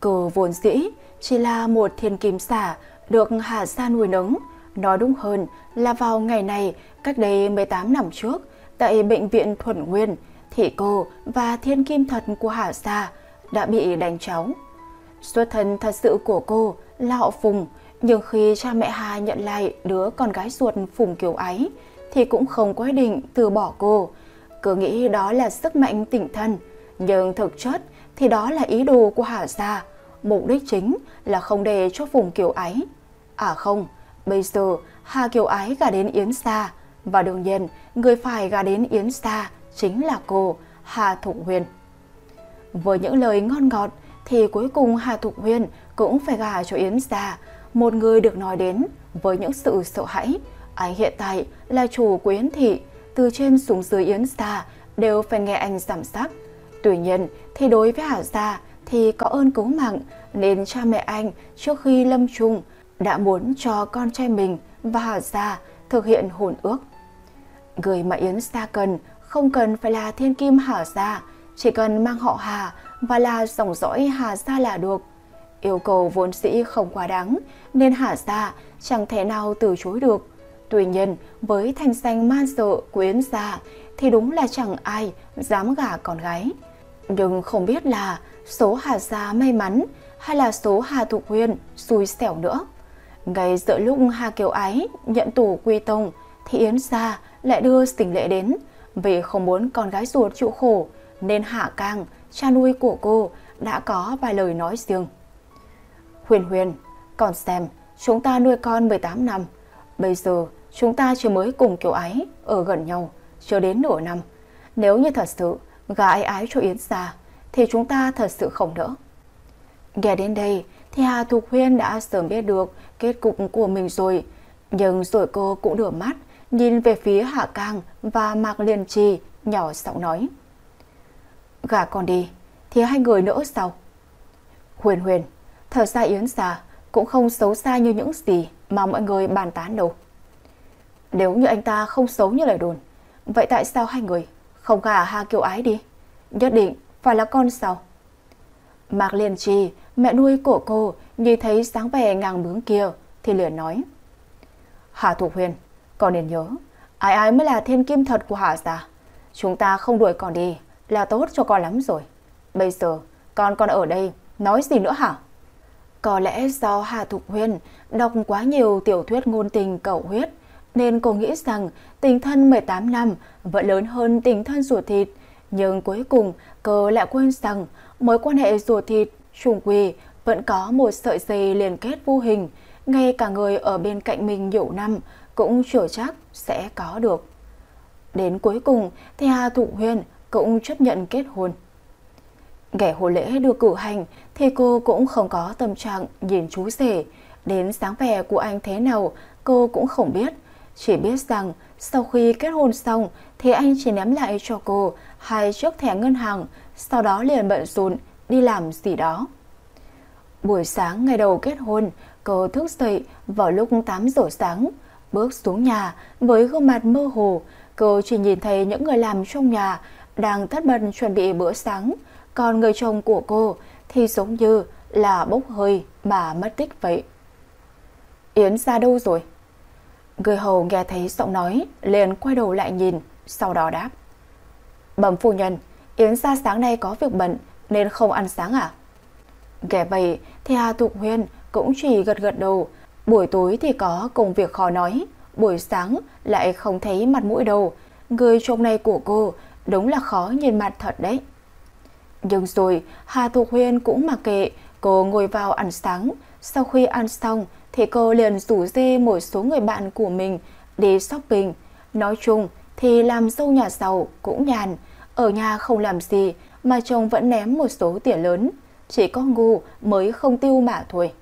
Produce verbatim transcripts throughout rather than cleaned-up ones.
Cờ vốn dĩ chỉ là một thiên kim xả được Hà Sa nuôi nấng. Nói đúng hơn là vào ngày này, cách đây mười tám năm trước, tại bệnh viện Thuận Nguyên, thì cô và thiên kim thật của Hà Sa đã bị đánh tráo. Xuất thân thật sự của cô là họ Phùng, nhưng khi cha mẹ Hà nhận lại đứa con gái ruột Phùng Kiều Ái thì cũng không có ý định từ bỏ cô. Cứ nghĩ đó là sức mạnh tình thân, nhưng thực chất thì đó là ý đồ của Hà Sa. Mục đích chính là không để cho Phùng Kiều Ái. À không, bây giờ Hà Kiều Ái gả đến Yến Sa, và đương nhiên người phải gả đến Yến Sa chính là cô, Hà Thục Huyền. Với những lời ngon ngọt thì cuối cùng Hà Thục Huyền cũng phải gả cho Yến Sa, một người được nói đến với những sự sợ hãi. Anh hiện tại là chủ của Yến Thị, từ trên xuống dưới Yến Sa đều phải nghe anh giảm sắc. Tuy nhiên thì đối với Hà Sa thì có ơn cứu mạng, nên cha mẹ anh trước khi lâm chung đã muốn cho con trai mình và Hà Sa thực hiện hôn ước. Người mà Yến Sa cần không cần phải là thiên kim Hà Sa, chỉ cần mang họ Hà và là dòng dõi Hà Sa là được. Yêu cầu vốn dĩ không quá đáng nên Hà Sa chẳng thể nào từ chối được. Tuy nhiên với thanh danh man sợ của Yến Sa thì đúng là chẳng ai dám gả con gái. Nhưng không biết là số Hà Sa may mắn hay là số Hà Thục Huyền xui xẻo nữa. Ngay giữa lúc Hà Kiều Ái nhận tù quy tông thì Yến Sa lại đưa Sình Lệ đến. Vì không muốn con gái ruột chịu khổ nên Hạ Cang, cha nuôi của cô, đã có vài lời nói riêng. Huyền Huyền, còn xem, chúng ta nuôi con mười tám năm. Bây giờ chúng ta chỉ mới cùng Kiều Ái ở gần nhau chưa đến nửa năm. Nếu như thật sự gả ái ái cho Yến Sa thì chúng ta thật sự không đỡ. Nghe đến đây thì Hà Thục Huyền đã sớm biết được kết cục của mình rồi. Nhưng rồi cô cũng đưa mắt nhìn về phía Hạ Cang và Mạc Liên Trì, nhỏ giọng nói: gả con đi thì hai người nữa sao? Huyền Huyền, thật ra Yến Sa cũng không xấu xa như những gì mà mọi người bàn tán đâu. Nếu như anh ta không xấu như lời đồn, vậy tại sao hai người không gả Hà Kiều Ái đi? Nhất định phải là con sao? Mạc Liên Trì, mẹ nuôi của cô, nhìn thấy sáng vẻ ngang bướng kia thì liền nói: Hà Thục Huyền, con nên nhớ, ái ái mới là thiên kim thật của Hà Gia. Chúng ta không đuổi con đi là tốt cho con lắm rồi. Bây giờ con còn ở đây, nói gì nữa hả? Có lẽ do Hà Thục Huyền đọc quá nhiều tiểu thuyết ngôn tình cầu huyết nên cô nghĩ rằng tình thân mười tám năm vẫn lớn hơn tình thân ruột thịt. Nhưng cuối cùng cô lại quên rằng mối quan hệ ruột thịt chung quy vẫn có một sợi dây liên kết vô hình. Ngay cả người ở bên cạnh mình nhiều năm cũng chưa chắc sẽ có được. Đến cuối cùng thì Hà Thục Huyền cũng chấp nhận kết hôn. Ngày hôn lễ được cử hành thì cô cũng không có tâm trạng nhìn chú rể. Đến dáng vẻ của anh thế nào cô cũng không biết, chỉ biết rằng sau khi kết hôn xong thì anh chỉ ném lại cho cô hai chiếc thẻ ngân hàng, sau đó liền bận rộn đi làm gì đó. Buổi sáng ngày đầu kết hôn, cô thức dậy vào lúc tám giờ sáng, bước xuống nhà với gương mặt mơ hồ. Cô chỉ nhìn thấy những người làm trong nhà đang tất bật chuẩn bị bữa sáng, còn người chồng của cô thì giống như là bốc hơi mà mất tích vậy. Yến Sa đâu rồi? Người hầu nghe thấy giọng nói liền quay đầu lại nhìn, sau đó đáp: Bẩm phu nhân, Yến Sa sáng nay có việc bận nên không ăn sáng à? Nghe vậy thì Hà Thục Huyền cũng chỉ gật gật đầu. Buổi tối thì có công việc khó nói, buổi sáng lại không thấy mặt mũi đâu. Người chồng này của cô đúng là khó nhìn mặt thật đấy. Nhưng rồi Hà Thục Huyền cũng mặc kệ, cô ngồi vào ăn sáng. Sau khi ăn xong thì cô liền rủ dê một số người bạn của mình đi shopping. Nói chung thì làm dâu nhà giàu cũng nhàn, ở nhà không làm gì mà chồng vẫn ném một số tiền lớn, chỉ có ngu mới không tiêu mà thôi.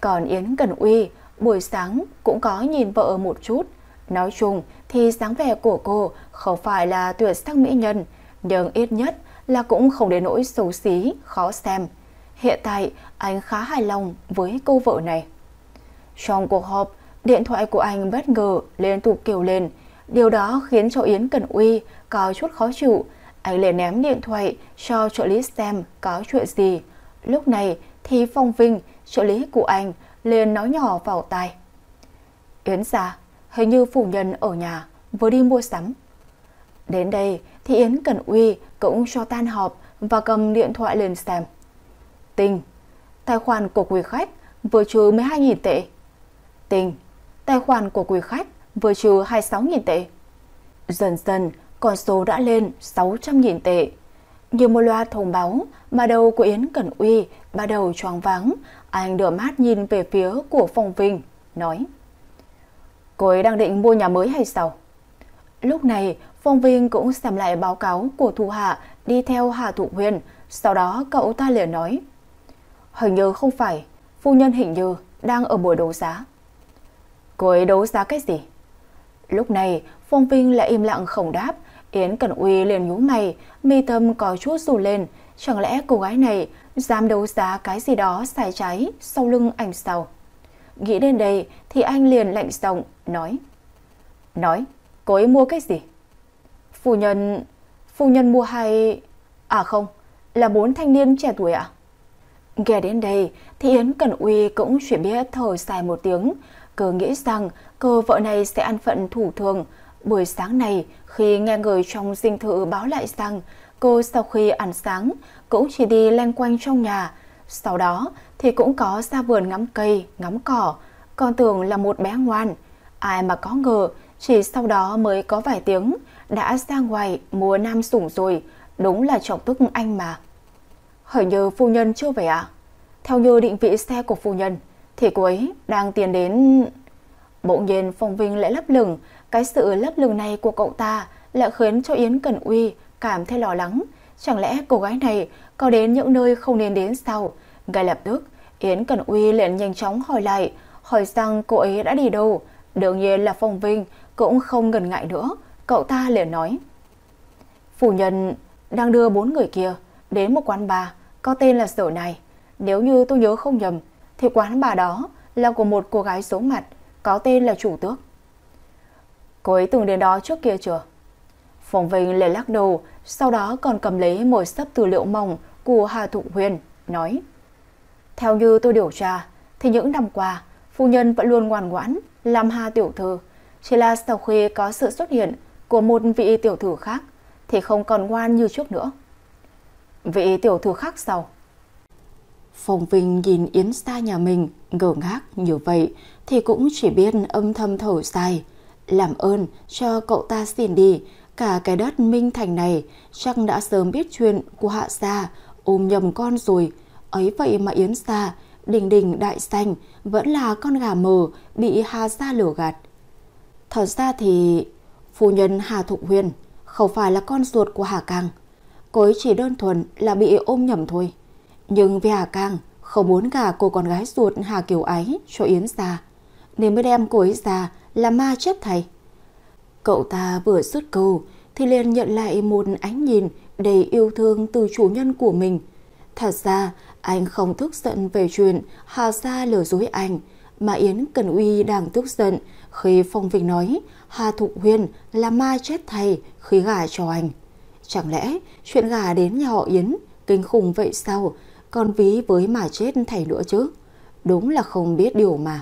Còn Yến Cần Uy buổi sáng cũng có nhìn vợ một chút. Nói chung thì dáng vẻ của cô không phải là tuyệt sắc mỹ nhân, nhưng ít nhất là cũng không đến nỗi xấu xí, khó xem. Hiện tại anh khá hài lòng với cô vợ này. Trong cuộc họp, điện thoại của anh bất ngờ liên tục kêu lên. Điều đó khiến cho Yến Cần Uy có chút khó chịu. Anh liền ném điện thoại cho trợ lý xem có chuyện gì. Lúc này thì Phong Vinh, trợ lý của anh, liền nói nhỏ vào tai. Yến gia, hình như phu nhân ở nhà vừa đi mua sắm. Đến đây thì Yến Cần Uy cũng cho tan họp và cầm điện thoại lên xem. Tình, tài khoản của quý khách vừa trừ mười hai nghìn tệ. Tình, tài khoản của quý khách vừa trừ hai mươi sáu nghìn tệ. Dần dần con số đã lên sáu trăm nghìn tệ. Như một loạt thông báo mà đầu của Yến Cẩn Uy bắt đầu choáng váng, anh đưa mắt nhìn về phía của Phong Vinh, nói: Cô ấy đang định mua nhà mới hay sao? Lúc này, Phong Vinh cũng xem lại báo cáo của Thu Hạ đi theo Hà Thụ Huyên, sau đó cậu ta liền nói: Hình như không phải, phu nhân hình như đang ở buổi đấu giá. Cô ấy đấu giá cái gì? Lúc này, Phong Vinh lại im lặng không đáp. Yến Cẩn Uy liền nhíu mày, mi tâm có chút rủ lên. Chẳng lẽ cô gái này dám đấu giá cái gì đó sai trái sau lưng anh sao? Nghĩ đến đây thì anh liền lạnh giọng nói. Nói, cô ấy mua cái gì? Phu nhân, phu nhân mua hai... À không, là bốn thanh niên trẻ tuổi ạ. À? Nghe đến đây thì Yến Cẩn Uy cũng chỉ biết thở dài một tiếng. Cứ nghĩ rằng cô vợ này sẽ ăn phận thủ thường. Buổi sáng này, khi nghe người trong dinh thự báo lại rằng cô sau khi ăn sáng cũng chỉ đi loanh quanh trong nhà, sau đó thì cũng có ra vườn ngắm cây, ngắm cỏ, còn tưởng là một bé ngoan. Ai mà có ngờ, chỉ sau đó mới có vài tiếng đã ra ngoài mua nam sủng rồi, đúng là chọc tức anh mà. Hình như phu nhân chưa về ạ. À? Theo như định vị xe của phu nhân, thì cô ấy đang tiến đến... Bỗng nhiên Phong Vinh lại lấp lửng. Cái sự lấp lửng này của cậu ta lại khiến cho Yến Cẩn Uy cảm thấy lo lắng. Chẳng lẽ cô gái này có đến những nơi không nên đến sao? Ngay lập tức, Yến Cẩn Uy liền nhanh chóng hỏi lại, hỏi rằng cô ấy đã đi đâu. Đương nhiên là Phong Vinh cũng không ngần ngại nữa. Cậu ta liền nói: Phu nhân đang đưa bốn người kia đến một quán bar có tên là Sở Này. Nếu như tôi nhớ không nhầm thì quán bar đó là của một cô gái xấu mặt có tên là Chủ Tước. Cô ấy từng đến đó trước kia chưa? Phong Vinh lại lắc đầu, sau đó còn cầm lấy một sấp tư liệu mỏng của Hà Thụ Huyền, nói: Theo như tôi điều tra, thì những năm qua, phu nhân vẫn luôn ngoan ngoãn làm Hà tiểu thư. Chỉ là sau khi có sự xuất hiện của một vị tiểu thư khác, thì không còn ngoan như trước nữa. Vị tiểu thư khác sao? Phong Vinh nhìn Yến gia nhà mình ngơ ngác như vậy thì cũng chỉ biết âm thầm thở dài. Làm ơn cho cậu ta xin đi, cả cái đất Minh Thành này chắc đã sớm biết chuyện của Hạ gia ôm nhầm con rồi. Ấy vậy mà Yến gia đình đình đại danh vẫn là con gà mờ bị Hà gia lừa gạt. Thật ra thì phu nhân Hà Thụ Huyền không phải là con ruột của Hà Càng. Cô ấy chỉ đơn thuần là bị ôm nhầm thôi. Nhưng vì Hà Càng không muốn gả cô con gái ruột Hà Kiều Ái cho Yến gia, nên mới đem cô ấy ra là ma chết thầy. Cậu ta vừa dứt câu thì liền nhận lại một ánh nhìn đầy yêu thương từ chủ nhân của mình. Thật ra anh không tức giận về chuyện Hà gia lừa dối anh, mà Yến Cẩn Uy đang tức giận khi Phong Vinh nói Hà Thụ Huyền là ma chết thầy khi gả cho anh. Chẳng lẽ chuyện gả đến nhà họ Yến kinh khủng vậy sao? Còn ví với mà chết thầy nữa chứ. Đúng là không biết điều mà.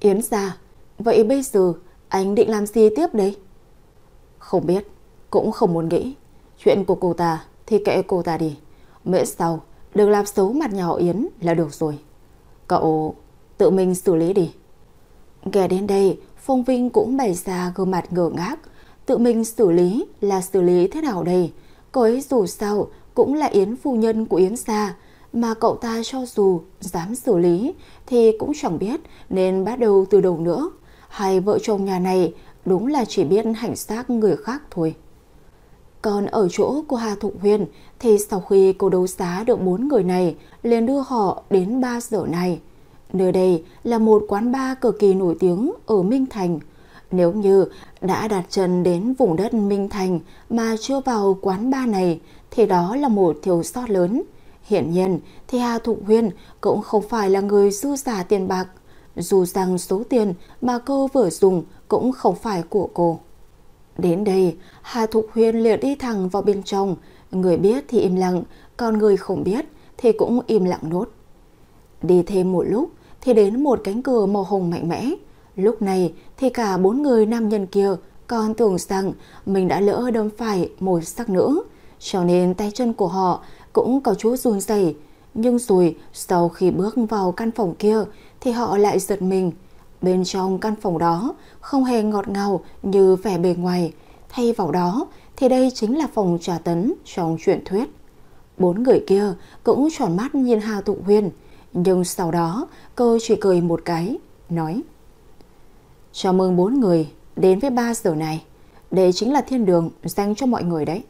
Yến gia, vậy bây giờ anh định làm gì tiếp đây? Không biết, cũng không muốn nghĩ. Chuyện của cô ta thì kệ cô ta đi. Miễn sao đừng làm xấu mặt nhà họ Yến là được rồi. Cậu tự mình xử lý đi. Nghe đến đây, Phong Vinh cũng bày ra gương mặt ngơ ngác. Tự mình xử lý là xử lý thế nào đây? Cô ấy dù sao cũng là Yến phu nhân của Yến gia, mà cậu ta cho dù dám xử lý thì cũng chẳng biết nên bắt đầu từ đầu nữa. Hai vợ chồng nhà này đúng là chỉ biết hành xác người khác thôi. Còn ở chỗ của Hà Thụ Huyền thì sau khi cô đấu giá được bốn người này, liền đưa họ đến ba Sở Này. Nơi đây là một quán bar cực kỳ nổi tiếng ở Minh Thành. Nếu như đã đặt chân đến vùng đất Minh Thành mà chưa vào quán bar này thì đó là một thiếu sót lớn. Hiển nhiên thì Hà Thụ Huyền cũng không phải là người dư giả tiền bạc, dù rằng số tiền mà cô vừa dùng cũng không phải của cô. Đến đây, Hà Thụ Huyền liền đi thẳng vào bên trong. Người biết thì im lặng, còn người không biết thì cũng im lặng nốt. Đi thêm một lúc thì đến một cánh cửa màu hồng mạnh mẽ. Lúc này thì cả bốn người nam nhân kia còn tưởng rằng mình đã lỡ đâm phải một sắc nữ, cho nên tay chân của họ cũng có chút run rẩy. Nhưng rồi sau khi bước vào căn phòng kia thì họ lại giật mình. Bên trong căn phòng đó không hề ngọt ngào như vẻ bề ngoài. Thay vào đó thì đây chính là phòng trà tấn trong truyện thuyết. Bốn người kia cũng tròn mắt nhìn Hà Thục Huyền, nhưng sau đó cô chỉ cười một cái, nói: "Chào mừng bốn người đến với ba giờ này. Đây chính là thiên đường dành cho mọi người đấy."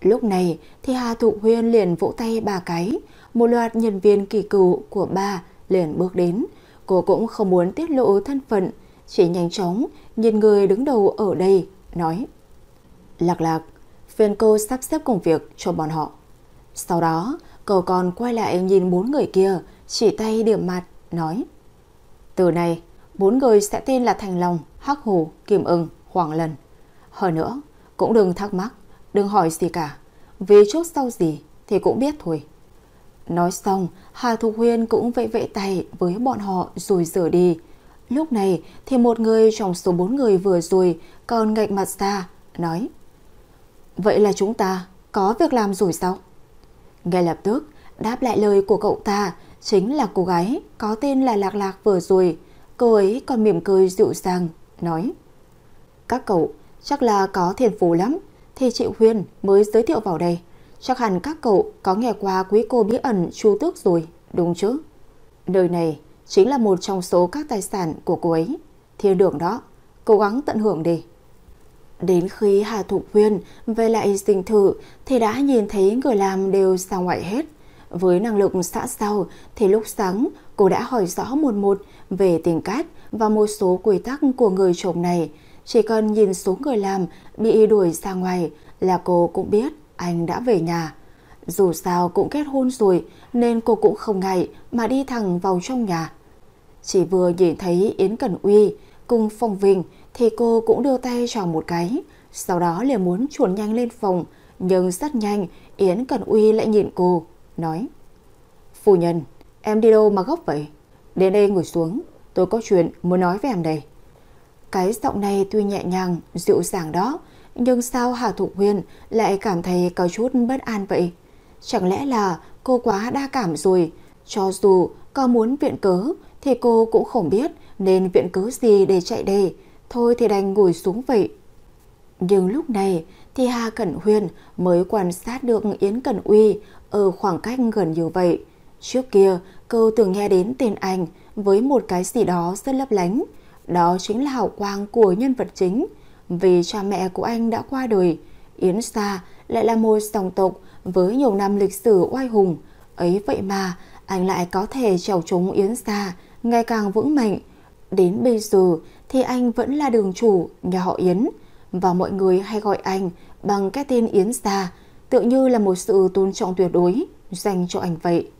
Lúc này thì Hà Thục Huyền liền vỗ tay ba cái. Một loạt nhân viên kỳ cựu của ba liền bước đến. Cô cũng không muốn tiết lộ thân phận, chỉ nhanh chóng nhìn người đứng đầu ở đây, nói: "Lạc Lạc, phiền cô sắp xếp công việc cho bọn họ." Sau đó cô còn quay lại nhìn bốn người kia, chỉ tay điểm mặt, nói: "Từ nay bốn người sẽ tên là Thành Long, Hắc Hổ, Kim Ưng, Hoàng Lân. Hơn nữa cũng đừng thắc mắc, đừng hỏi gì cả, vì trước sau gì thì cũng biết thôi." Nói xong, Hà Thục Huyền cũng vẫy vẫy tay với bọn họ rồi rời đi. Lúc này thì một người trong số bốn người vừa rồi còn ngạch mặt ra, nói: "Vậy là chúng ta có việc làm rồi sao?" Ngay lập tức đáp lại lời của cậu ta chính là cô gái có tên là Lạc Lạc vừa rồi. Cô ấy còn mỉm cười dịu dàng, nói: "Các cậu chắc là có thiên phú lắm, thì chị Huyền mới giới thiệu vào đây. Chắc hẳn các cậu có nghe qua quý cô bí ẩn Chu Tước rồi, đúng chứ? Nơi này chính là một trong số các tài sản của cô ấy. Thiên đường đó, cố gắng tận hưởng đi." Đến khi Hà Thục Huyền về lại dinh thự thì đã nhìn thấy người làm đều ra ngoài hết. Với năng lực xã giao thì lúc sáng cô đã hỏi rõ một một về tình cách và một số quy tắc của người chồng này. Chỉ cần nhìn số người làm bị đuổi ra ngoài là cô cũng biết anh đã về nhà. Dù sao cũng kết hôn rồi nên cô cũng không ngại mà đi thẳng vào trong nhà. Chỉ vừa nhìn thấy Yến Cần Uy cùng Phong Vinh thì cô cũng đưa tay chào một cái, sau đó liền muốn chuồn nhanh lên phòng. Nhưng rất nhanh Yến Cần Uy lại nhìn cô, nói: "Phu nhân, em đi đâu mà gấp vậy? Đến đây ngồi xuống, tôi có chuyện muốn nói với em đây." Cái giọng này tuy nhẹ nhàng, dịu dàng đó, nhưng sao Hà Thục Huyền lại cảm thấy có chút bất an vậy? Chẳng lẽ là cô quá đa cảm rồi? Cho dù có muốn viện cớ thì cô cũng không biết nên viện cớ gì để chạy đây. Thôi thì đành ngồi xuống vậy. Nhưng lúc này thì Hà Cẩn Huyền mới quan sát được Yến Cần Uy ở khoảng cách gần như vậy. Trước kia cô từng nghe đến tên anh với một cái gì đó rất lấp lánh. Đó chính là hào quang của nhân vật chính. Vì cha mẹ của anh đã qua đời, Yến gia lại là một dòng tộc với nhiều năm lịch sử oai hùng. Ấy vậy mà anh lại có thể trèo chống Yến gia ngày càng vững mạnh. Đến bây giờ thì anh vẫn là đường chủ nhà họ Yến, và mọi người hay gọi anh bằng cái tên Yến gia, tựa như là một sự tôn trọng tuyệt đối dành cho anh vậy.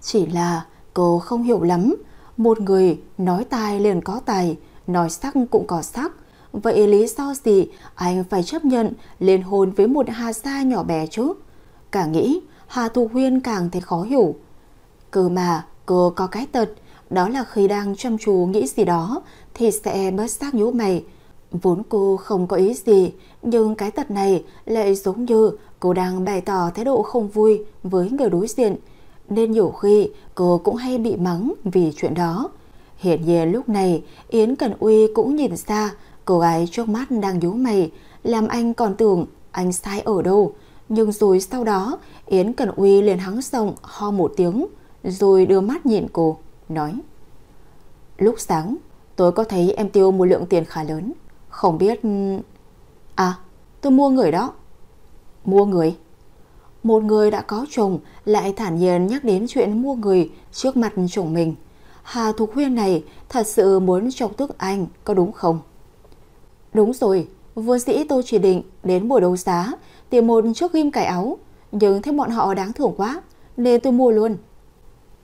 Chỉ là cô không hiểu lắm. Một người nói tài liền có tài, nói sắc cũng có sắc, vậy lý do gì anh phải chấp nhận liên hôn với một Hà gia nhỏ bé chứ? Càng nghĩ Hà Thục Huyền càng thấy khó hiểu. Cơ mà cô có cái tật, đó là khi đang chăm chú nghĩ gì đó thì sẽ bớt xác nhíu mày. Vốn cô không có ý gì, nhưng cái tật này lại giống như cô đang bày tỏ thái độ không vui với người đối diện, nên nhiều khi cô cũng hay bị mắng vì chuyện đó. Hiển nhiên lúc này Yến Cần Uy cũng nhìn ra cô gái trước mắt đang nhíu mày, làm anh còn tưởng anh sai ở đâu. Nhưng rồi sau đó Yến Cần Uy liền hắng giọng ho một tiếng, rồi đưa mắt nhìn cô, nói: "Lúc sáng tôi có thấy em tiêu một lượng tiền khá lớn, không biết..." "À, tôi mua người đó." "Mua người?" Một người đã có chồng lại thản nhiên nhắc đến chuyện mua người trước mặt chồng mình. Hà Thục Huyền này thật sự muốn chọc tức anh, có đúng không? "Đúng rồi, vốn dĩ tôi chỉ định đến buổi đấu giá tìm một chiếc ghim cài áo, nhưng thấy bọn họ đáng thưởng quá nên tôi mua luôn."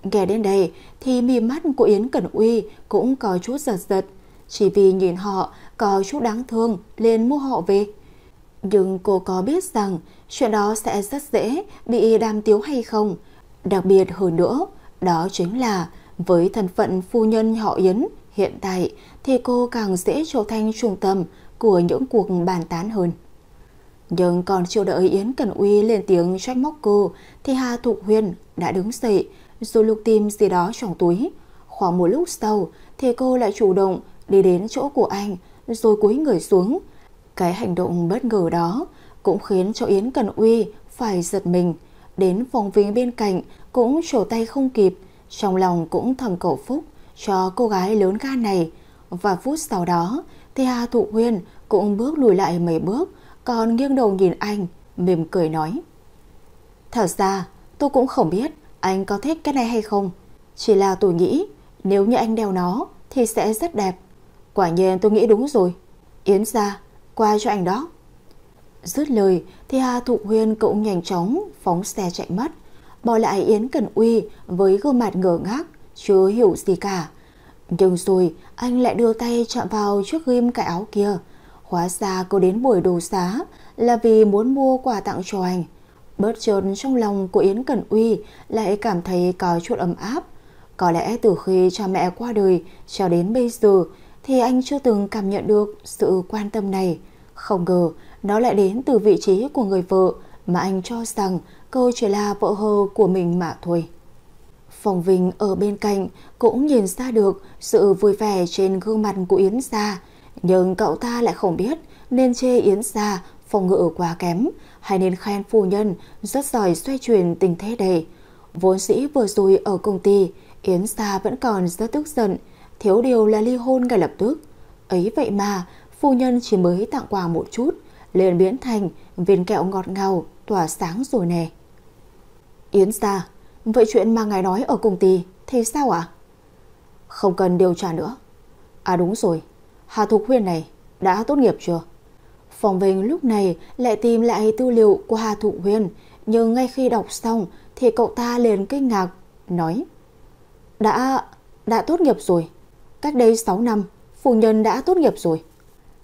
Nghe đến đây thì mí mắt của Yến Cẩn Uy cũng có chút giật giật, chỉ vì nhìn họ có chút đáng thương nên mua họ về. Nhưng cô có biết rằng chuyện đó sẽ rất dễ bị đàm tiếu hay không? Đặc biệt hơn nữa, đó chính là với thân phận phu nhân họ Yến hiện tại thì cô càng dễ trở thành trung tâm của những cuộc bàn tán hơn. Nhưng còn chưa đợi Yến Cần Uy lên tiếng trách móc cô thì Hà Thục Huyền đã đứng dậy rồi lục tìm gì đó trong túi. Khoảng một lúc sau thì cô lại chủ động đi đến chỗ của anh rồi cúi người xuống. Cái hành động bất ngờ đó cũng khiến cho Yến Cần Uy phải giật mình. Đến phòng Vinh bên cạnh cũng trở tay không kịp, trong lòng cũng thầm cầu phúc cho cô gái lớn gan này. Và phút sau đó thì Hà Thụ Huyên cũng bước lùi lại mấy bước, còn nghiêng đầu nhìn anh, mỉm cười nói: "Thật ra tôi cũng không biết anh có thích cái này hay không, chỉ là tôi nghĩ nếu như anh đeo nó thì sẽ rất đẹp. Quả nhiên tôi nghĩ đúng rồi, Yến gia qua cho anh đó." Dứt lời thì Hà Thụ Huyên cũng nhanh chóng phóng xe chạy mất, bỏ lại Yến Cần Uy với gương mặt ngơ ngác chưa hiểu gì cả. Nhưng rồi anh lại đưa tay chạm vào chiếc ghim cái áo kia. Hóa ra cô đến buổi đấu giá là vì muốn mua quà tặng cho anh. Bớt chơn trong lòng của Yến Cần Uy lại cảm thấy có chút ấm áp. Có lẽ từ khi cha mẹ qua đời cho đến bây giờ thì anh chưa từng cảm nhận được sự quan tâm này. Không ngờ nó lại đến từ vị trí của người vợ mà anh cho rằng cô chỉ là vợ hờ của mình mà thôi. Phòng Vinh ở bên cạnh cũng nhìn ra được sự vui vẻ trên gương mặt của Yến gia, nhưng cậu ta lại không biết nên chê Yến gia phòng ngự quá kém hay nên khen phu nhân rất giỏi xoay chuyển tình thế này. Vốn dĩ vừa rồi ở công ty, Yến gia vẫn còn rất tức giận, thiếu điều là ly hôn ngay lập tức. Ấy vậy mà phu nhân chỉ mới tặng quà một chút liền biến thành viên kẹo ngọt ngào tỏa sáng rồi nè. "Yến gia, vậy chuyện mà ngài nói ở công ty thì sao ạ?" "Không cần điều tra nữa. À đúng rồi, Hà Thục Huyền này đã tốt nghiệp chưa?" Phòng Vinh lúc này lại tìm lại tư liệu của Hà Thục Huyền, nhưng ngay khi đọc xong thì cậu ta liền kinh ngạc, nói: Đã... đã tốt nghiệp rồi. Cách đây sáu năm, phu nhân đã tốt nghiệp rồi."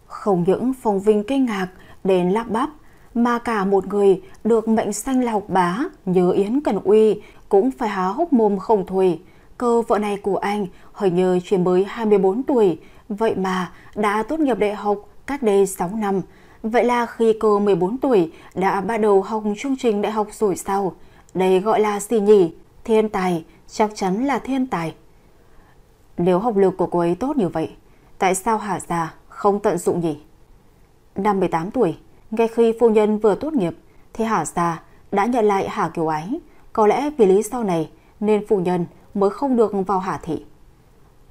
Không những Phòng Vinh kinh ngạc đến lắp bắp, mà cả một người được mệnh danh là học bá như Yến Cần Uy cũng phải há hốc mồm không thôi. Cô vợ này của anh hình như chỉ mới hai mươi bốn tuổi, vậy mà đã tốt nghiệp đại học cách đây sáu năm. Vậy là khi cô mười bốn tuổi đã bắt đầu học chương trình đại học rồi sao? Đây gọi là gì nhỉ? Thiên tài, chắc chắn là thiên tài. Nếu học lực của cô ấy tốt như vậy, tại sao Hà gia không tận dụng nhỉ? Năm mười tám tuổi, ngay khi phu nhân vừa tốt nghiệp thì Hà gia đã nhận lại Hà Kiều Ái. Có lẽ vì lý do này nên phu nhân mới không được vào Hà thị.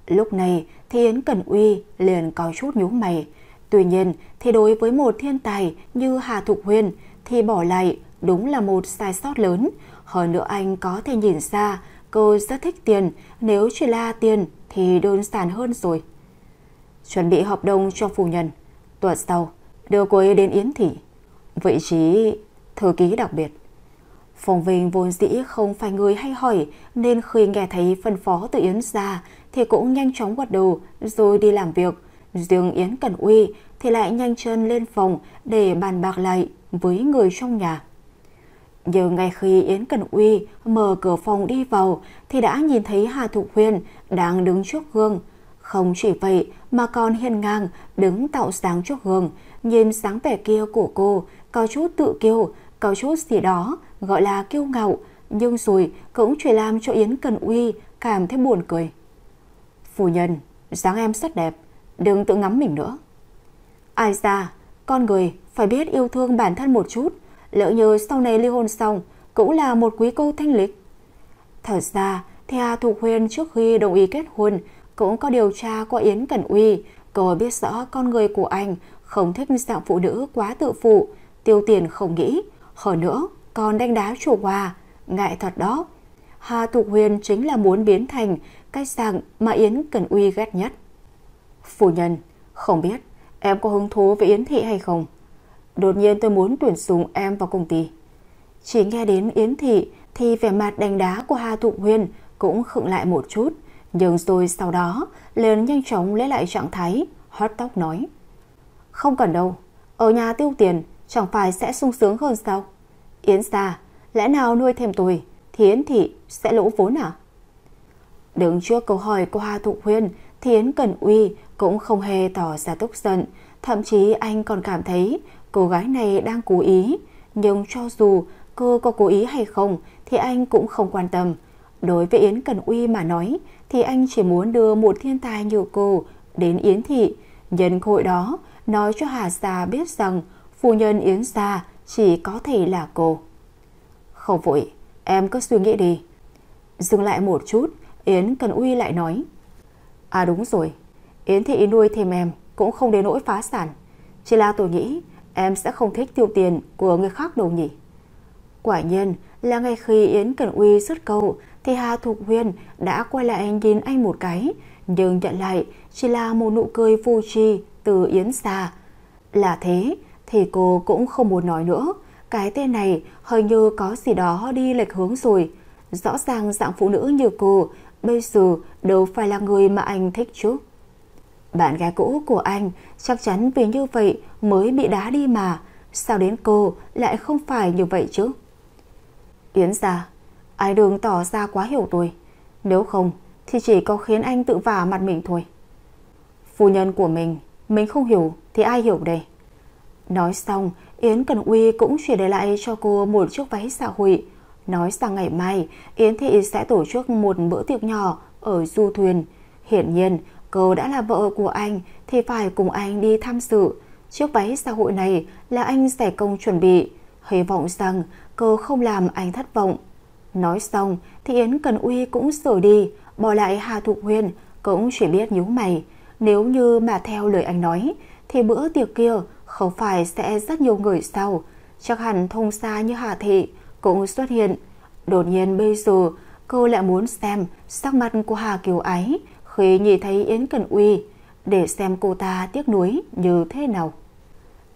Lúc này thì Yến Cần Uy liền có chút nhíu mày. Tuy nhiên thì đối với một thiên tài như Hà Thục Huyền thì bỏ lại đúng là một sai sót lớn. Hơn nữa anh có thể nhìn ra cô rất thích tiền, nếu chỉ là tiền thì đơn giản hơn rồi. Chuẩn bị hợp đồng cho phu nhân, tuần sau đưa cô ấy đến Yến thị, vị trí thư ký đặc biệt. Phòng Vinh vốn dĩ không phải người hay hỏi, nên khi nghe thấy phân phó từ Yến gia thì cũng nhanh chóng gật đầu rồi đi làm việc. Riêng Yến Cần Uy thì lại nhanh chân lên phòng để bàn bạc lại với người trong nhà. Nhưng ngay khi Yến Cần Uy mở cửa phòng đi vào thì đã nhìn thấy Hà Thục Huyền đang đứng trước gương. Không chỉ vậy mà còn hiên ngang đứng tạo dáng trước gương. Nhìn dáng vẻ kia của cô có chút tự kiêu, có chút gì đó gọi là kiêu ngạo, nhưng rồi cũng chỉ làm cho Yến Cần Uy cảm thấy buồn cười. "Phu nhân, dáng em rất đẹp, đừng tự ngắm mình nữa." Ai ra, con người phải biết yêu thương bản thân một chút, lỡ như sau này ly hôn xong cũng là một quý cô thanh lịch. Thật ra thì Hà Thục Huyền trước khi đồng ý kết hôn cũng có điều tra qua Yến Cần Uy. Cô biết rõ con người của anh không thích dạng phụ nữ quá tự phụ, tiêu tiền không nghĩ, hơn nữa còn đánh đá chủ hòa, ngại thật đó. Hà Thục Huyền chính là muốn biến thành cái dạng mà Yến Cần Uy ghét nhất. "Phu nhân, không biết em có hứng thú với Yến thị hay không? Đột nhiên tôi muốn tuyển dụng em vào công ty." Chỉ nghe đến Yến thị thì vẻ mặt đánh đá của Hà Thục Huyền cũng khựng lại một chút, nhưng rồi sau đó liền nhanh chóng lấy lại trạng thái, hót tóc nói: "Không cần đâu, ở nhà tiêu tiền chẳng phải sẽ sung sướng hơn sao? Yến gia, lẽ nào nuôi thêm tôi Thiến Thị sẽ lỗ vốn à? Đứng trước câu hỏi của Hà Thục Huyên, Thiến Cẩn Uy cũng không hề tỏ ra tức giận. Thậm chí anh còn cảm thấy cô gái này đang cố ý. Nhưng cho dù cô có cố ý hay không thì anh cũng không quan tâm. Đối với Yến Cẩn Uy mà nói thì anh chỉ muốn đưa một thiên tài như cô đến Yến Thị. Nhân hội đó nói cho Hà Gia biết rằng phu nhân Yến Gia chỉ có thể là cô. Không vội, em cứ suy nghĩ đi. Dừng lại một chút, Yến Cẩn Uy lại nói. À đúng rồi, Yến Thị nuôi thêm em cũng không đến nỗi phá sản. Chỉ là tôi nghĩ em sẽ không thích tiêu tiền của người khác đâu nhỉ. Quả nhiên là ngay khi Yến Cẩn Uy xuất câu thì Hà Thục Huyên đã quay lại nhìn anh một cái, nhưng nhận lại chỉ là một nụ cười vô tri từ Yến Gia. Là thế thì cô cũng không muốn nói nữa. Cái tên này hình như có gì đó đi lệch hướng rồi. Rõ ràng dạng phụ nữ như cô bây giờ đâu phải là người mà anh thích chứ. Bạn gái cũ của anh chắc chắn vì như vậy mới bị đá đi mà. Sao đến cô lại không phải như vậy chứ? Yến Gia, anh đừng tỏ ra quá hiểu tôi. Nếu không thì chỉ có khiến anh tự vả mặt mình thôi. Phu nhân của mình, mình không hiểu thì ai hiểu đây? Nói xong, Yến Cẩn Uy cũng chuyển để lại cho cô một chiếc váy xã hội. Nói rằng ngày mai Yến Thị sẽ tổ chức một bữa tiệc nhỏ ở du thuyền. Hiển nhiên cô đã là vợ của anh thì phải cùng anh đi tham dự. Chiếc váy xã hội này là anh giải công chuẩn bị, hy vọng rằng cô không làm anh thất vọng. Nói xong thì Yến Cẩn Uy cũng rời đi, bỏ lại Hà Thục Huyên cũng chỉ biết nhíu mày. Nếu như mà theo lời anh nói thì bữa tiệc kia không phải sẽ rất nhiều người sao? Chắc hẳn thông gia như Hà Thị cũng xuất hiện. Đột nhiên bây giờ cô lại muốn xem sắc mặt của Hà Kiều Ái khi nhìn thấy Yến Cẩn Uy, để xem cô ta tiếc nuối như thế nào.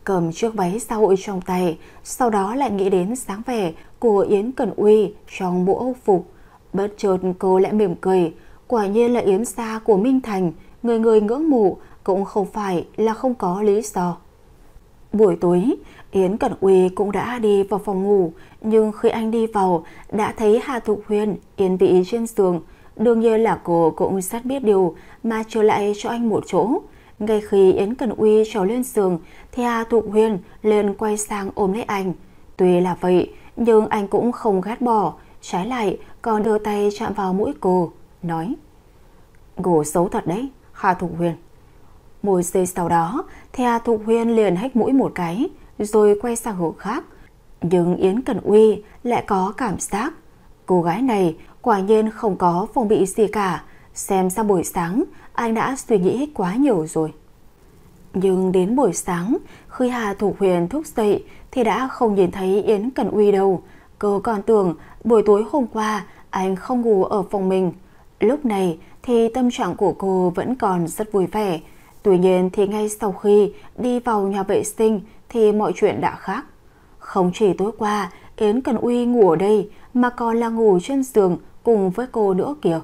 Cầm chiếc váy xã hội trong tay, sau đó lại nghĩ đến dáng vẻ của Yến Cẩn Uy trong bộ âu phục. Bất chợt cô lại mỉm cười. Quả nhiên là Yến Gia của Minh Thành, người người ngưỡng mộ cũng không phải là không có lý do. Buổi tối, Yến Cẩn Uy cũng đã đi vào phòng ngủ, nhưng khi anh đi vào đã thấy Hà Thục Huyên yên vị trên giường. Đương nhiên là cô cũng rất biết điều mà trở lại cho anh một chỗ. Ngay khi Yến Cẩn Uy trèo lên giường thì Hà Thục Huyên liền quay sang ôm lấy anh. Tuy là vậy nhưng anh cũng không gạt bỏ, trái lại còn đưa tay chạm vào mũi cô, nói: "Ngủ xấu thật đấy, Hà Thục Huyên." Một giây sau đó thì Hà Thục Huyên liền hách mũi một cái rồi quay sang hướng khác. Nhưng Yến Cẩn Uy lại có cảm giác cô gái này quả nhiên không có phòng bị gì cả. Xem ra buổi sáng anh đã suy nghĩ quá nhiều rồi. Nhưng đến buổi sáng khi Hà Thục Huyên thức dậy thì đã không nhìn thấy Yến Cẩn Uy đâu. Cô còn tưởng buổi tối hôm qua anh không ngủ ở phòng mình. Lúc này thì tâm trạng của cô vẫn còn rất vui vẻ. Tuy nhiên thì ngay sau khi đi vào nhà vệ sinh thì mọi chuyện đã khác. Không chỉ tối qua Yến Cẩn Uy ngủ ở đây mà còn là ngủ trên giường cùng với cô nữa kìa.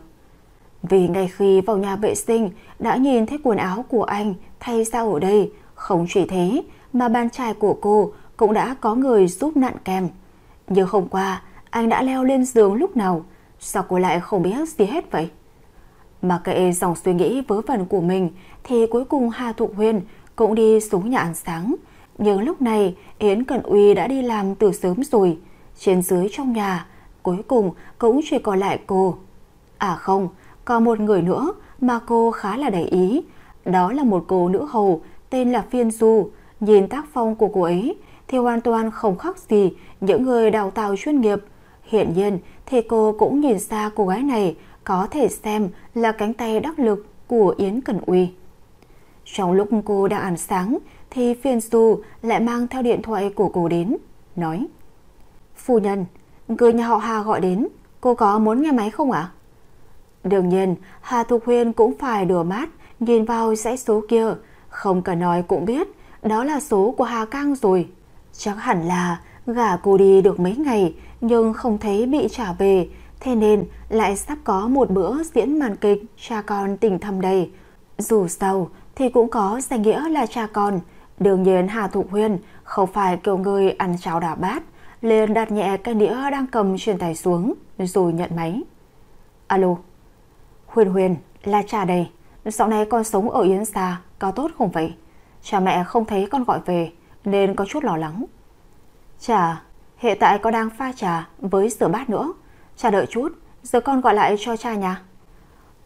Vì ngay khi vào nhà vệ sinh đã nhìn thấy quần áo của anh thay ra ở đây. Không chỉ thế mà bạn trai của cô cũng đã có người giúp nặn kèm. Nhưng hôm qua anh đã leo lên giường lúc nào? Sao cô lại không biết gì hết vậy? Mà kệ dòng suy nghĩ vớ vẩn của mình thì cuối cùng Hà Thục Huyên cũng đi xuống nhà ăn sáng. Nhưng lúc này Yến Cẩn Uy đã đi làm từ sớm rồi. Trên dưới trong nhà cuối cùng cũng chỉ còn lại cô. À không, còn một người nữa mà cô khá là để ý. Đó là một cô nữ hầu tên là Phiên Du. Nhìn tác phong của cô ấy thì hoàn toàn không khác gì những người đào tạo chuyên nghiệp. Hiển nhiên thì cô cũng nhìn ra cô gái này có thể xem là cánh tay đắc lực của Yến Cẩn Uy. Trong lúc cô đang ăn sáng thì Phiên Du lại mang theo điện thoại của cô đến, nói: "Phu nhân, người nhà họ Hà gọi đến, cô có muốn nghe máy không ạ?" À? Đương nhiên, Hà Thục Huyên cũng phải đùa mát, nhìn vào dãy số kia, không cần nói cũng biết, đó là số của Hà Cang rồi. Chắc hẳn là gả cô đi được mấy ngày, nhưng không thấy bị trả về, thế nên lại sắp có một bữa diễn màn kịch cha con tình thâm đầy. Dù sao thì cũng có danh nghĩa là cha con. Đương nhiên Hà Thục Huyên không phải kiểu người ăn cháo đá bát, liền đặt nhẹ cái đĩa đang cầm trên tay xuống, rồi nhận máy. Alo, Huyền Huyền, là Trà đây. Dạo này con sống ở Yến Sa, có tốt không vậy? Cha mẹ không thấy con gọi về, nên có chút lo lắng. Trà, hiện tại con đang pha trà với rửa bát nữa. Trà đợi chút, giờ con gọi lại cho cha nha.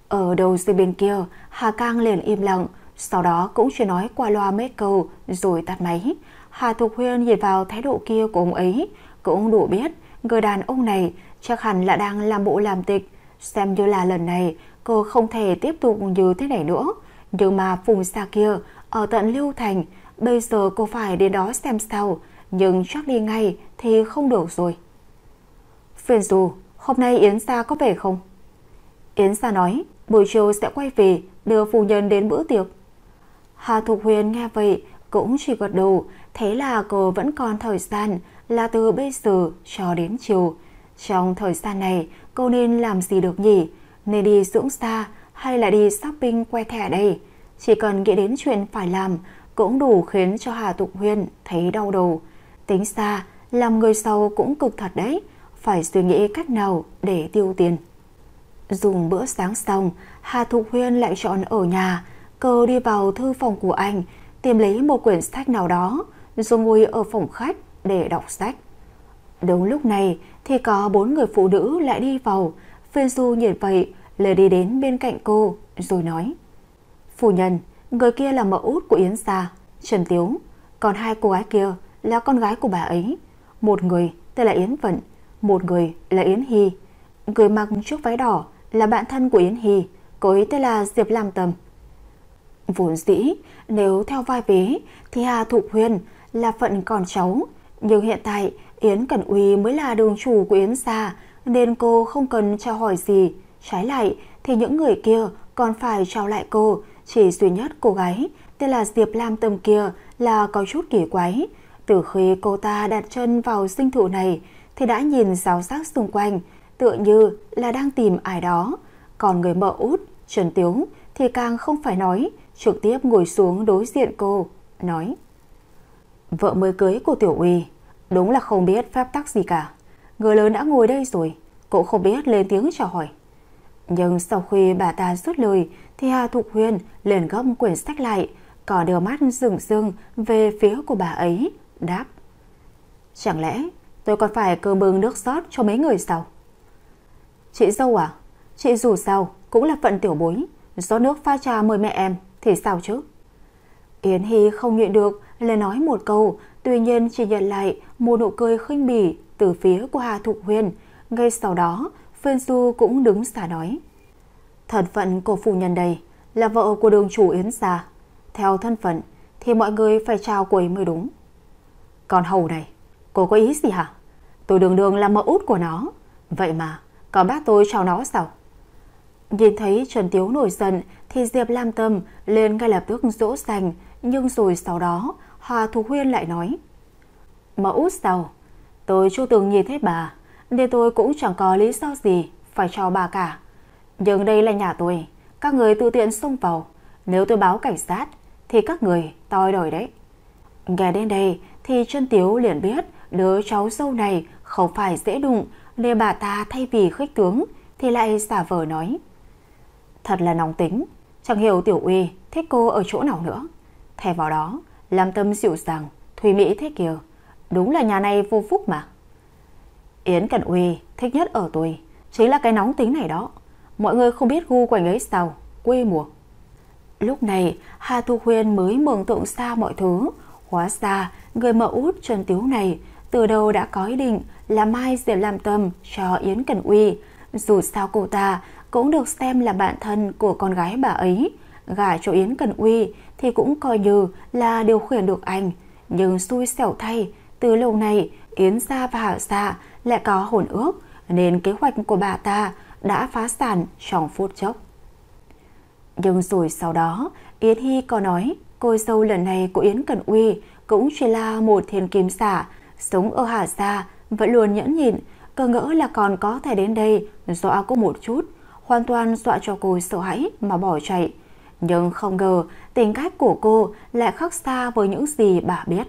Ở đầu dây bên kia, Hà Cang liền im lặng, sau đó cũng chỉ nói qua loa mấy câu rồi tắt máy. Hà Thục Huyên nhìn vào thái độ kia của ông ấy, cũng đủ biết người đàn ông này chắc hẳn là đang làm bộ làm tịch. Xem như là lần này cô không thể tiếp tục như thế này nữa. Nhưng mà vùng xa kia, ở tận Lưu Thành, bây giờ cô phải đến đó xem sao. Nhưng chắc đi ngay thì không được rồi. Phiền dù, hôm nay Yến Sa có về không? Yến Sa nói buổi chiều sẽ quay về đưa phu nhân đến bữa tiệc. Hà Thục Huyền nghe vậy cũng chỉ gật đầu. Thế là cô vẫn còn thời gian, là từ bây giờ cho đến chiều. Trong thời gian này cô nên làm gì được nhỉ? Nên đi dưỡng da hay là đi shopping que thẻ đây? Chỉ cần nghĩ đến chuyện phải làm cũng đủ khiến cho Hà Thục Huyền thấy đau đầu. Tính ra làm người sau cũng cực thật đấy, phải suy nghĩ cách nào để tiêu tiền. Dùng bữa sáng xong, Hà Thục Huyền lại chọn ở nhà. Cô đi vào thư phòng của anh, tìm lấy một quyển sách nào đó, rồi ngồi ở phòng khách để đọc sách. Đúng lúc này thì có bốn người phụ nữ lại đi vào. Phiên Du nhìn vậy, lại đi đến bên cạnh cô, rồi nói. Phu nhân, người kia là mợ út của Yến Sa, Trần Tiếu. Còn hai cô gái kia là con gái của bà ấy. Một người tên là Yến Vận, một người là Yến Hy. Người mặc chiếc váy đỏ là bạn thân của Yến Hy, cô ấy tên là Diệp Lam Tầm. Vốn dĩ, nếu theo vai vế thì Hà Thục Huyền là phận con cháu. Nhưng hiện tại, Yến Cẩn Uy mới là đường chủ của Yến Sa, nên cô không cần trao hỏi gì. Trái lại, thì những người kia còn phải trao lại cô. Chỉ duy nhất cô gái tên là Diệp Lam Tầm kia là có chút kỳ quái. Từ khi cô ta đặt chân vào dinh thự này, thì đã nhìn ráo rác xung quanh, tựa như là đang tìm ai đó. Còn người mợ út, Trần Tiếu, thì càng không phải nói, trực tiếp ngồi xuống đối diện cô, nói. Vợ mới cưới của Tiểu Uy, đúng là không biết phép tắc gì cả. Người lớn đã ngồi đây rồi, cậu không biết lên tiếng chào hỏi. Nhưng sau khi bà ta dứt lời, thì Hà Thục Huyền liền gấp quyển sách lại, có đưa mắt rừng rừng về phía của bà ấy, đáp. Chẳng lẽ tôi còn phải cơm bưng nước sót cho mấy người sao? Chị dâu à, chị dù sao cũng là phận tiểu bối, rót nước pha trà mời mẹ em thì sao chứ? Yến Hy không nhịn được liền nói một câu, tuy nhiên chỉ nhận lại một nụ cười khinh bỉ từ phía của Hà Thục Huyền. Ngay sau đó, Phiên Du cũng đứng ra nói. Thân phận của phu nhân đây là vợ của đường chủ Yến Gia, theo thân phận thì mọi người phải chào cô ấy mới đúng. Còn hầu này, cô có ý gì hả? Tôi đường đường là mợ út của nó, vậy mà còn bác tôi chào nó sao? Nhìn thấy Trần Tiếu nổi giận thì Diệp Lam Tâm lên ngay lập tức dỗ dành. Nhưng rồi sau đó Hà Thục Huyền lại nói. Mợ út sao? Tôi chưa từng nhìn thấy bà, nên tôi cũng chẳng có lý do gì phải chào bà cả. Nhưng đây là nhà tôi, các người tự tiện xông vào, nếu tôi báo cảnh sát thì các người toi đời đấy. Nghe đến đây thì Trần Tiếu liền biết đứa cháu dâu này không phải dễ đụng, nên bà ta thay vì khích tướng thì lại giả vờ nói. Thật là nóng tính, chẳng hiểu Tiểu Uy thích cô ở chỗ nào nữa. Thay vào đó, Lam Tâm dịu dàng, thùy mỹ thế kìa, đúng là nhà này vô phúc mà. Yến Cẩn Uy thích nhất ở tôi chính là cái nóng tính này đó. Mọi người không biết gu của anh ấy sao, quê mùa. Lúc này, Hà Thục Huyền mới mường tượng ra mọi thứ. Hóa ra, người mợ út Trần Tiếu này từ đầu đã có ý định là mai Diệp Lam Tâm cho Yến Cẩn Uy. Dù sao cô ta cũng được xem là bạn thân của con gái bà ấy, gả cho Yến Cẩn Uy thì cũng coi như là điều khiển được anh. Nhưng xui xẻo thay, từ lâu nay Yến Gia và Hạ Gia lại có hồn ước, nên kế hoạch của bà ta đã phá sản trong phút chốc. Nhưng rồi sau đó Yến Hy có nói cô dâu lần này của Yến Cẩn Uy cũng chỉ là một thiên kim giả, sống ở Hạ Gia vẫn luôn nhẫn nhịn. Cơ ngỡ là còn có thể đến đây dọa cô một chút, hoàn toàn dọa cho cô sợ hãi mà bỏ chạy. Nhưng không ngờ tính cách của cô lại khác xa với những gì bà biết.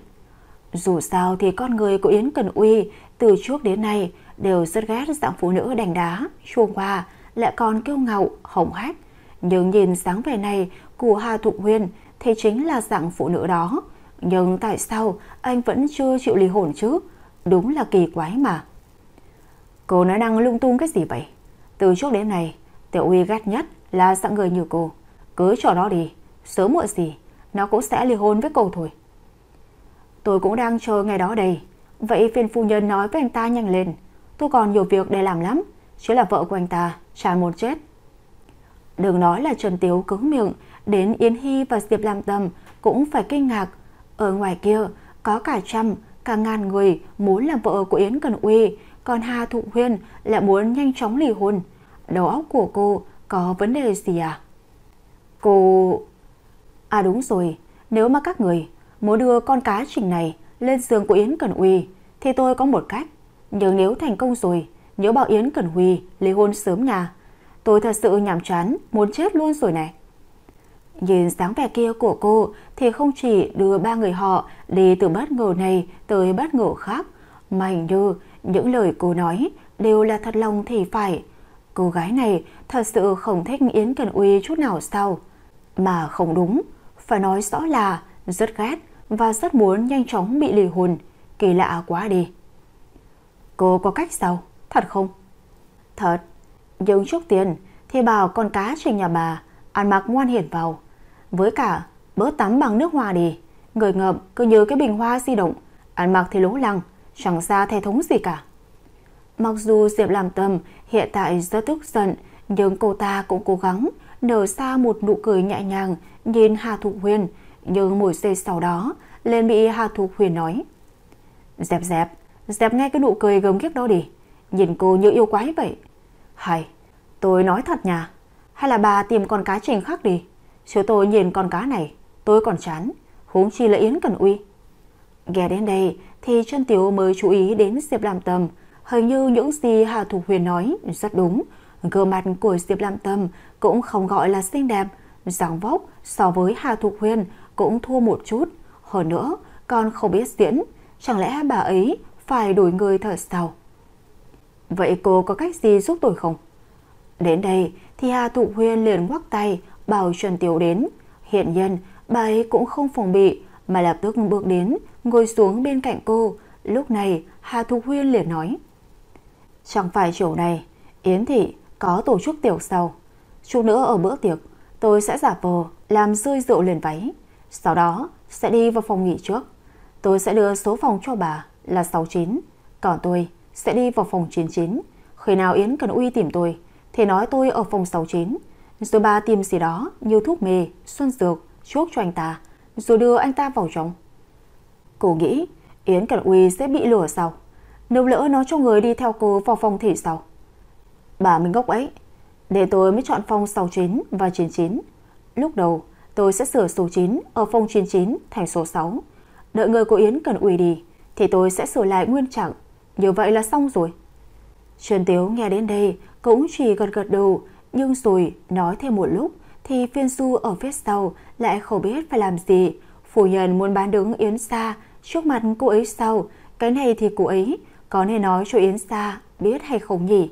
Dù sao thì con người của Yến Cẩn Uy từ trước đến nay đều rất ghét dạng phụ nữ đành đá, chuông qua, lại còn kiêu ngạo, hổng hách. Nhưng nhìn dáng vẻ này của Hà Thục Nguyên thì chính là dạng phụ nữ đó. Nhưng tại sao anh vẫn chưa chịu ly hôn chứ? Đúng là kỳ quái mà. Cô nói năng lung tung cái gì vậy? Từ trước đến nay, Tiểu Uy ghét nhất là dạng người như cô. Cứ cho nó đi, sớm muộn gì nó cũng sẽ ly hôn với cô thôi. Tôi cũng đang chờ ngày đó đây. Vậy phiền phu nhân nói với anh ta nhanh lên. Tôi còn nhiều việc để làm lắm. Chứ là vợ của anh ta, chả muốn chết. Đừng nói là Trần Tiếu cứng miệng, đến Yến Hy và Diệp Lam Tâm cũng phải kinh ngạc. Ở ngoài kia, có cả trăm, cả ngàn người muốn làm vợ của Yến Cần Uy, còn Hà Thụ Huyên lại muốn nhanh chóng ly hôn. Đầu óc của cô có vấn đề gì à? Cô... À đúng rồi, nếu mà các người muốn đưa con cá trình này lên giường của Yến Cần Uy thì tôi có một cách. Nhưng nếu thành công rồi, nhớ bảo Yến Cần Uy ly hôn sớm nha. Tôi thật sự nhàm chán, muốn chết luôn rồi này. Nhìn dáng vẻ kia của cô thì không chỉ đưa ba người họ đi từ bất ngờ này tới bất ngờ khác, mà hình như những lời cô nói đều là thật lòng thì phải. Cô gái này thật sự không thích Yến Cần Uy chút nào sao? Mà không đúng, phải nói rõ là rất ghét và rất muốn nhanh chóng bị ly hôn. Kỳ lạ quá đi. Cô có cách sao? Thật không? Thật. Nhưng trước tiên thì bảo con cá trình nhà bà ăn mặc ngoan hiền vào. Với cả bớt tắm bằng nước hoa đi. Người ngợm cứ như cái bình hoa di động, ăn mặc thì lố lăng, chẳng ra thể thống gì cả. Mặc dù Diệp Lam Tâm hiện tại rất tức giận, nhưng cô ta cũng cố gắng nở ra một nụ cười nhẹ nhàng nhìn Hà Thục Huyền. Nhưng mỗi giây sau đó lên bị Hà Thục Huyền nói: Dẹp dẹp Dẹp ngay cái nụ cười gớm ghiếc đó đi. Nhìn cô như yêu quái vậy. Hay, tôi nói thật nha, hay là bà tìm con cá trình khác đi. Chứ tôi nhìn con cá này tôi còn chán, huống chi là Yến Cần Uy. Ghé đến đây thì Trân Tiếu mới chú ý đến Diệp Lam Tâm. Hình như những gì Hà Thục Huyền nói rất đúng. Gương mặt của Diệp Lam Tâm cũng không gọi là xinh đẹp, dáng vóc so với Hà Thục Huyền cũng thua một chút. Hơn nữa còn không biết diễn, chẳng lẽ bà ấy phải đổi người thở sao? Vậy cô có cách gì giúp tôi không? Đến đây thì Hà Thụ Huyên liền ngoắc tay bảo Trần Tiếu đến. Hiện nhiên bà ấy cũng không phòng bị mà lập tức bước đến ngồi xuống bên cạnh cô. Lúc này Hà Thụ Huyên liền nói: Chẳng phải chiều này Yến thị có tổ chức tiệc sau. Chút nữa ở bữa tiệc tôi sẽ giả vờ làm rơi rượu lên váy, sau đó sẽ đi vào phòng nghỉ trước. Tôi sẽ đưa số phòng cho bà là sáu chín, còn tôi sẽ đi vào phòng chín chín. Khi nào Yến Cần Uy tìm tôi thì nói tôi ở phòng sáu chín. Rồi bà tìm gì đó như thuốc mê, xuân dược chuốc cho anh ta, rồi đưa anh ta vào trong. Cô nghĩ Yến Cần Uy sẽ bị lừa sao? Nếu lỡ nó cho người đi theo cô vào phòng thì sao? Bà mình gốc ấy. Để tôi mới chọn phòng sáu chín và chín chín. Lúc đầu tôi sẽ sửa số chín ở phòng chín chín thành số sáu. Đợi người của Yến Cần Uy đi thì tôi sẽ sửa lại nguyên trạng. Như vậy là xong rồi. Trần Tiếu nghe đến đây cũng chỉ gật gật đầu. Nhưng rồi nói thêm một lúc thì Phiên Du ở phía sau lại không biết phải làm gì. Phu nhân muốn bán đứng Yến Sa trước mặt cô ấy sau. Cái này thì cô ấy có nên nói cho Yến Sa biết hay không nhỉ?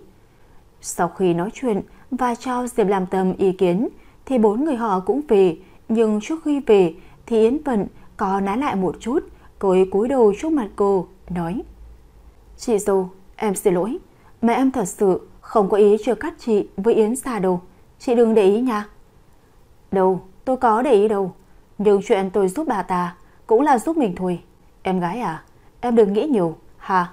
Sau khi nói chuyện và cho Diệp Lam Tâm ý kiến thì bốn người họ cũng về. Nhưng trước khi về thì Yến Vận có nán lại một chút. Cô ấy cúi đầu trước mặt cô nói: Chị Du, em xin lỗi. Mẹ em thật sự không có ý chưa cắt chị với Yến Sa đâu. Chị đừng để ý nha. Đâu, tôi có để ý đâu. Nhưng chuyện tôi giúp bà ta cũng là giúp mình thôi. Em gái à, em đừng nghĩ nhiều, hả?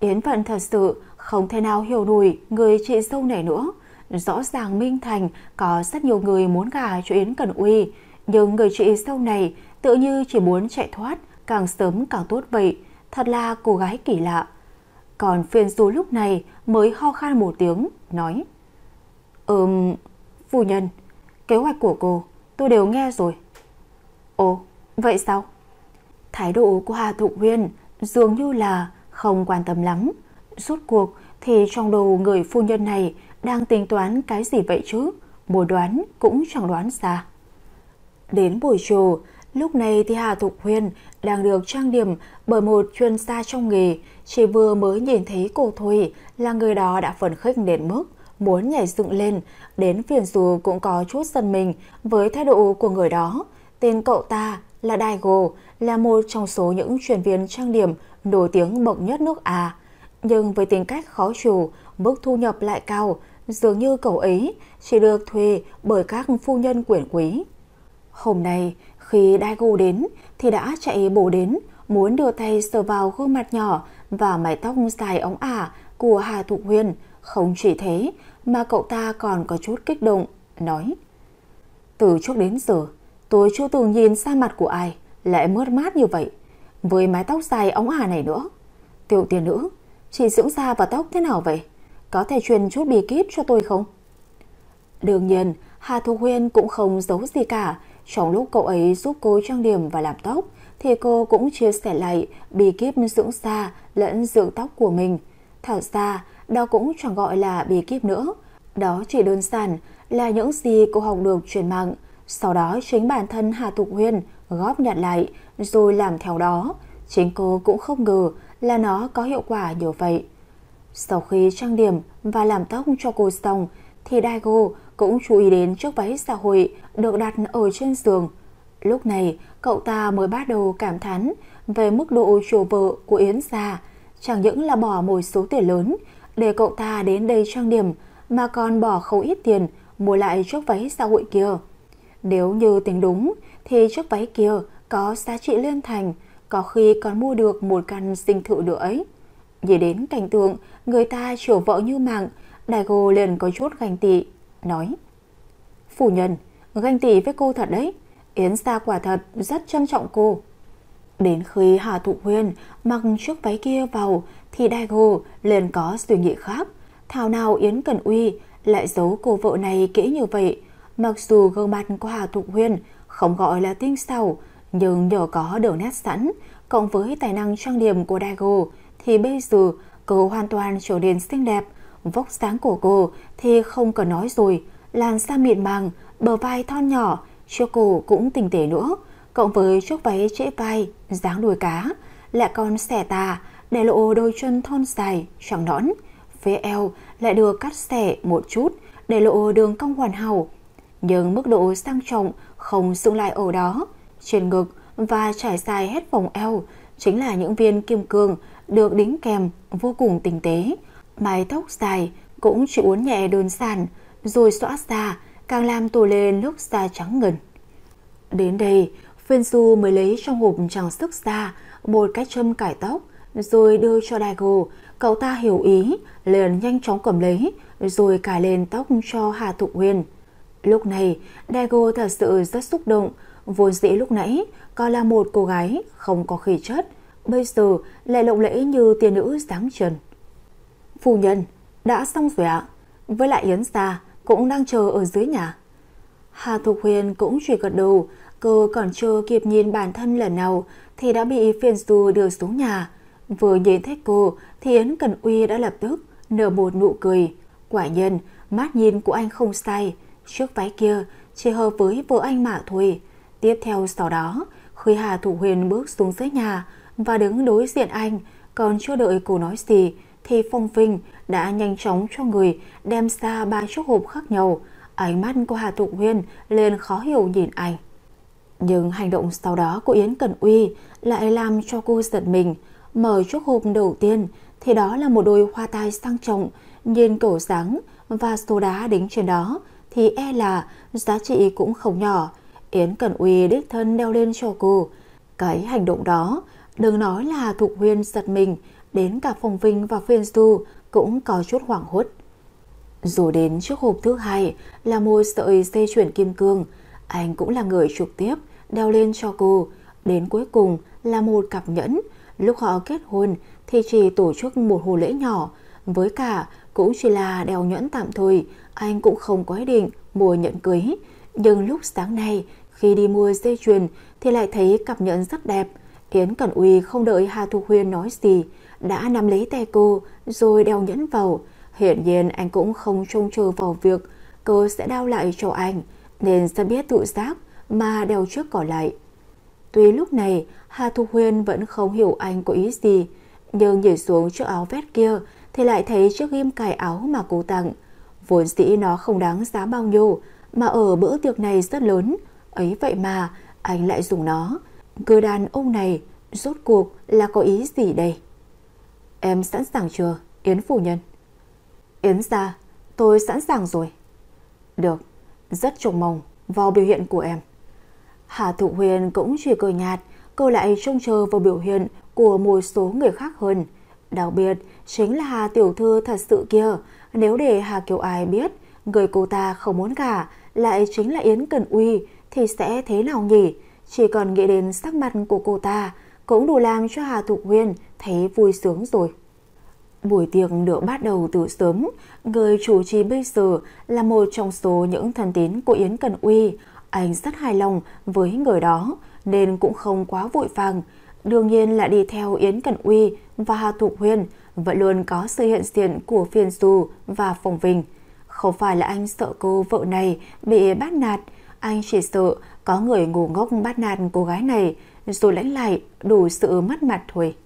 Yến Vận thật sự không thể nào hiểu nổi người chị dâu này nữa. Rõ ràng Minh Thành có rất nhiều người muốn gả cho Yến Cần Uy, nhưng người chị dâu này tự như chỉ muốn chạy thoát càng sớm càng tốt vậy. Thật là cô gái kỳ lạ. Còn Phiên Du lúc này mới ho khan một tiếng, nói: Ừm, phu nhân, kế hoạch của cô tôi đều nghe rồi. Ồ, vậy sao? Thái độ của Hà Thục Huyên dường như là không quan tâm lắm. Rốt cuộc thì trong đầu người phu nhân này đang tính toán cái gì vậy chứ? Bồ đoán cũng chẳng đoán ra. Đến buổi chiều, Lúc này thì Hà Thục Huyền đang được trang điểm bởi một chuyên gia trong nghề. Chỉ vừa mới nhìn thấy cô Thùy là người đó đã phấn khích đến mức muốn nhảy dựng lên, đến phiền dù cũng có chút giật mình với thái độ của người đó. Tên cậu ta là Daigo, là một trong số những chuyên viên trang điểm nổi tiếng bậc nhất nước À. Nhưng với tính cách khó chịu, mức thu nhập lại cao, dường như cậu ấy chỉ được thuê bởi các phu nhân quyền quý. Hôm nay, khi Daigo đến thì đã chạy bổ đến, muốn đưa tay sờ vào gương mặt nhỏ và mái tóc dài óng ả của Hà Thục Huyền. Không chỉ thế mà cậu ta còn có chút kích động, nói: Từ trước đến giờ, tôi chưa từng nhìn sang mặt của ai lại mướt mát như vậy, với mái tóc dài óng ả này nữa. Tiểu tiên nữ, chị dưỡng da và tóc thế nào vậy? Có thể truyền chút bí kíp cho tôi không? Đương nhiên, Hà Thục Huyền cũng không giấu gì cả. Trong lúc cậu ấy giúp cô trang điểm và làm tóc, thì cô cũng chia sẻ lại bí kíp dưỡng da lẫn dưỡng tóc của mình. Thật ra, đó cũng chẳng gọi là bí kíp nữa. Đó chỉ đơn giản là những gì cô học được trên mạng. Sau đó chính bản thân Hà Thục Huyền góp nhặt lại rồi làm theo đó. Chính cô cũng không ngờ là nó có hiệu quả như vậy. Sau khi trang điểm và làm tóc cho cô xong, thì Daigo cũng chú ý đến chiếc váy xã hội được đặt ở trên giường. Lúc này, cậu ta mới bắt đầu cảm thán về mức độ chiều vợ của Yến gia. Chẳng những là bỏ một số tiền lớn để cậu ta đến đây trang điểm, mà còn bỏ không ít tiền mua lại chiếc váy xã hội kia. Nếu như tính đúng, thì chiếc váy kia có giá trị liên thành, có khi còn mua được một căn dinh thự nữa ấy. Nhìn đến cảnh tượng người ta chiều vợ như mạng, Daigo liền có chút ganh tị, nói: Phu nhân, ganh tị với cô thật đấy. Yến gia quả thật rất trân trọng cô. Đến khi Hà Thục Huyền mặc chiếc váy kia vào thì Daigo liền có suy nghĩ khác. Thảo nào Yến Cần Uy lại giấu cô vợ này kỹ như vậy. Mặc dù gương mặt của Hà Thục Huyền không gọi là tinh xảo, nhưng nhờ có đường nét sẵn cộng với tài năng trang điểm của Daigo thì bây giờ cô hoàn toàn trở nên xinh đẹp. Vóc dáng của cô thì không cần nói rồi, làn da mịn màng, bờ vai thon nhỏ, chiếc cổ cũng tinh tế nữa, cộng với chiếc váy trễ vai dáng đuôi cá, lại còn xẻ tà để lộ đôi chân thon dài trắng nõn, phía eo lại được cắt xẻ một chút để lộ đường cong hoàn hảo. Nhưng mức độ sang trọng không dừng lại ở đó, trên ngực và trải dài hết vòng eo chính là những viên kim cương được đính kèm vô cùng tinh tế. Mái tóc dài cũng chỉ uốn nhẹ đơn giản rồi xõa ra, càng làm tô lên nước da trắng ngần. Đến đây, Phiên Du mới lấy trong hộp trang sức ra một cái châm cải tóc rồi đưa cho Daigo. Cậu ta hiểu ý liền nhanh chóng cầm lấy rồi cài lên tóc cho Hà Thục Huyền. Lúc này Daigo thật sự rất xúc động. Vốn dĩ lúc nãy còn là một cô gái không có khí chất, bây giờ lại lộng lẫy như tiên nữ dáng trần. Phu nhân, đã xong rồi ạ. Với lại Yến gia cũng đang chờ ở dưới nhà. Hà Thục Huyền cũng chỉ gật đầu. Cô còn chưa kịp nhìn bản thân lần nào thì đã bị Phiên Du đưa xuống nhà. Vừa nhìn thấy cô thì Yến Cần Uy đã lập tức nở một nụ cười. Quả nhiên mắt nhìn của anh không sai, chiếc váy kia chỉ hợp với vợ anh mà thôi. Tiếp theo sau đó, khi Hà Thục Huyền bước xuống dưới nhà và đứng đối diện anh, còn chưa đợi cô nói gì thì Phong Vinh đã nhanh chóng cho người đem ra ba chiếc hộp khác nhau. Ánh mắt của Hà Thục Huyền lên khó hiểu nhìn anh. Nhưng hành động sau đó của Yến Cần Uy lại làm cho cô giật mình. Mở chiếc hộp đầu tiên thì đó là một đôi hoa tai sang trọng, nhìn cổ sáng và số đá đính trên đó thì e là giá trị cũng không nhỏ. Yến Cần Uy đích thân đeo lên cho cô. Cái hành động đó đừng nói là Hà Thục Huyền giật mình, đến cả Phong Vinh và Phiên Du cũng có chút hoảng hốt. Rồi đến chiếc hộp thứ hai là một sợi dây chuyền kim cương, anh cũng là người trực tiếp đeo lên cho cô. Đến cuối cùng là một cặp nhẫn. Lúc họ kết hôn thì chỉ tổ chức một hôn lễ nhỏ, với cả cũng chỉ là đeo nhẫn tạm thời, anh cũng không có ý định mua nhẫn cưới. Nhưng lúc sáng nay khi đi mua dây chuyền thì lại thấy cặp nhẫn rất đẹp. Yến Cần Uy không đợi Hà Thục Huyền nói gì đã nắm lấy tay cô rồi đeo nhẫn vào. Hiển nhiên anh cũng không trông chờ vào việc cô sẽ đeo lại cho anh, nên sẽ biết tự giác mà đeo trước cỏ lại. Tuy lúc này Hà Thục Huyền vẫn không hiểu anh có ý gì, nhưng nhìn xuống chiếc áo vest kia thì lại thấy chiếc ghim cài áo mà cô tặng. Vốn dĩ nó không đáng giá bao nhiêu, mà ở bữa tiệc này rất lớn, ấy vậy mà anh lại dùng nó. Cứ đàn ông này rốt cuộc là có ý gì đây? Em sẵn sàng chưa, Yến phu nhân? Yến gia, tôi sẵn sàng rồi. Được, rất trông mong vào biểu hiện của em. Hà Thụ Huyền cũng chỉ cười nhạt, cô lại trông chờ vào biểu hiện của một số người khác hơn. Đặc biệt chính là Hà tiểu thư thật sự kia. Nếu để Hà Kiều Ai biết người cô ta không muốn gả lại chính là Yến Cần Uy thì sẽ thế nào nhỉ? Chỉ cần nghĩ đến sắc mặt của cô ta cũng đủ làm cho Hà Thụ Huyền thấy vui sướng rồi. Buổi tiệc được bắt đầu từ sớm. Người chủ trì bây giờ là một trong số những thân tín của Yến Cần Uy. Anh rất hài lòng với người đó nên cũng không quá vội vàng. Đương nhiên là đi theo Yến Cần Uy và Hà Thục Huyền vẫn luôn có sự hiện diện của Phiên Du và Phùng Vinh. Không phải là anh sợ cô vợ này bị bắt nạt, anh chỉ sợ có người ngu ngốc bắt nạt cô gái này rồi lãnh lại đủ sự mất mặt thôi.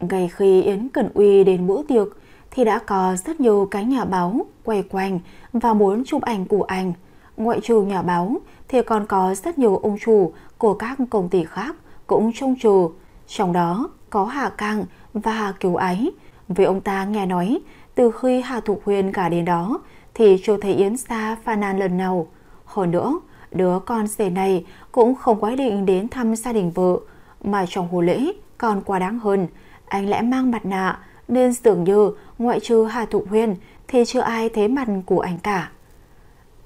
Ngay khi Yến Cần Uy đến bữa tiệc thì đã có rất nhiều cái nhà báo quay quanh và muốn chụp ảnh của anh. Ngoại trừ nhà báo thì còn có rất nhiều ông chủ của các công ty khác cũng trông chờ, trong đó có Hà Cang và Hà Kiều Ái. Vì ông ta nghe nói từ khi Hà Thục Huyền cả đến đó thì chưa thấy Yến gia phàn nàn lần nào. Hơn nữa, đứa con rể này cũng không quá định đến thăm gia đình vợ, mà trong hồ lễ còn quá đáng hơn. Anh lại mang mặt nạ nên dường như ngoại trừ Hà Thục Huyền thì chưa ai thấy mặt của anh cả.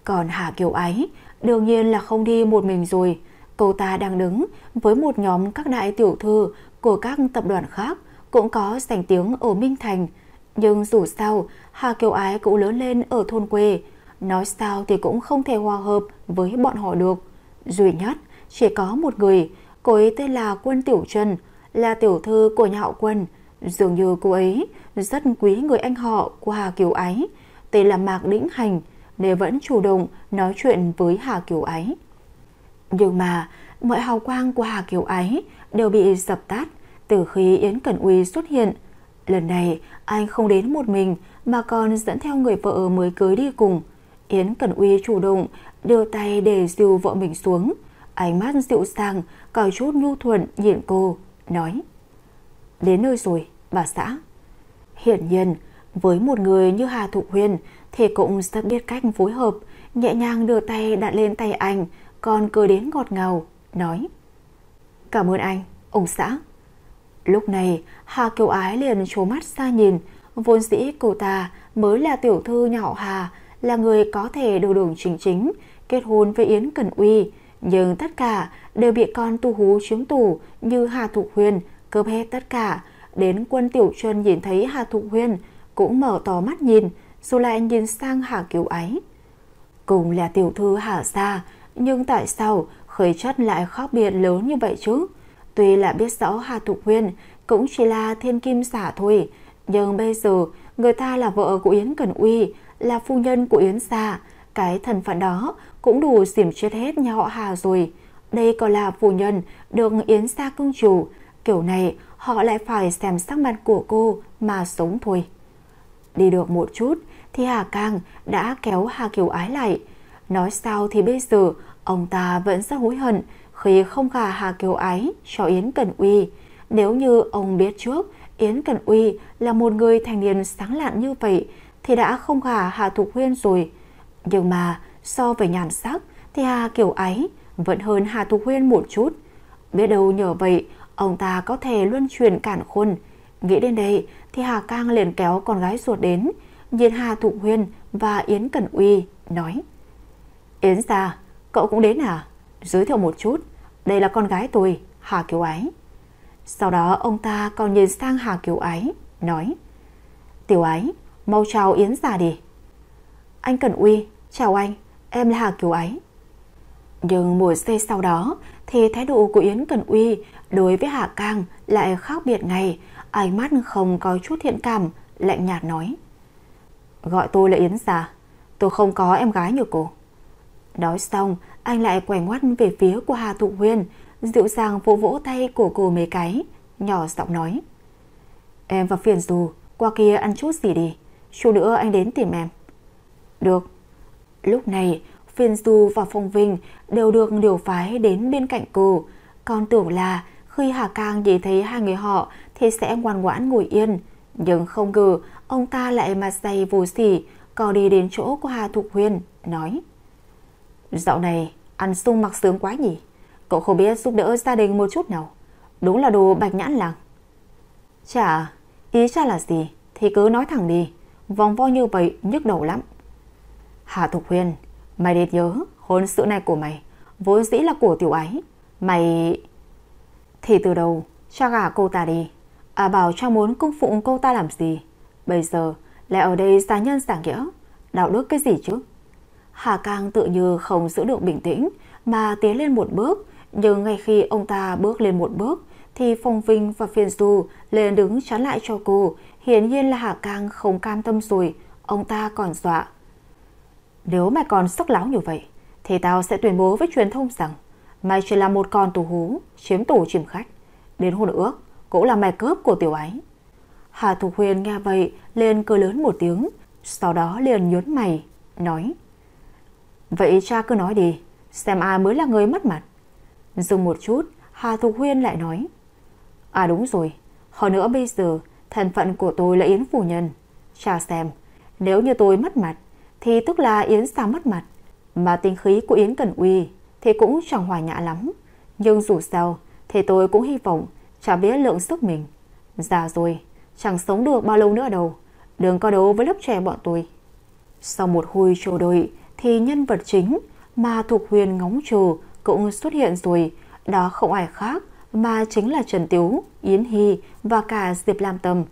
Còn Hà Kiều Ái đương nhiên là không đi một mình rồi. Cô ta đang đứng với một nhóm các đại tiểu thư của các tập đoàn khác cũng có danh tiếng ở Minh Thành. Nhưng dù sao Hà Kiều Ái cũng lớn lên ở thôn quê, nói sao thì cũng không thể hòa hợp với bọn họ được. Duy nhất chỉ có một người, cô ấy tên là Quân Tiểu Trần, là tiểu thư của nhà họ Quân. Dường như cô ấy rất quý người anh họ của Hà Kiều Ái, tên là Mạc Đĩnh Hành, nên vẫn chủ động nói chuyện với Hà Kiều Ái. Nhưng mà mọi hào quang của Hà Kiều Ái đều bị dập tắt từ khi Yến Cần Uy xuất hiện. Lần này anh không đến một mình mà còn dẫn theo người vợ mới cưới đi cùng. Yến Cần Uy chủ động đưa tay để dìu vợ mình xuống, ánh mắt dịu dàng có chút nhu thuận nhìn cô, nói: "Đến nơi rồi, bà xã." Hiển nhiên với một người như Hà Thục Huyền thì cũng rất biết cách phối hợp, nhẹ nhàng đưa tay đặt lên tay anh, còn cười đến ngọt ngào, nói: "Cảm ơn anh, ông xã." Lúc này Hà Kiều Ái liền trố mắt xa nhìn. Vốn dĩ cô ta mới là tiểu thư nhà họ Hà, là người có thể đường đường chính chính kết hôn với Yến Cần Uy, nhưng tất cả đều bị con tu hú chiếm tủ như Hà Thục Huyền cướp hết tất cả. Đến Quân Tiểu Trần nhìn thấy Hà Thục Huyền cũng mở to mắt nhìn, rồi lại nhìn sang Hà Kiều Ái. Cùng là tiểu thư Hà gia, nhưng tại sao khởi chất lại khác biệt lớn như vậy chứ? Tuy là biết rõ Hà Thục Huyền cũng chỉ là thiên kim giả thôi, nhưng bây giờ người ta là vợ của Yến Cần Uy, là phu nhân của Yến gia, cái thân phận đó cũng đủ xỉm chết hết nhà họ Hà rồi. Đây còn là phu nhân được Yến gia cưng chiều, kiểu này họ lại phải xem sắc mặt của cô mà sống thôi. Đi được một chút thì Hà Cang đã kéo Hà Kiều Ái lại. Nói sao thì bây giờ ông ta vẫn rất hối hận khi không gả Hà Kiều Ái cho Yến Cần Uy. Nếu như ông biết trước Yến Cần Uy là một người thanh niên sáng lạn như vậy thì đã không gả Hà Thục Huyền rồi. Nhưng mà so với nhan sắc thì Hà Kiều Ái vẫn hơn Hà Thục Huyền một chút. Biết đâu nhờ vậy ông ta có thể luân chuyển cản khôn. Nghĩ đến đây thì Hà Cang liền kéo con gái ruột đến, nhìn Hà Thục Huyền và Yến Cần Uy, nói: "Yến gia, cậu cũng đến à? Giới thiệu một chút, đây là con gái tôi, Hà Kiều Ái." Sau đó ông ta còn nhìn sang Hà Kiều Ái, nói: "Tiểu Ái, mau chào Yến gia đi." "Anh Cần Uy, chào anh, em là Hà Kiều Ái." Nhưng một giây sau đó thì thái độ của Yến Cần Uy đối với Hà Cang lại khác biệt ngay. Ánh mắt không có chút thiện cảm, lạnh nhạt nói: "Gọi tôi là Yến gia, tôi không có em gái như cô." Nói xong anh lại quay ngoắt về phía của Hà Thục Huyền, dịu dàng vỗ vỗ tay của cô mấy cái, nhỏ giọng nói: Em và Phiền Dù qua kia ăn chút gì đi, chút nữa anh đến tìm em. Được. Lúc này Phiền Du và Phong Vinh đều được điều phái đến bên cạnh cô. Còn tưởng là khi Hà Cang nhìn thấy hai người họ thì sẽ ngoan ngoãn ngồi yên, nhưng không ngờ ông ta lại mặt dày vô sỉ, có đi đến chỗ của Hà Thục Huyền, nói: Dạo này ăn sung mặc sướng quá nhỉ, cậu không biết giúp đỡ gia đình một chút nào, đúng là đồ bạch nhãn làng. Chả, ý cha là gì thì cứ nói thẳng đi, vòng vo như vậy nhức đầu lắm. Hà Thục Huyền, mày nên nhớ hôn sự này của mày vốn dĩ là của Tiểu Ái. Mày thì từ đầu cha gả cô ta đi, à bảo cha muốn cung phụng cô ta làm gì, bây giờ lại ở đây giả nhân giả nghĩa, đạo đức cái gì chứ. Hà Cang tự như không giữ được bình tĩnh mà tiến lên một bước, nhưng ngay khi ông ta bước lên một bước thì Phong Vinh và Phiền Du lên đứng chắn lại cho cô. Hiển nhiên là Hà Cang không cam tâm rồi, ông ta còn dọa: Nếu mày còn sắc láo như vậy thì tao sẽ tuyên bố với truyền thông rằng mày chỉ là một con tù hú, chiếm tù chiếm khách, đến hôn ước cũng là mày cướp của Tiểu Ái. Hà Thục Huyền nghe vậy liền cười lớn một tiếng, sau đó liền nhướng mày, nói: Vậy cha cứ nói đi, xem ai mới là người mất mặt. Dừng một chút, Hà Thục Huyền lại nói: À đúng rồi, hơn nữa bây giờ thân phận của tôi là Yến phu nhân, cha xem, nếu như tôi mất mặt thì tức là Yến xa mất mặt, mà tính khí của Yến Cần Uy thì cũng chẳng hòa nhã lắm, nhưng dù sao thì tôi cũng hy vọng cha biết lượng sức mình. Già rồi, chẳng sống được bao lâu nữa đâu, đừng có đấu với lớp trẻ bọn tôi. Sau một hồi trò đùa thì nhân vật chính mà Thục Huyền ngóng chờ cũng xuất hiện rồi, đó không ai khác mà chính là Trần Tiếu, Yến Hy và cả Diệp Lam Tâm.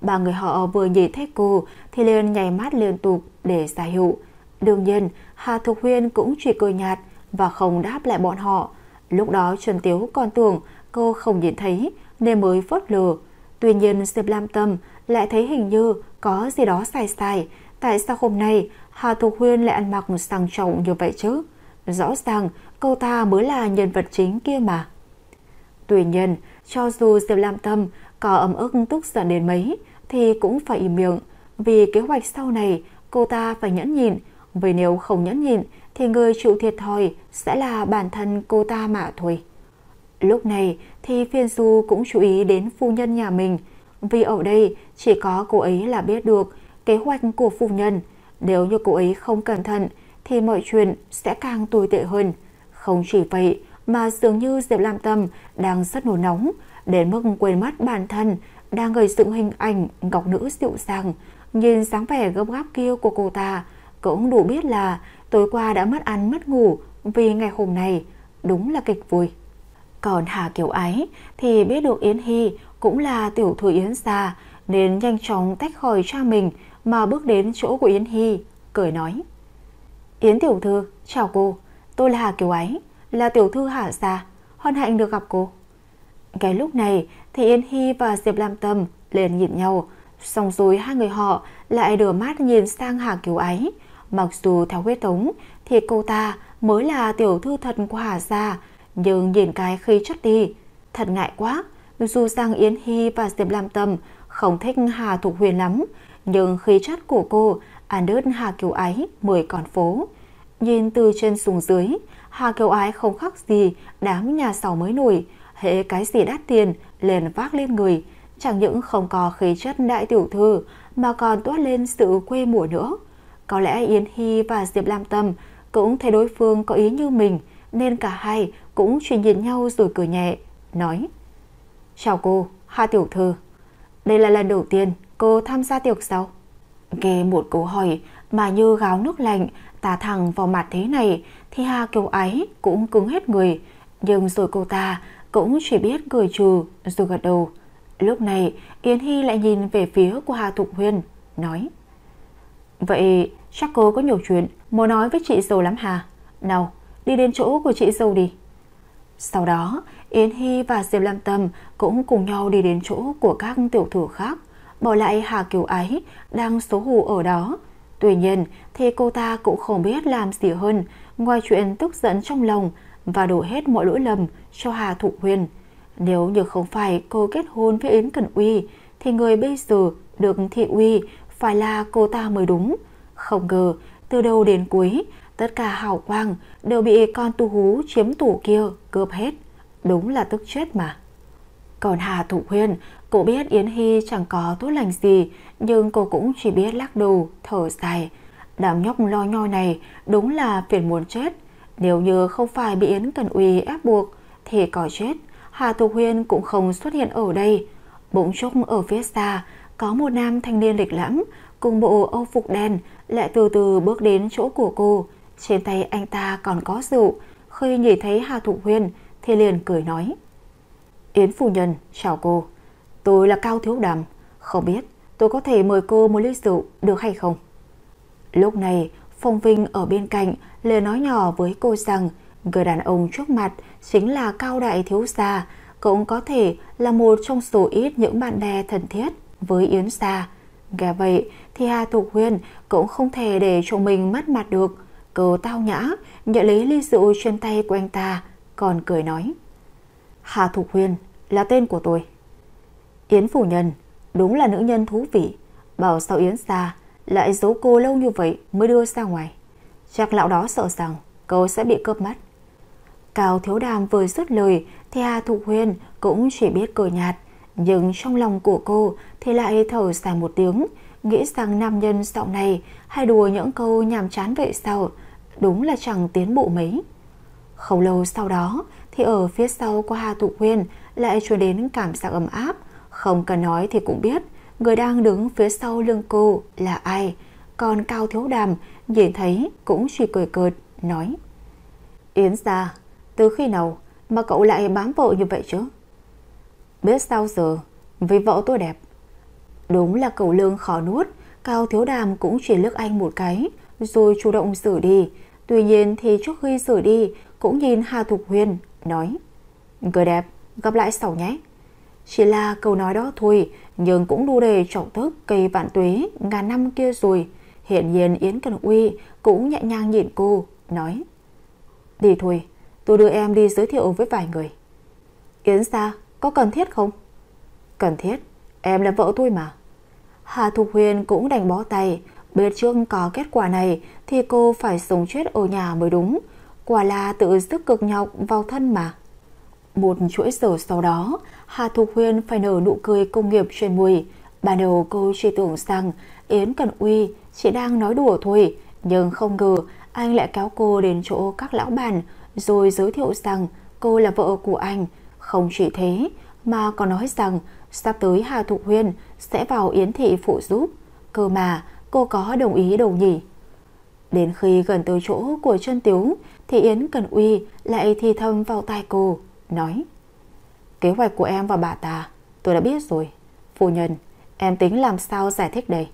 Ba người họ vừa nhìn thấy cô thì liền nháy mắt liên tục để ra hiệu. Đương nhiên Hà Thục Huyền cũng chỉ cười nhạt và không đáp lại bọn họ. Lúc đó Trần Tiếu còn tưởng cô không nhìn thấy nên mới phớt lờ. Tuy nhiên Diệp Lam Tâm lại thấy hình như có gì đó sai sai. Tại sao hôm nay Hà Thục Huyền lại ăn mặc sang trọng như vậy chứ? Rõ ràng cô ta mới là nhân vật chính kia mà. Tuy nhiên cho dù Diệp Lam Tâm có ấm ức tức giận đến mấy thì cũng phải im miệng, vì kế hoạch sau này cô ta phải nhẫn nhịn, vì nếu không nhẫn nhịn thì người chịu thiệt thòi sẽ là bản thân cô ta mà thôi. Lúc này thì Phiên Du cũng chú ý đến phu nhân nhà mình, vì ở đây chỉ có cô ấy là biết được kế hoạch của phu nhân. Nếu như cô ấy không cẩn thận thì mọi chuyện sẽ càng tồi tệ hơn. Không chỉ vậy mà dường như Diệp Lam Tâm đang rất nổi nóng đến mức quên mất bản thân đang gây dựng hình ảnh ngọc nữ dịu dàng. Nhìn dáng vẻ gấp gáp kia của cô ta cũng đủ biết là tối qua đã mất ăn mất ngủ, vì ngày hôm nay đúng là kịch vui. Còn Hà Kiều Ái thì biết được Yến Hy cũng là tiểu thư Yến gia nên nhanh chóng tách khỏi cha mình mà bước đến chỗ của Yến Hy, cười nói: Yến tiểu thư, chào cô, tôi là Hà Kiều Ái, là tiểu thư Hà gia, hân hạnh được gặp cô. Cái lúc này thì Yến Hy và Diệp Lam Tâm liền nhìn nhau, xong rồi hai người họ lại đưa mắt nhìn sang Hà Kiều Ái. Mặc dù theo huyết thống thì cô ta mới là tiểu thư thật của Hà gia, nhưng nhìn cái khi chất đi thật ngại quá. Dù rằng Yến Hy và Diệp Lam Tâm không thích Hà Thục Huyền lắm, nhưng khi chất của cô ăn đứt Hà Kiều Ái mười con phố. Nhìn từ trên xuống dưới, Hà Kiều Ái không khác gì đám nhà giàu mới nổi, hễ cái gì đắt tiền liền vác lên người, chẳng những không có khí chất đại tiểu thư mà còn toát lên sự quê mùa nữa. Có lẽ Yến Hy và Diệp Lam Tâm cũng thấy đối phương có ý như mình nên cả hai cũng chỉ nhìn nhau rồi cười nhẹ, nói: Chào cô, Hà tiểu thư, đây là lần đầu tiên cô tham gia tiệc sao? Nghe một câu hỏi mà như gáo nước lạnh tả thẳng vào mặt thế này thì Hà Kiều Ái cũng cứng hết người, nhưng rồi cô ta cũng chỉ biết cười trừ rồi gật đầu. Lúc này Yến Hy lại nhìn về phía của Hà Thục Huyền, nói: Vậy chắc cô có nhiều chuyện muốn nói với chị dâu lắm hả? Nào, đi đến chỗ của chị dâu đi. Sau đó Yến Hy và Diệp Lam Tâm cũng cùng nhau đi đến chỗ của các tiểu thư khác, bỏ lại Hà Kiều Ái đang xấu hổ ở đó. Tuy nhiên thì cô ta cũng không biết làm gì hơn ngoài chuyện tức giận trong lòng, và đổ hết mọi lỗi lầm cho Hà Thục Huyền. Nếu như không phải cô kết hôn với Yến Cần Uy thì người bây giờ được thị uy phải là cô ta mới đúng. Không ngờ từ đầu đến cuối tất cả hào quang đều bị con tu hú chiếm tủ kia cướp hết. Đúng là tức chết mà. Còn Hà Thục Huyền, cô biết Yến Hy chẳng có tốt lành gì, nhưng cô cũng chỉ biết lắc đầu, thở dài. Đám nhóc lo nhoi này đúng là phiền muốn chết. Nếu như không phải bị Yến Cần Uy ép buộc thì có chết Hà Thục Huyền cũng không xuất hiện ở đây. Bỗng chốc ở phía xa có một nam thanh niên lịch lãm cùng bộ âu phục đen lại từ từ bước đến chỗ của cô. Trên tay anh ta còn có rượu. Khi nhìn thấy Hà Thục Huyền thì liền cười nói: Yến phu nhân, chào cô. Tôi là Cao Thiếu Đàm. Không biết tôi có thể mời cô một ly rượu được hay không? Lúc này Phong Vinh ở bên cạnh liền nói nhỏ với cô rằng người đàn ông trước mặt chính là Cao đại thiếu gia, cũng có thể là một trong số ít những bạn bè thân thiết với Yến gia. Nghe vậy thì Hà Thục Huyền cũng không thể để cho mình mất mặt được. Cô tao nhã nhận lấy ly rượu trên tay của anh ta, còn cười nói: Hà Thục Huyền là tên của tôi. Yến phu nhân đúng là nữ nhân thú vị, bảo sao Yến gia lại giấu cô lâu như vậy mới đưa ra ngoài. Chắc lão đó sợ rằng cô sẽ bị cướp mất. Cao Thiếu Đàm vừa dứt lời thì Hà Thục Huyền cũng chỉ biết cười nhạt, nhưng trong lòng của cô thì lại thở dài một tiếng, nghĩ rằng nam nhân giọng này hay đùa những câu nhàm chán vậy sao, đúng là chẳng tiến bộ mấy. Không lâu sau đó thì ở phía sau của Hà Thục Huyền lại truyền đến cảm giác ấm áp, không cần nói thì cũng biết người đang đứng phía sau lưng cô là ai. Còn Cao Thiếu Đàm nhìn thấy cũng chỉ cười cợt nói: Yến gia, từ khi nào mà cậu lại bám vợ như vậy chứ? Biết sao giờ, vì vợ tôi đẹp. Đúng là cẩu lương khó nuốt. Cao Thiếu Đàm cũng chỉ liếc anh một cái rồi chủ động rửa đi. Tuy nhiên thì trước khi rửa đi cũng nhìn Hà Thục Huyền nói: Người đẹp, gặp lại sau nhé. Chỉ là câu nói đó thôi, nhưng cũng đủ để trọng thức cây vạn tuế ngàn năm kia rồi. Hiện nhiên Yến Cần Uy cũng nhẹ nhàng nhìn cô, nói: Đi thôi, tôi đưa em đi giới thiệu với vài người. Yến gia có cần thiết không? Cần thiết, em là vợ tôi mà. Hà Thục Huyền cũng đành bó tay. Biết trước có kết quả này thì cô phải sống chết ở nhà mới đúng. Quả là tự sức cực nhọc vào thân mà. Một chuỗi giờ sau đó, Hà Thục Huyền phải nở nụ cười công nghiệp trên môi. Ban đầu cô chỉ tưởng rằng Yến Cần Uy chỉ đang nói đùa thôi, nhưng không ngờ anh lại kéo cô đến chỗ các lão bàn rồi giới thiệu rằng cô là vợ của anh. Không chỉ thế mà còn nói rằng sắp tới Hà Thục Huyền sẽ vào Yến thị phụ giúp. Cơ mà cô có đồng ý đâu nhỉ? Đến khi gần tới chỗ của Trân Tiếu thì Yến Cần Uy lại thì thầm vào tai cô, nói: Kế hoạch của em và bà ta tôi đã biết rồi. Phu nhân, em tính làm sao giải thích đây?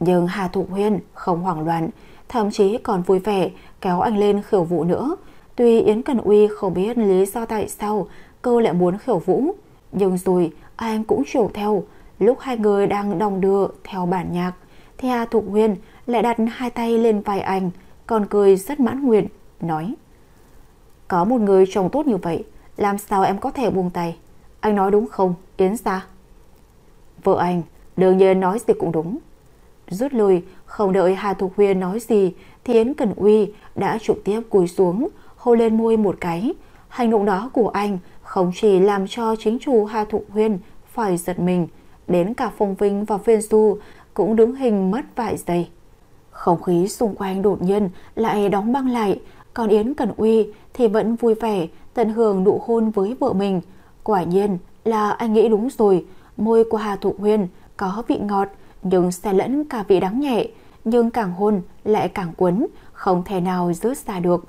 Nhưng Hà Thục Huyền không hoảng loạn, thậm chí còn vui vẻ kéo anh lên khiêu vũ nữa. Tuy Yến Cần Uy không biết lý do tại sao cô lại muốn khiêu vũ, nhưng rồi anh cũng chiều theo. Lúc hai người đang đong đưa theo bản nhạc thì Hà Thục Huyền lại đặt hai tay lên vai anh, còn cười rất mãn nguyện, nói: Có một người chồng tốt như vậy, làm sao em có thể buông tay? Anh nói đúng không, Yến gia? Vợ anh đương nhiên nói gì cũng đúng. Rút lui, không đợi Hà Thục Huyền nói gì thì Yến Cần Uy đã trực tiếp cúi xuống hôn lên môi một cái. Hành động đó của anh không chỉ làm cho chính chủ Hà Thục Huyền phải giật mình, đến cả Phong Vinh và Viên Du cũng đứng hình mất vài giây. Không khí xung quanh đột nhiên lại đóng băng lại. Còn Yến Cần Uy thì vẫn vui vẻ tận hưởng nụ hôn với vợ mình. Quả nhiên là anh nghĩ đúng rồi. Môi của Hà Thục Huyền có vị ngọt nhưng xen lẫn cả vị đắng nhẹ, nhưng càng hôn lại càng cuốn, không thể nào rớt ra được.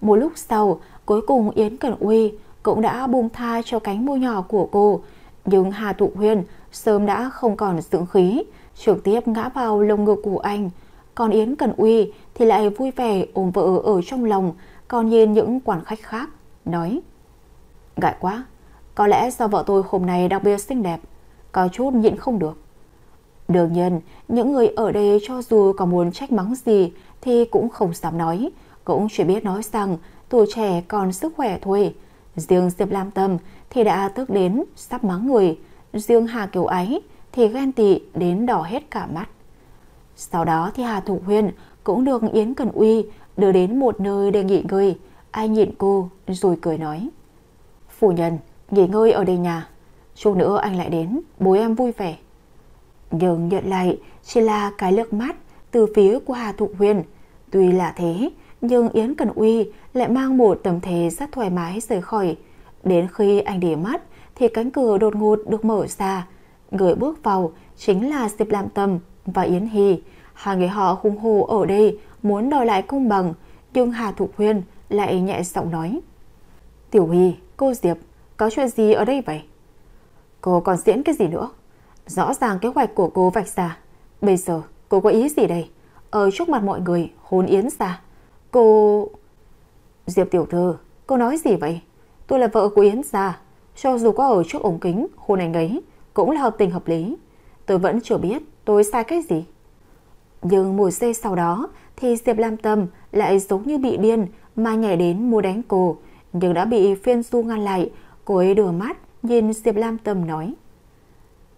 Một lúc sau, cuối cùng Yến Cần Uy cũng đã buông tha cho cánh môi nhỏ của cô, nhưng Hà Thục Huyền sớm đã không còn dưỡng khí, trực tiếp ngã vào lồng ngực của anh. Còn Yến Cần Uy thì lại vui vẻ ôm vợ ở trong lòng, còn nhìn những quản khách khác, nói: Ngại quá, có lẽ do vợ tôi hôm nay đặc biệt xinh đẹp, có chút nhịn không được. Đương nhiên, những người ở đây cho dù có muốn trách mắng gì thì cũng không dám nói, cũng chỉ biết nói rằng tuổi trẻ còn sức khỏe thôi. Riêng Diệp Lam Tâm thì đã tức đến sắp mắng người, riêng Hà Kiều Ái thì ghen tị đến đỏ hết cả mắt. Sau đó thì Hà Thục Huyên cũng được Yến Cần Uy đưa đến một nơi để nghỉ ngơi. Ai nhìn cô rồi cười nói: "Phu nhân, nghỉ ngơi ở đây nhà, chút nữa anh lại đến, bố em vui vẻ." Nhưng nhận lại chỉ là cái liếc mắt từ phía của Hà Thục Huyên. Tuy là thế, nhưng Yến Cần Uy lại mang một tâm thế rất thoải mái rời khỏi. Đến khi anh để mắt thì cánh cửa đột ngột được mở ra. Người bước vào chính là Diệp Lam Tâm và Yến Hy. Hai người họ hung hồ ở đây muốn đòi lại công bằng, nhưng Hà Thục Huyên lại nhẹ giọng nói: "Tiểu Huy, cô Diệp, có chuyện gì ở đây vậy? Cô còn diễn cái gì nữa? Rõ ràng kế hoạch của cô vạch ra. Bây giờ cô có ý gì đây? Ở trước mặt mọi người hôn Yến ra. Cô..." "Diệp tiểu thư, cô nói gì vậy? Tôi là vợ của Yến gia, cho dù có ở trước ống kính hôn anh ấy cũng là hợp tình hợp lý. Tôi vẫn chưa biết tôi sai cái gì." Nhưng một giây sau đó thì Diệp Lam Tâm lại giống như bị điên mà nhảy đến mua đánh cô, nhưng đã bị Phiên Du ngăn lại. Cô ấy đưa mắt nhìn Diệp Lam Tâm nói: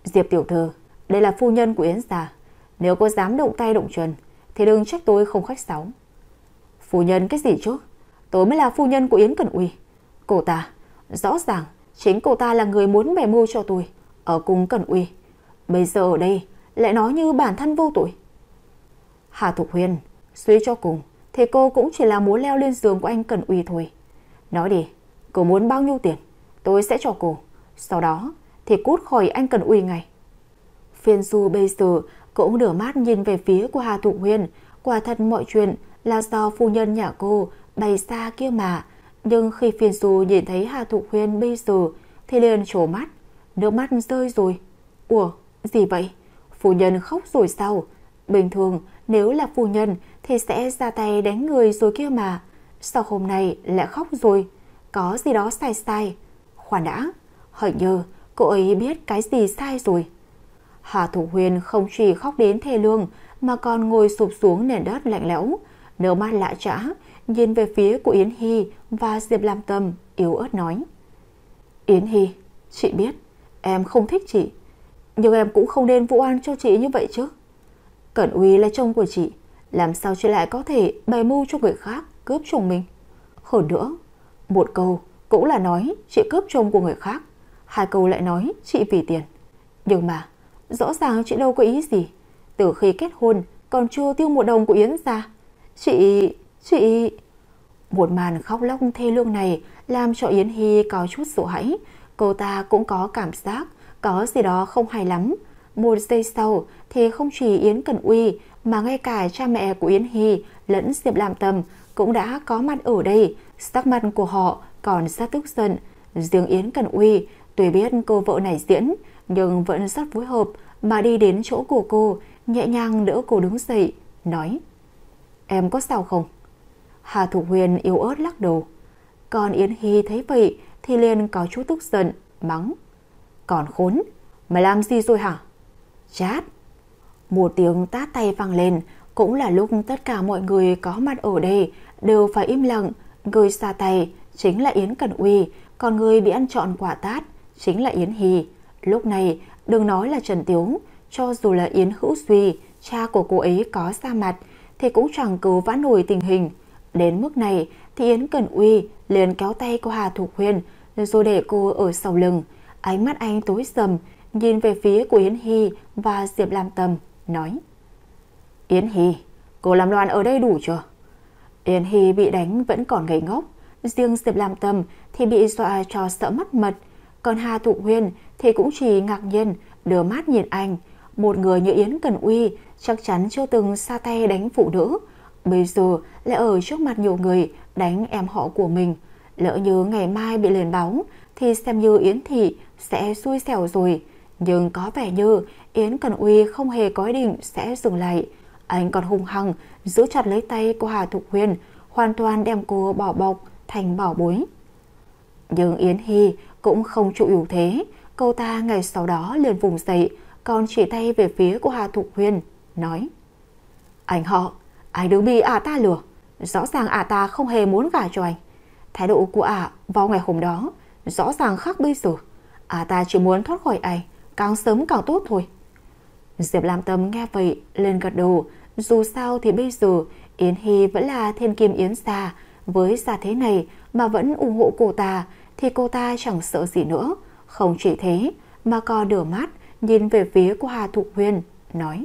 "Diệp tiểu thư, đây là phu nhân của Yến gia, nếu cô dám động tay động chân thì đừng trách tôi không khách sáo." "Phu nhân cái gì chứ? Tôi mới là phu nhân của Yến Cần Uy. Cô ta, rõ ràng chính cô ta là người muốn bày mưu cho tôi ở cùng Cần Uy, bây giờ ở đây lại nói như bản thân vô tội." "Hà Thục Huyên, suy cho cùng thì cô cũng chỉ là muốn leo lên giường của anh Cần Uy thôi. Nói đi, cô muốn bao nhiêu tiền tôi sẽ cho cô, sau đó thì cút khỏi anh Cần Uy ngay." Phiên Du bây giờ cũng đưa mắt nhìn về phía của Hà Thục Huyên. Quả thật mọi chuyện là do phu nhân nhà cô bày xa kia mà. Nhưng khi Phiên Du nhìn thấy Hà Thục Huyên bây giờ thì liền trố mắt, nước mắt rơi rồi. "Ủa, gì vậy? Phu nhân khóc rồi sao? Bình thường nếu là phu nhân thì sẽ ra tay đánh người rồi kia mà, sao hôm nay lại khóc rồi? Có gì đó sai sai." "Khoan đã, hình như cô ấy biết cái gì sai rồi." Hà Thục Huyên không chỉ khóc đến thê lương mà còn ngồi sụp xuống nền đất lạnh lẽo, nước mắt lạ chã nhìn về phía của Yến Hy và Diệp Lam Tâm, yếu ớt nói: "Yến Hy, chị biết em không thích chị, nhưng em cũng không nên vu oan cho chị như vậy chứ. Cẩn Uy là chồng của chị, làm sao chị lại có thể bày mưu cho người khác cướp chồng mình? Hơn nữa, một câu cũng là nói chị cướp chồng của người khác, hai câu lại nói chị vì tiền. Nhưng mà rõ ràng chị đâu có ý gì. Từ khi kết hôn còn chưa tiêu một đồng của Yến gia. Chị... chị..." Một màn khóc lóc thê lương này làm cho Yến Hy có chút sợ hãi. Cô ta cũng có cảm giác có gì đó không hay lắm. Một giây sau thì không chỉ Yến Cần Uy mà ngay cả cha mẹ của Yến Hy lẫn Diệp Lam Tâm cũng đã có mặt ở đây. Sắc mặt của họ còn rất tức giận. Riêng Yến Cần Uy tuy biết cô vợ này diễn nhưng vẫn rất phối hợp mà đi đến chỗ của cô, nhẹ nhàng đỡ cô đứng dậy, nói: "Em có sao không?" Hà Thục Huyên yếu ớt lắc đầu. Còn Yến Hy thấy vậy thì liền có chút tức giận, mắng: "Còn khốn, mày làm gì rồi hả?" Chát! Một tiếng tát tay vang lên, cũng là lúc tất cả mọi người có mặt ở đây đều phải im lặng. Người ra tay chính là Yến Cần Uy, còn người bị ăn trọn quả tát chính là Yến Hy. Lúc này đừng nói là Trần Tiếu, cho dù là Yến Hữu Duy, cha của cô ấy có ra mặt thì cũng chẳng cứu vãn nổi tình hình. Đến mức này thì Yến Cần Uy liền kéo tay của Hà Thục Huyên rồi để cô ở sau lưng. Ánh mắt anh tối sầm nhìn về phía của Yến Hy và Diệp Lam Tâm, nói: "Yến Hy, cô làm loạn ở đây đủ chưa?" Yến Hy bị đánh vẫn còn ngây ngốc, riêng Diệp Lam Tâm thì bị dọa cho sợ mất mật. Còn Hà Thục Huyên thì cũng chỉ ngạc nhiên đưa mắt nhìn anh. Một người như Yến Cần Uy chắc chắn chưa từng sa tay đánh phụ nữ, bây giờ lại ở trước mặt nhiều người đánh em họ của mình. Lỡ như ngày mai bị lên báo thì xem như Yến thị sẽ xui xẻo rồi. Nhưng có vẻ như Yến Cần Uy không hề có ý định sẽ dừng lại. Anh còn hung hăng giữ chặt lấy tay của Hà Thục Huyên, hoàn toàn đem cô bỏ bọc thành bảo bối. Nhưng Yến Hy cũng không chịu yếu thế, cô ta ngày sau đó liền vùng dậy, còn chỉ tay về phía của Hà Thục Huyên, nói: "Anh họ, anh đừng bị ả ta lừa, rõ ràng ả ta không hề muốn gả cho anh. Thái độ của ả à vào ngày hôm đó rõ ràng khác bây giờ. Ả à ta chỉ muốn thoát khỏi ảnh, càng sớm càng tốt thôi. Diệp Lam Tâm nghe vậy lên gật đầu. Dù sao thì bây giờ Yến Hy vẫn là thiên kim yến gia, với gia thế này mà vẫn ủng hộ cô ta thì cô ta chẳng sợ gì nữa. Không chỉ thế mà còn đưa mắt nhìn về phía của Hà Thục Huyền, nói: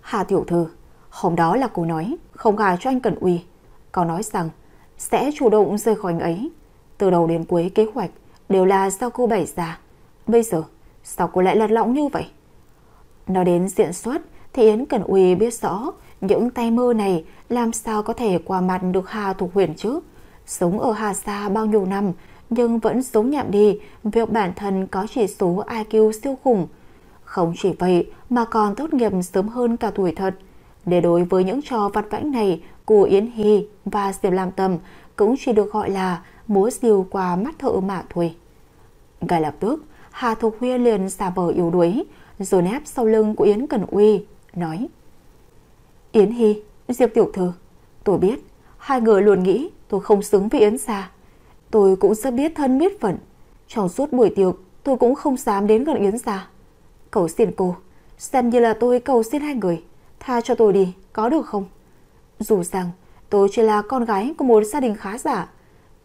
Hà tiểu thư, hôm đó là cô nói không gả cho anh Cẩn Uy, có nói rằng sẽ chủ động rời khỏi anh ấy. Từ đầu đến cuối kế hoạch đều là do cô bày ra. Bây giờ sao cô lại lật lọng như vậy? Nói đến diễn xuất thì Yến Cẩn Uy biết rõ những tay mơ này làm sao có thể qua mặt được Hà Thục Huyền chứ. Sống ở Hà Sa bao nhiêu năm nhưng vẫn sống nhạm đi việc bản thân có chỉ số i kiu siêu khủng. Không chỉ vậy mà còn tốt nghiệp sớm hơn cả tuổi thật. Để đối với những trò vặt vãnh này của Yến Hy và Diệp Lam Tâm cũng chỉ được gọi là múa diều qua mắt thợ mà thôi. Ngay lập tức Hà Thục Huyền liền xả vờ yếu đuối rồi nép sau lưng của Yến Cẩn Uy, nói: Yến Hy, Diệp tiểu thư, tôi biết hai người luôn nghĩ tôi không xứng với Yến gia. Tôi cũng sẽ biết thân biết phận. Trong suốt buổi tiệc tôi cũng không dám đến gần Yến gia. Cầu xin cô, xem như là tôi cầu xin hai người, tha cho tôi đi, có được không? Dù rằng tôi chỉ là con gái của một gia đình khá giả,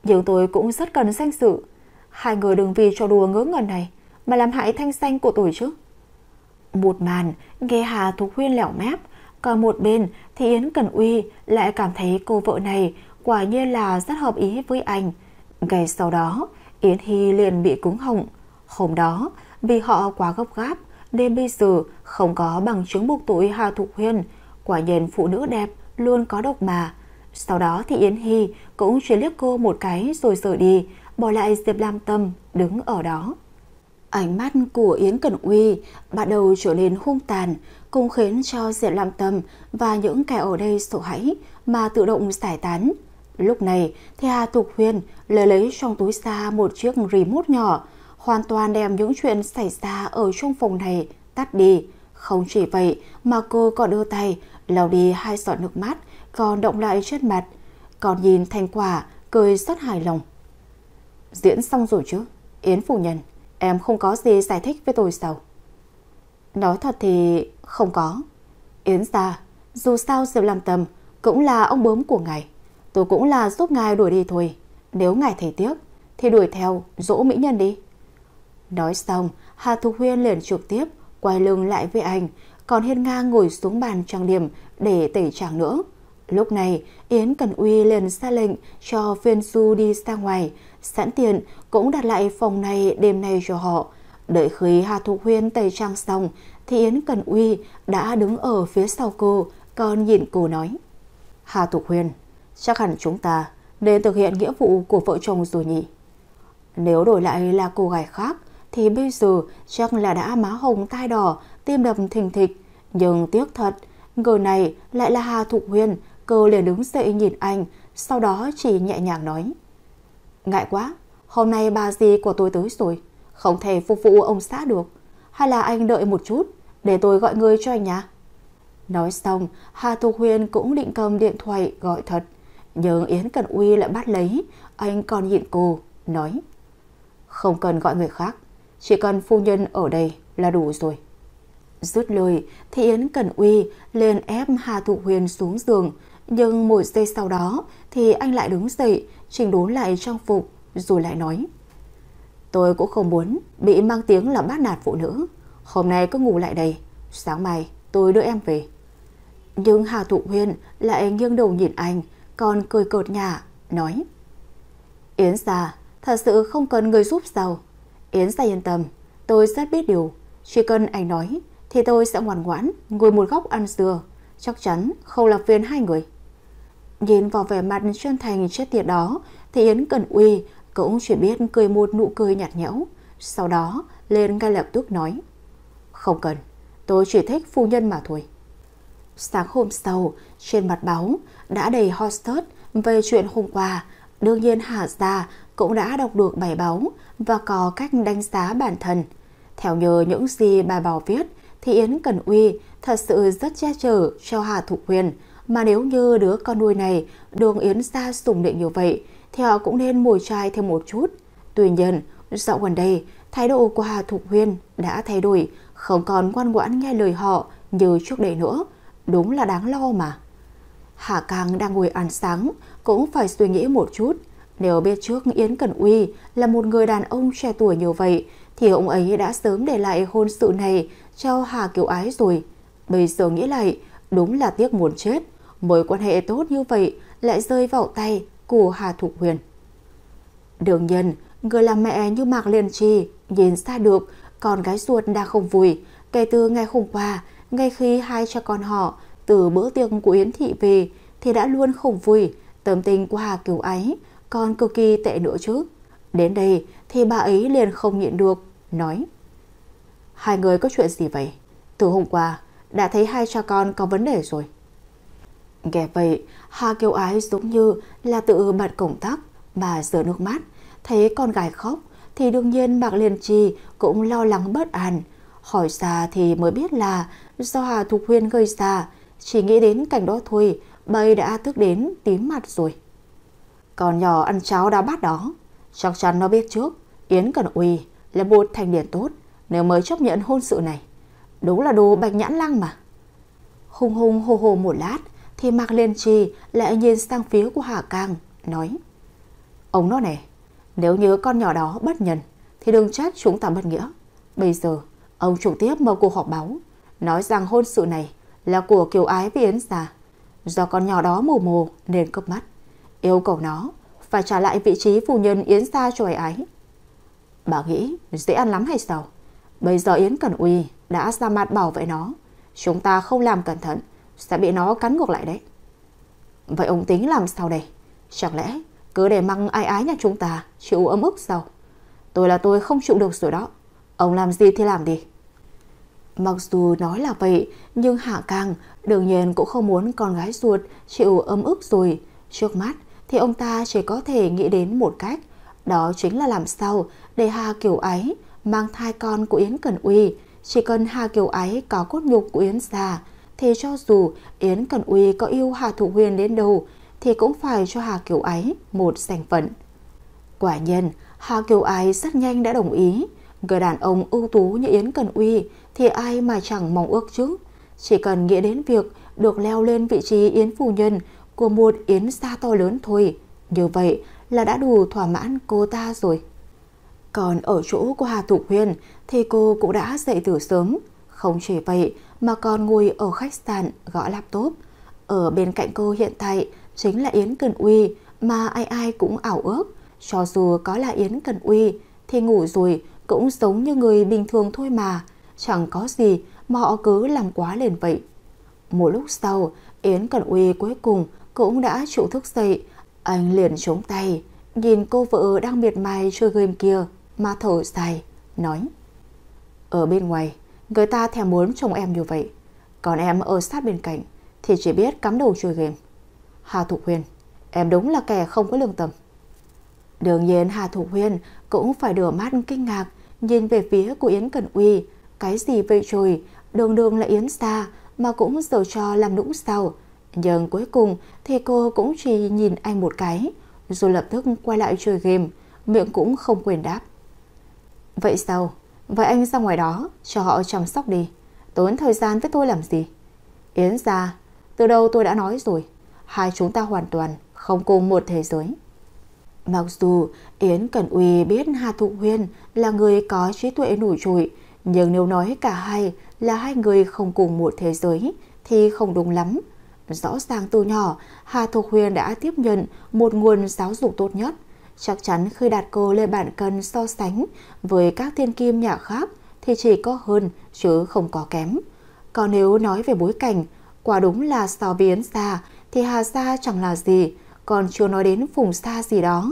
nhưng tôi cũng rất cần danh dự. Hai người đừng vì trò đùa ngớ ngẩn này mà làm hại thanh danh của tôi chứ. Một màn nghe Hà Thục Huyền lẻo mép, còn một bên thì Yến Cẩn Uy lại cảm thấy cô vợ này quả nhiên là rất hợp ý với anh. Ngày sau đó Yến Hy liền bị cứng họng. Hôm đó vì họ quá gấp gáp nên bây giờ không có bằng chứng buộc tội Hà Thục Huyền. Quả nhiên phụ nữ đẹp luôn có độc mà. Sau đó thì Yến Hy cũng chỉ liếc cô một cái rồi rời đi, bỏ lại Diệp Lam Tâm đứng ở đó. Ánh mắt của Yến Cẩn Uy bắt đầu trở nên hung tàn, cũng khiến cho Diệp Lam Tâm và những kẻ ở đây sợ hãi mà tự động giải tán. Lúc này thì Hà Thục Huyền lấy lấy trong túi ra một chiếc remote nhỏ, hoàn toàn đem những chuyện xảy ra ở trong phòng này tắt đi. Không chỉ vậy mà cô còn đưa tay lau đi hai giọt nước mắt còn đọng lại trên mặt, còn nhìn thành quả cười rất hài lòng. Diễn xong rồi chứ, Yến phu nhân, em không có gì giải thích với tôi sao? Nói thật thì không có. Yến gia, dù sao Diệp Lam Tâm cũng là ông bướm của ngài, tôi cũng là giúp ngài đuổi đi thôi. Nếu ngài thấy tiếc thì đuổi theo dỗ mỹ nhân đi. Nói xong Hà Thục Huyền liền trực tiếp quay lưng lại với anh, còn hiên ngang ngồi xuống bàn trang điểm để tẩy trang nữa. Lúc này Yến Cẩn Uy liền ra lệnh cho Viên Du đi ra ngoài, sẵn tiện cũng đặt lại phòng này đêm nay cho họ. Đợi khi Hà Thục Huyền tẩy trang xong thì Yến Cẩn Uy đã đứng ở phía sau cô, còn nhìn cô nói: Hà Thục Huyền, chắc hẳn chúng ta nên thực hiện nghĩa vụ của vợ chồng rồi nhỉ? Nếu đổi lại là cô gái khác thì bây giờ chắc là đã má hồng tai đỏ, tim đập thình thịch. Nhưng tiếc thật, người này lại là Hà Thục Huyền. Cô liền đứng dậy nhìn anh, sau đó chỉ nhẹ nhàng nói: Ngại quá, hôm nay bà dì của tôi tới rồi, không thể phục vụ ông xã được. Hay là anh đợi một chút, để tôi gọi người cho anh nhá. Nói xong Hà Thục Huyền cũng định cầm điện thoại gọi thật, nhưng Yến Cẩn Uy lại bắt lấy. Anh còn nhìn cô, nói: Không cần gọi người khác, chỉ cần phu nhân ở đây là đủ rồi. Dứt lời thì Yến Cẩn Uy lên ép Hà Thục Huyền xuống giường. Nhưng một giây sau đó thì anh lại đứng dậy, chỉnh đốn lại trang phục rồi lại nói: Tôi cũng không muốn bị mang tiếng là bắt nạt phụ nữ. Hôm nay cứ ngủ lại đây, sáng mai tôi đưa em về. Nhưng Hà Thục Huyền lại nghiêng đầu nhìn anh, còn cười cợt nhả, nói: Yến gia thật sự không cần người giúp sao? Yến gia yên tâm, tôi rất biết điều. Chỉ cần anh nói thì tôi sẽ ngoan ngoãn ngồi một góc ăn dừa, chắc chắn không làm phiền hai người. Nhìn vào vẻ mặt chân thành chết tiệt đó thì Yến Cẩn Uy cũng chỉ biết cười một nụ cười nhạt nhẽo, sau đó lên ngay lập tức nói: Không cần, tôi chỉ thích phu nhân mà thôi. Sáng hôm sau trên mặt báo đã đầy hot search về chuyện hôm qua. Đương nhiên Hà gia cũng đã đọc được bài báo và có cách đánh giá bản thân. Theo như những gì bài báo viết thì Yến Cẩn Uy thật sự rất che chở cho Hà Thục Huyền, Mà nếu như đứa con nuôi này Đường Yến Sa sủng nịnh như vậy thì họ cũng nên mồi chai thêm một chút. Tuy nhiên, dạo gần đây, thái độ của Hà Thục Huyên đã thay đổi, không còn ngoan ngoãn nghe lời họ như trước đây nữa. Đúng là đáng lo mà. Hà Càng đang ngồi ăn sáng, cũng phải suy nghĩ một chút. Nếu biết trước Yến Cần Uy là một người đàn ông trẻ tuổi như vậy, thì ông ấy đã sớm để lại hôn sự này cho Hà Kiều Ái rồi. Bây giờ nghĩ lại, đúng là tiếc muốn chết. Mối quan hệ tốt như vậy lại rơi vào tay của Hà Thục Huyên. Đương nhiên, người làm mẹ như Mạc Liên Trì nhìn xa được con gái ruột đang không vui. Kể từ ngày hôm qua, ngay khi hai cha con họ từ bữa tiệc của Yến Thị về thì đã luôn không vui. Tâm tình của Hà Kiều Ái còn cực kỳ tệ nữa chứ. Đến đây thì bà ấy liền không nhịn được, nói: Hai người có chuyện gì vậy? Từ hôm qua đã thấy hai cha con có vấn đề rồi. Nghe vậy, Hà Kiều Ái giống như là tự bật cổng tắc mà rửa nước mắt. Thấy con gái khóc thì đương nhiên Mạc Liên Trì cũng lo lắng bất an. Hỏi ra thì mới biết là do Hà Thục Huyên gây ra. Chỉ nghĩ đến cảnh đó thôi, bà ấy đã tức đến tím mặt rồi. Con nhỏ ăn cháo đá bát đó, chắc chắn nó biết trước Yến Cần Uy là một thanh niên tốt nếu mới chấp nhận hôn sự này. Đúng là đồ bạch nhãn lang mà. Hùng hùng hồ hồ một lát thì Mạc Liên Trì lại nhìn sang phía của Hà Càng, nói: Ông nó này, nếu như con nhỏ đó bất nhân thì đừng trách chúng ta bất nghĩa. Bây giờ ông chủ tiếp mở cuộc họp báo, nói rằng hôn sự này là của Kiều Ái với Yến Sa, do con nhỏ đó mù mù nên cướp mắt, yêu cầu nó phải trả lại vị trí phu nhân Yến Sa cho Ái. Bà nghĩ dễ ăn lắm hay sao? Bây giờ Yến Cần Uy đã ra mặt bảo vệ nó, chúng ta không làm cẩn thận sẽ bị nó cắn ngược lại đấy. Vậy ông tính làm sao đây? Chẳng lẽ cứ để măng Ai Ái nhà chúng ta chịu ấm ức sao? Tôi là tôi không chịu được rồi đó. Ông làm gì thì làm đi. Mặc dù nói là vậy, nhưng Hạ Càng đương nhiên cũng không muốn con gái ruột chịu ấm ức rồi. Trước mắt thì ông ta chỉ có thể nghĩ đến một cách, đó chính là làm sao để Hà Kiều Ái mang thai con của Yến Cần Uy. Chỉ cần Hà Kiều Ái có cốt nhục của Yến Sa thì cho dù Yến Cần Uy có yêu Hà Thục Huyên đến đâu thì cũng phải cho Hà Kiều Ái một danh phận. Quả nhiên, Hà Kiều Ái rất nhanh đã đồng ý. Người đàn ông ưu tú như Yến Cần Uy thì ai mà chẳng mong ước chứ. Chỉ cần nghĩ đến việc được leo lên vị trí Yến phu nhân của một Yến Sa to lớn thôi, như vậy là đã đủ thỏa mãn cô ta rồi. Còn ở chỗ của Hà Thục Huyên thì cô cũng đã dậy từ sớm. Không chỉ vậy mà còn ngồi ở khách sạn gõ laptop. Ở bên cạnh cô hiện tại chính là Yến Cần Uy mà ai ai cũng ảo ước. Cho dù có là Yến Cần Uy thì ngủ rồi cũng giống như người bình thường thôi mà, chẳng có gì mà họ cứ làm quá lên vậy. Một lúc sau, Yến Cần Uy cuối cùng cũng đã chịu thức dậy. Anh liền chống tay nhìn cô vợ đang miệt mài chơi game kia mà thở dài, nói: Ở bên ngoài người ta thèm muốn chồng em như vậy, còn em ở sát bên cạnh thì chỉ biết cắm đầu chơi game. Hà Thục Huyên, em đúng là kẻ không có lương tâm. Đương nhiên Hà Thục Huyên cũng phải đưa mắt kinh ngạc nhìn về phía của Yến Cần Uy. Cái gì vậy trời, đường đường là Yến Sa mà cũng giở trò làm nũng sao? Nhưng cuối cùng thì cô cũng chỉ nhìn anh một cái, rồi lập tức quay lại chơi game, miệng cũng không quên đáp: Vậy sao? Vậy anh ra ngoài đó cho họ chăm sóc đi, tốn thời gian với tôi làm gì? Yến Sa, từ đầu tôi đã nói rồi, hai chúng ta hoàn toàn không cùng một thế giới. Mặc dù Yến Cần Uy biết Hà Thục Huyên là người có trí tuệ nổi trội, nhưng nếu nói cả hai là hai người không cùng một thế giới thì không đúng lắm. Rõ ràng từ nhỏ Hà Thục Huyên đã tiếp nhận một nguồn giáo dục tốt nhất. Chắc chắn khi đặt cô lên bản cân so sánh với các thiên kim nhà khác thì chỉ có hơn chứ không có kém. Còn nếu nói về bối cảnh, quả đúng là so với Yến Sa thì Hà Sa chẳng là gì, còn chưa nói đến Phùng Sa gì đó.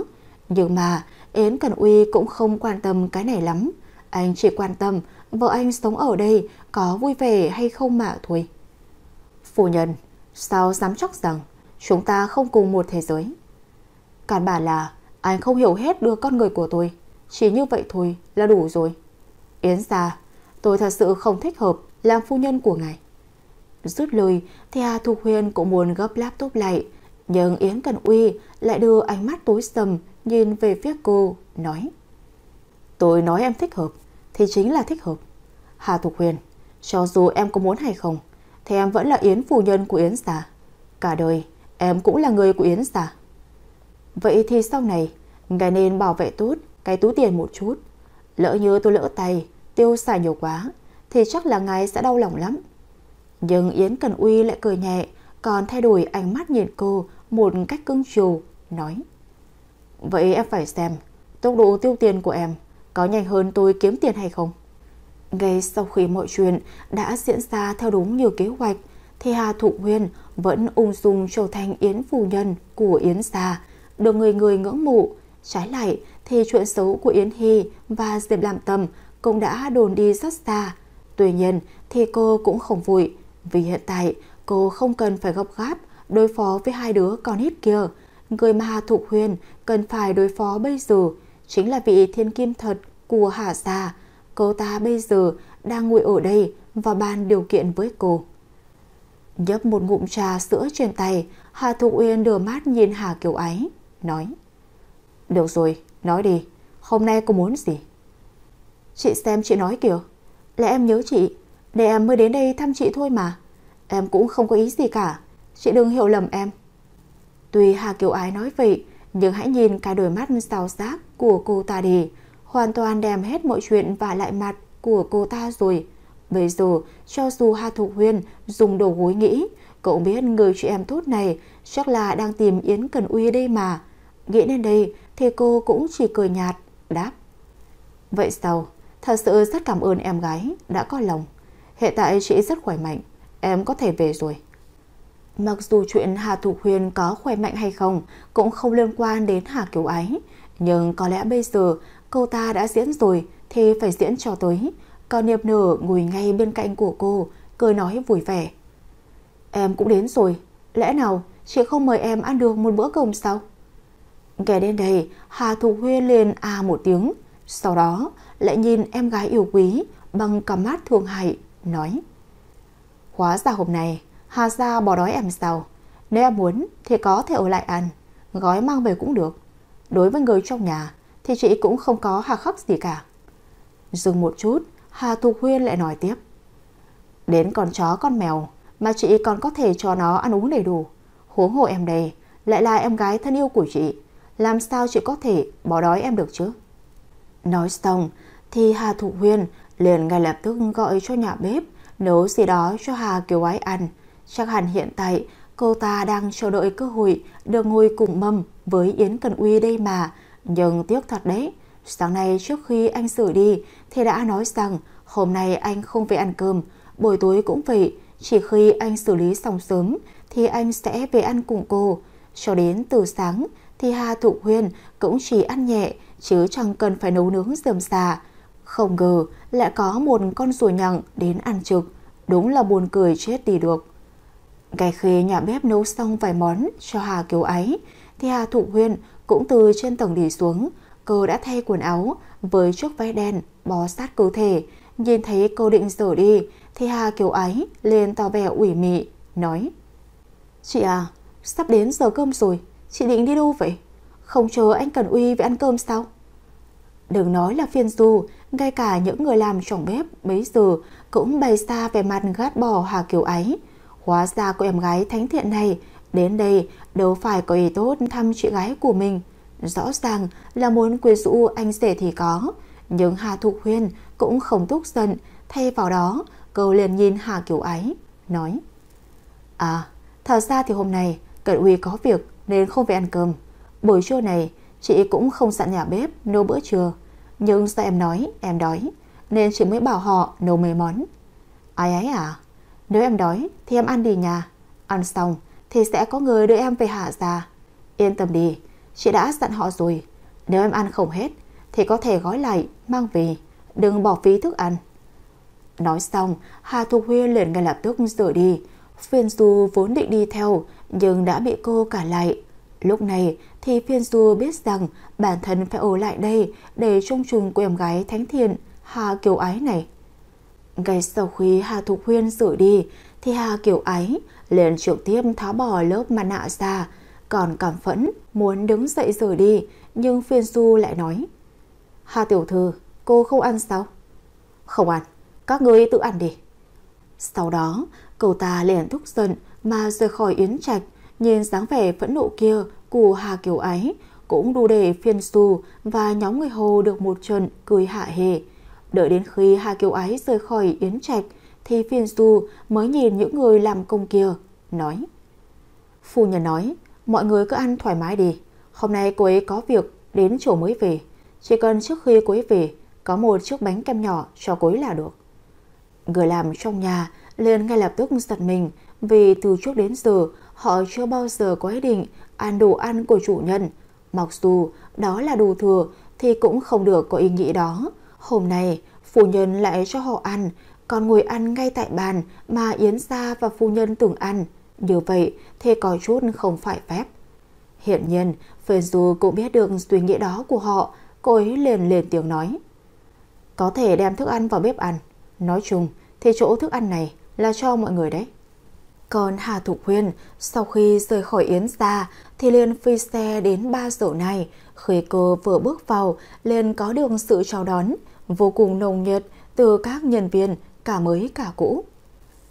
Nhưng mà Yến Cần Uy cũng không quan tâm cái này lắm. Anh chỉ quan tâm vợ anh sống ở đây có vui vẻ hay không mà thôi. Phu nhân, sao dám chắc rằng chúng ta không cùng một thế giới? Cản bà là anh không hiểu hết được con người của tôi, chỉ như vậy thôi là đủ rồi. Yến Sa, tôi thật sự không thích hợp làm phu nhân của ngài. Rút lui thì Hà Thục Huyền cũng muốn gấp laptop lại, nhưng Yến Cần Uy lại đưa ánh mắt tối sầm nhìn về phía cô, nói: Tôi nói em thích hợp thì chính là thích hợp. Hà Thục Huyền, cho dù em có muốn hay không thì em vẫn là Yến phu nhân của Yến gia. Cả đời em cũng là người của Yến gia. Vậy thì sau này ngài nên bảo vệ tốt cái túi tiền một chút. Lỡ như tôi lỡ tay tiêu xài nhiều quá thì chắc là ngài sẽ đau lòng lắm. Nhưng Yến Cần Uy lại cười nhẹ, còn thay đổi ánh mắt nhìn cô một cách cưng chiều, nói: Vậy em phải xem tốc độ tiêu tiền của em có nhanh hơn tôi kiếm tiền hay không. Ngay sau khi mọi chuyện đã diễn ra theo đúng như kế hoạch thì Hà Thục Huyền vẫn ung dung trở thành Yến phu nhân của Yến gia, được người người ngưỡng mộ. Trái lại thì chuyện xấu của Yến Hy và Diệp Lam Tâm cũng đã đồn đi rất xa. Tuy nhiên thì cô cũng không vội, vì hiện tại cô không cần phải gấp gáp đối phó với hai đứa con hít kia. Người mà Hà Thục Huyền cần phải đối phó bây giờ chính là vị thiên kim thật của Hà gia. Cô ta bây giờ đang ngồi ở đây và bàn điều kiện với cô. Nhấp một ngụm trà sữa trên tay, Hà Thục Huyền đưa mắt nhìn Hà Kiều Ái, nói: Được rồi, nói đi, hôm nay cô muốn gì? Chị xem chị nói kìa, là em nhớ chị, để em mới đến đây thăm chị thôi mà. Em cũng không có ý gì cả, chị đừng hiểu lầm em. Tuy Hà Kiều Ái nói vậy, nhưng hãy nhìn cái đôi mắt xao xác của cô ta đi, hoàn toàn đem hết mọi chuyện vả lại mặt của cô ta rồi. Bây giờ, cho dù Hà Thục Huyền dùng đầu gối nghĩ, cậu biết người chị em tốt này chắc là đang tìm Yến Cần Uy đây mà. Nghĩ đến đây thì cô cũng chỉ cười nhạt, đáp: Vậy sao? Thật sự rất cảm ơn em gái đã có lòng. Hiện tại chị rất khỏe mạnh, em có thể về rồi. Mặc dù chuyện Hà Thục Huyền có khỏe mạnh hay không cũng không liên quan đến Hà Kiều Ái, nhưng có lẽ bây giờ cô ta đã diễn rồi thì phải diễn cho tới. Còn Niệp Nở ngồi ngay bên cạnh của cô, cười nói vui vẻ: Em cũng đến rồi, lẽ nào chị không mời em ăn được một bữa cơm sao? Nghe đến đây, Hà Thục Huyền liền à một tiếng, sau đó lại nhìn em gái yêu quý bằng cặp mắt thương hại, nói: Hóa ra hôm nay Hà gia bỏ đói em sao? Nếu em muốn thì có thể ở lại ăn, gói mang về cũng được. Đối với người trong nhà thì chị cũng không có hà khắc gì cả. Dừng một chút, Hà Thục Huyền lại nói tiếp: Đến con chó con mèo mà chị còn có thể cho nó ăn uống đầy đủ, huống hồ em đây lại là em gái thân yêu của chị, làm sao chị có thể bỏ đói em được chứ? Nói xong thì Hà Thục Huyền liền ngay lập tức gọi cho nhà bếp nấu gì đó cho Hà Kiều Ái ăn. Chắc hẳn hiện tại cô ta đang chờ đợi cơ hội được ngồi cùng mâm với Yến Cần Uy đây mà. Nhưng tiếc thật đấy, sáng nay trước khi anh rời đi thì đã nói rằng hôm nay anh không về ăn cơm, buổi tối cũng vậy, chỉ khi anh xử lý xong sớm thì anh sẽ về ăn cùng cô. Cho đến từ sáng thì Hà Thục Huyền cũng chỉ ăn nhẹ chứ chẳng cần phải nấu nướng rườm rà. Không ngờ lại có một con ruồi nhặng đến ăn trực, đúng là buồn cười chết đi được. Ngay khi nhà bếp nấu xong vài món cho Hà Kiều Ái thì Hà Thục Huyền cũng từ trên tầng đi xuống. Cô đã thay quần áo với chiếc váy đen bó sát cơ thể. Nhìn thấy cô định rời đi thì Hà Kiều Ái liền tỏ vẻ ủy mị, nói: Chị à, sắp đến giờ cơm rồi, chị định đi đâu vậy? Không chờ anh Cần Uy về ăn cơm sao? Đừng nói là phiên du, ngay cả những người làm trong bếp bấy giờ cũng bày ra vẻ mặt ghét bỏ Hà Kiều Ái. Hóa ra cô em gái thánh thiện này đến đây đâu phải có ý tốt thăm chị gái của mình, rõ ràng là muốn quyến rũ anh rể thì có. Nhưng Hà Thục Huyền cũng không tức giận, thay vào đó cô liền nhìn Hà Kiều Ái, nói: À, thật ra thì hôm nay Cần Uy có việc nên không về ăn cơm. Buổi trưa này chị cũng không dặn nhà bếp nấu bữa trưa, nhưng sao em nói em đói nên chị mới bảo họ nấu mấy món. Ái ái à, nếu em đói thì em ăn đi nhà, ăn xong thì sẽ có người đưa em về Hà gia. Yên tâm đi, chị đã dặn họ rồi, nếu em ăn không hết thì có thể gói lại mang về, đừng bỏ phí thức ăn. Nói xong, Hà Thục Huyền liền ngay lập tức rời đi. Phiên Du vốn định đi theo nhưng đã bị cô cản lại. Lúc này thì Phiên Du biết rằng bản thân phải ở lại đây để trông chừng của em gái thánh thiện Hà Kiều Ái này. Ngay sau khi Hà Thục Huyền rời đi Thì Hà kiểu ấy liền trực tiếp tháo bỏ lớp mặt nạ ra, còn cảm phẫn muốn đứng dậy rời đi, nhưng Phiên Du lại nói: Hà tiểu thư, cô không ăn sao? Không ăn, các ngươi tự ăn đi. Sau đó cậu ta liền tức giận mà rời khỏi yến trạch. Nhìn dáng vẻ phẫn nộ kia của Hà Kiều ấy cũng đủ để Phiên Du và nhóm người Hồ được một trận cười hạ hề. Đợi đến khi Hà Kiều ấy rời khỏi yến trạch thì Phiên Du mới nhìn những người làm công kia, nói: Phu nhân nói mọi người cứ ăn thoải mái đi, hôm nay cô ấy có việc đến chỗ mới về, chỉ cần trước khi cô ấy về có một chiếc bánh kem nhỏ cho cô ấy là được. Người làm trong nhà liền ngay lập tức giật mình, vì từ trước đến giờ họ chưa bao giờ có ý định ăn đồ ăn của chủ nhân. Mặc dù đó là đồ thừa thì cũng không được có ý nghĩ đó. Hôm nay phu nhân lại cho họ ăn, còn ngồi ăn ngay tại bàn mà Yến gia và phu nhân từng ăn, như vậy thì có chút không phải phép. Hiển nhiên Phê Du cũng biết được suy nghĩ đó của họ, cô ấy liền lên tiếng nói: Có thể đem thức ăn vào bếp ăn, nói chung thì chỗ thức ăn này là cho mọi người đấy. Còn Hà Thục Huyên sau khi rời khỏi yến gia thì liền phi xe đến ba dậu này. Khi cô vừa bước vào liền có được sự chào đón vô cùng nồng nhiệt từ các nhân viên cả mới cả cũ.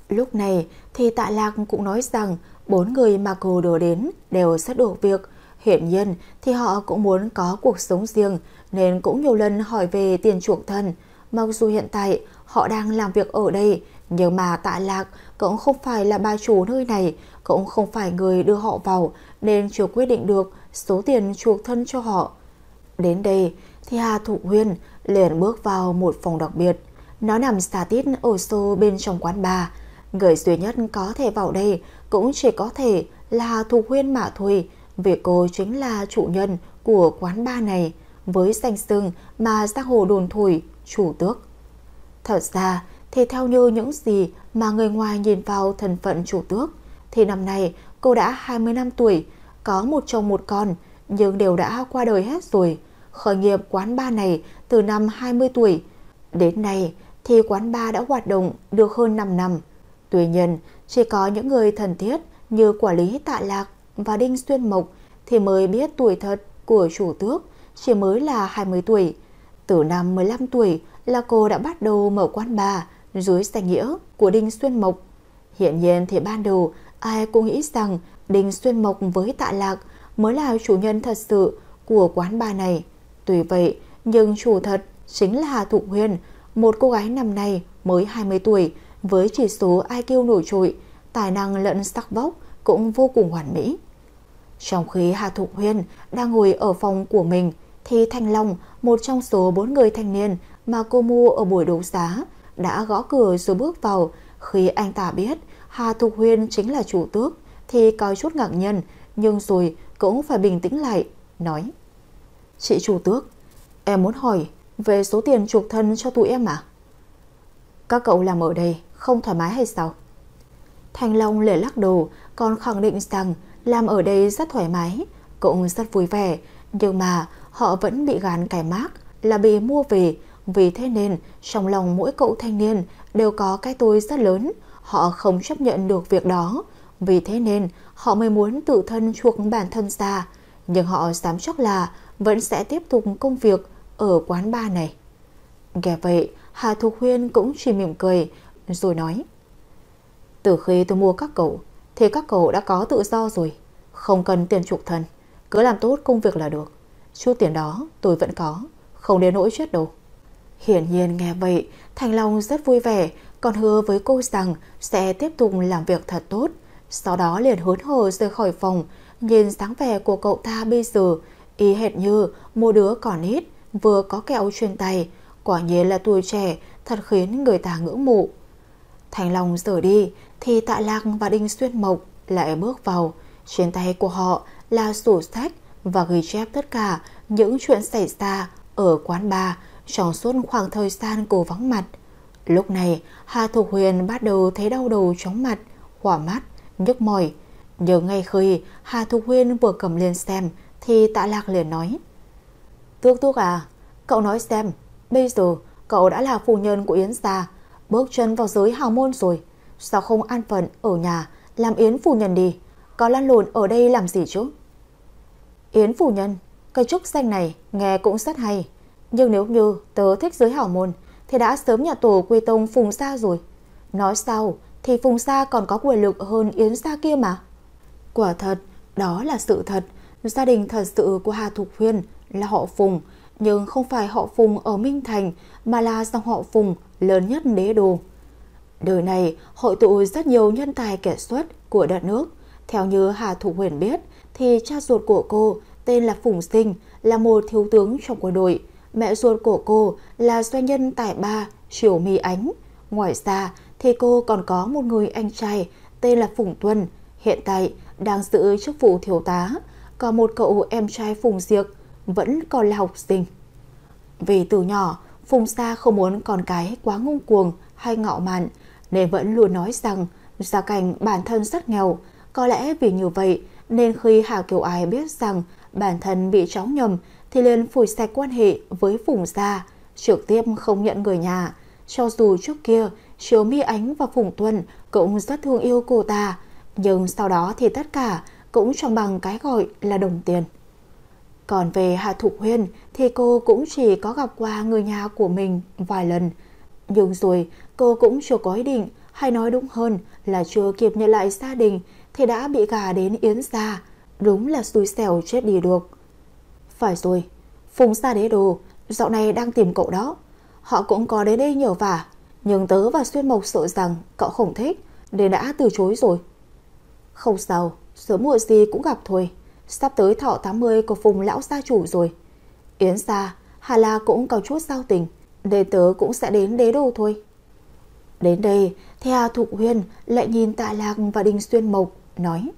Lúc này thì Tạ Lạc cũng nói rằng bốn người mà cô đưa đến đều rất đủ việc. Hiển nhiên thì họ cũng muốn có cuộc sống riêng nên cũng nhiều lần hỏi về tiền chuộc thân. Mặc dù hiện tại họ đang làm việc ở đây, nhưng mà Tạ Lạc cũng không phải là bà chủ nơi này, cũng không phải người đưa họ vào, nên chưa quyết định được số tiền chuộc thân cho họ. Đến đây thì Hà Thục Huyên liền bước vào một phòng đặc biệt. Nó nằm xa tít ở sâu bên trong quán bar. Người duy nhất có thể vào đây cũng chỉ có thể là Hà Thục Huyên mà thôi, vì cô chính là chủ nhân của quán bar này, với danh xưng mà giang hồ đồn thổi chủ tước. Thật ra thì theo như những gì mà người ngoài nhìn vào thân phận chủ tước thì năm nay cô đã hai mươi lăm tuổi, có một chồng một con nhưng đều đã qua đời hết rồi. Khởi nghiệp quán bar này từ năm hai mươi tuổi. Đến nay thì quán bar đã hoạt động được hơn năm năm. Tuy nhiên chỉ có những người thân thiết như quản lý Tạ Lạc và Đinh Xuyên Mộc thì mới biết tuổi thật của chủ tước chỉ mới là hai mươi tuổi. Từ năm mười lăm tuổi là cô đã bắt đầu mở quán bar dưới danh nghĩa của Đinh Xuyên Mộc. Hiện nhiên thì ban đầu ai cũng nghĩ rằng Đinh Xuyên Mộc với Tạ Lạc mới là chủ nhân thật sự của quán bar này. Tuy vậy nhưng chủ thật chính là Hà Thục Huyên, một cô gái năm nay mới hai mươi tuổi, với chỉ số ai kiu nổi trội, tài năng lẫn sắc vóc cũng vô cùng hoàn mỹ. Trong khi Hà Thục Huyên đang ngồi ở phòng của mình thì Thanh Long, một trong số bốn người thanh niên mà cô mua ở buổi đấu giá, đã gõ cửa rồi bước vào. Khi anh ta biết Hà Thục Huyên chính là chủ tước thì có chút ngạc nhiên, nhưng rồi cũng phải bình tĩnh lại, nói: Chị chủ tước, em muốn hỏi về số tiền chuộc thân cho tụi em à? Các cậu làm ở đây không thoải mái hay sao? Thanh Long lề lắc đầu, còn khẳng định rằng làm ở đây rất thoải mái, cũng rất vui vẻ, nhưng mà họ vẫn bị gán cái mác là bị mua về. Vì thế nên trong lòng mỗi cậu thanh niên đều có cái tôi rất lớn, họ không chấp nhận được việc đó. Vì thế nên họ mới muốn tự thân chuộc bản thân ra, nhưng họ dám chắc là vẫn sẽ tiếp tục công việc ở quán bar này. Nghe vậy Hà Thục Huyên cũng chỉ mỉm cười rồi nói: Từ khi tôi mua các cậu thì các cậu đã có tự do rồi, không cần tiền chuộc thân, cứ làm tốt công việc là được. Chút tiền đó tôi vẫn có, không đến nỗi chết đâu. Hiển nhiên nghe vậy Thành Long rất vui vẻ, còn hứa với cô rằng sẽ tiếp tục làm việc thật tốt. Sau đó liền hớn hở rời khỏi phòng. Nhìn dáng vẻ của cậu ta bây giờ y hệt như một đứa còn ít vừa có kẹo trên tay, quả nhiên là tuổi trẻ thật khiến người ta ngưỡng mộ. Thành Long rời đi thì Tạ Lạc và Đinh Xuyên Mộc lại bước vào. Trên tay của họ là sổ sách và ghi chép tất cả những chuyện xảy ra ở quán bar trong suốt khoảng thời gian cô vắng mặt. Lúc này Hà Thục Huyên bắt đầu thấy đau đầu, chóng mặt, hỏa mắt, nhức mỏi. Nhớ ngay khi Hà Thục Huyên vừa cầm lên xem thì Tạ Lạc liền nói: Tước tước à, cậu nói xem, bây giờ cậu đã là phu nhân của Yến gia, bước chân vào giới hào môn rồi, Sao không an phận ở nhà làm Yến phu nhân đi, có lăn lộn ở đây làm gì chứ? Yến phu nhân, cây trúc xanh này nghe cũng rất hay, nhưng nếu như tớ thích giới hảo môn thì đã sớm nhà tổ quy tông Phùng gia rồi. Nói sao thì Phùng gia còn có quyền lực hơn Yến gia kia mà. Quả thật, đó là sự thật. Gia đình thật sự của Hà Thục Huyên là họ Phùng, nhưng không phải họ Phùng ở Minh Thành mà là dòng họ Phùng lớn nhất đế đô. Đời này hội tụ rất nhiều nhân tài kiệt xuất của đất nước. Theo như Hà Thục Huyền biết thì cha ruột của cô tên là Phùng Sinh, là một thiếu tướng trong quân đội. Mẹ ruột của cô là doanh nhân tài ba Triều Mỹ Ánh. Ngoài ra thì cô còn có một người anh trai tên là Phùng Tuân, hiện tại đang giữ chức vụ thiếu tá. Còn một cậu em trai Phùng Diệc vẫn còn là học sinh. Vì từ nhỏ Phùng gia không muốn con cái quá ngông cuồng hay ngạo mạn, nên vẫn luôn nói rằng gia cảnh bản thân rất nghèo. Có lẽ vì như vậy nên khi Hà Kiều Ái biết rằng bản thân bị cháu nhầm thì liền phủi sạch quan hệ với Phùng gia, trực tiếp không nhận người nhà. Cho dù trước kia Triều Mỹ Ánh và Phùng Tuân cũng rất thương yêu cô ta, nhưng sau đó thì tất cả cũng chẳng bằng cái gọi là đồng tiền. Còn về Hà Thục Huyên thì cô cũng chỉ có gặp qua người nhà của mình vài lần, nhưng rồi cô cũng chưa có ý định, hay nói đúng hơn là chưa kịp nhận lại gia đình thì đã bị gả đến Yến gia, đúng là xui xẻo chết đi được. Phải rồi, Phùng gia đế đồ dạo này đang tìm cậu đó. Họ cũng có đến đây nhờ vả, nhưng tớ và Xuyên Mộc sợ rằng cậu không thích nên đã từ chối rồi. Không sao, sớm muộn gì cũng gặp thôi. Sắp tới thọ tám mươi của Phùng lão gia chủ rồi. Yến gia, Hà La cũng có chút giao tình, để tớ cũng sẽ đến đế đô thôi. Đến đây thì Hà Thục Huyên lại nhìn Tạ Lạc và Đinh Xuyên Mộc nói: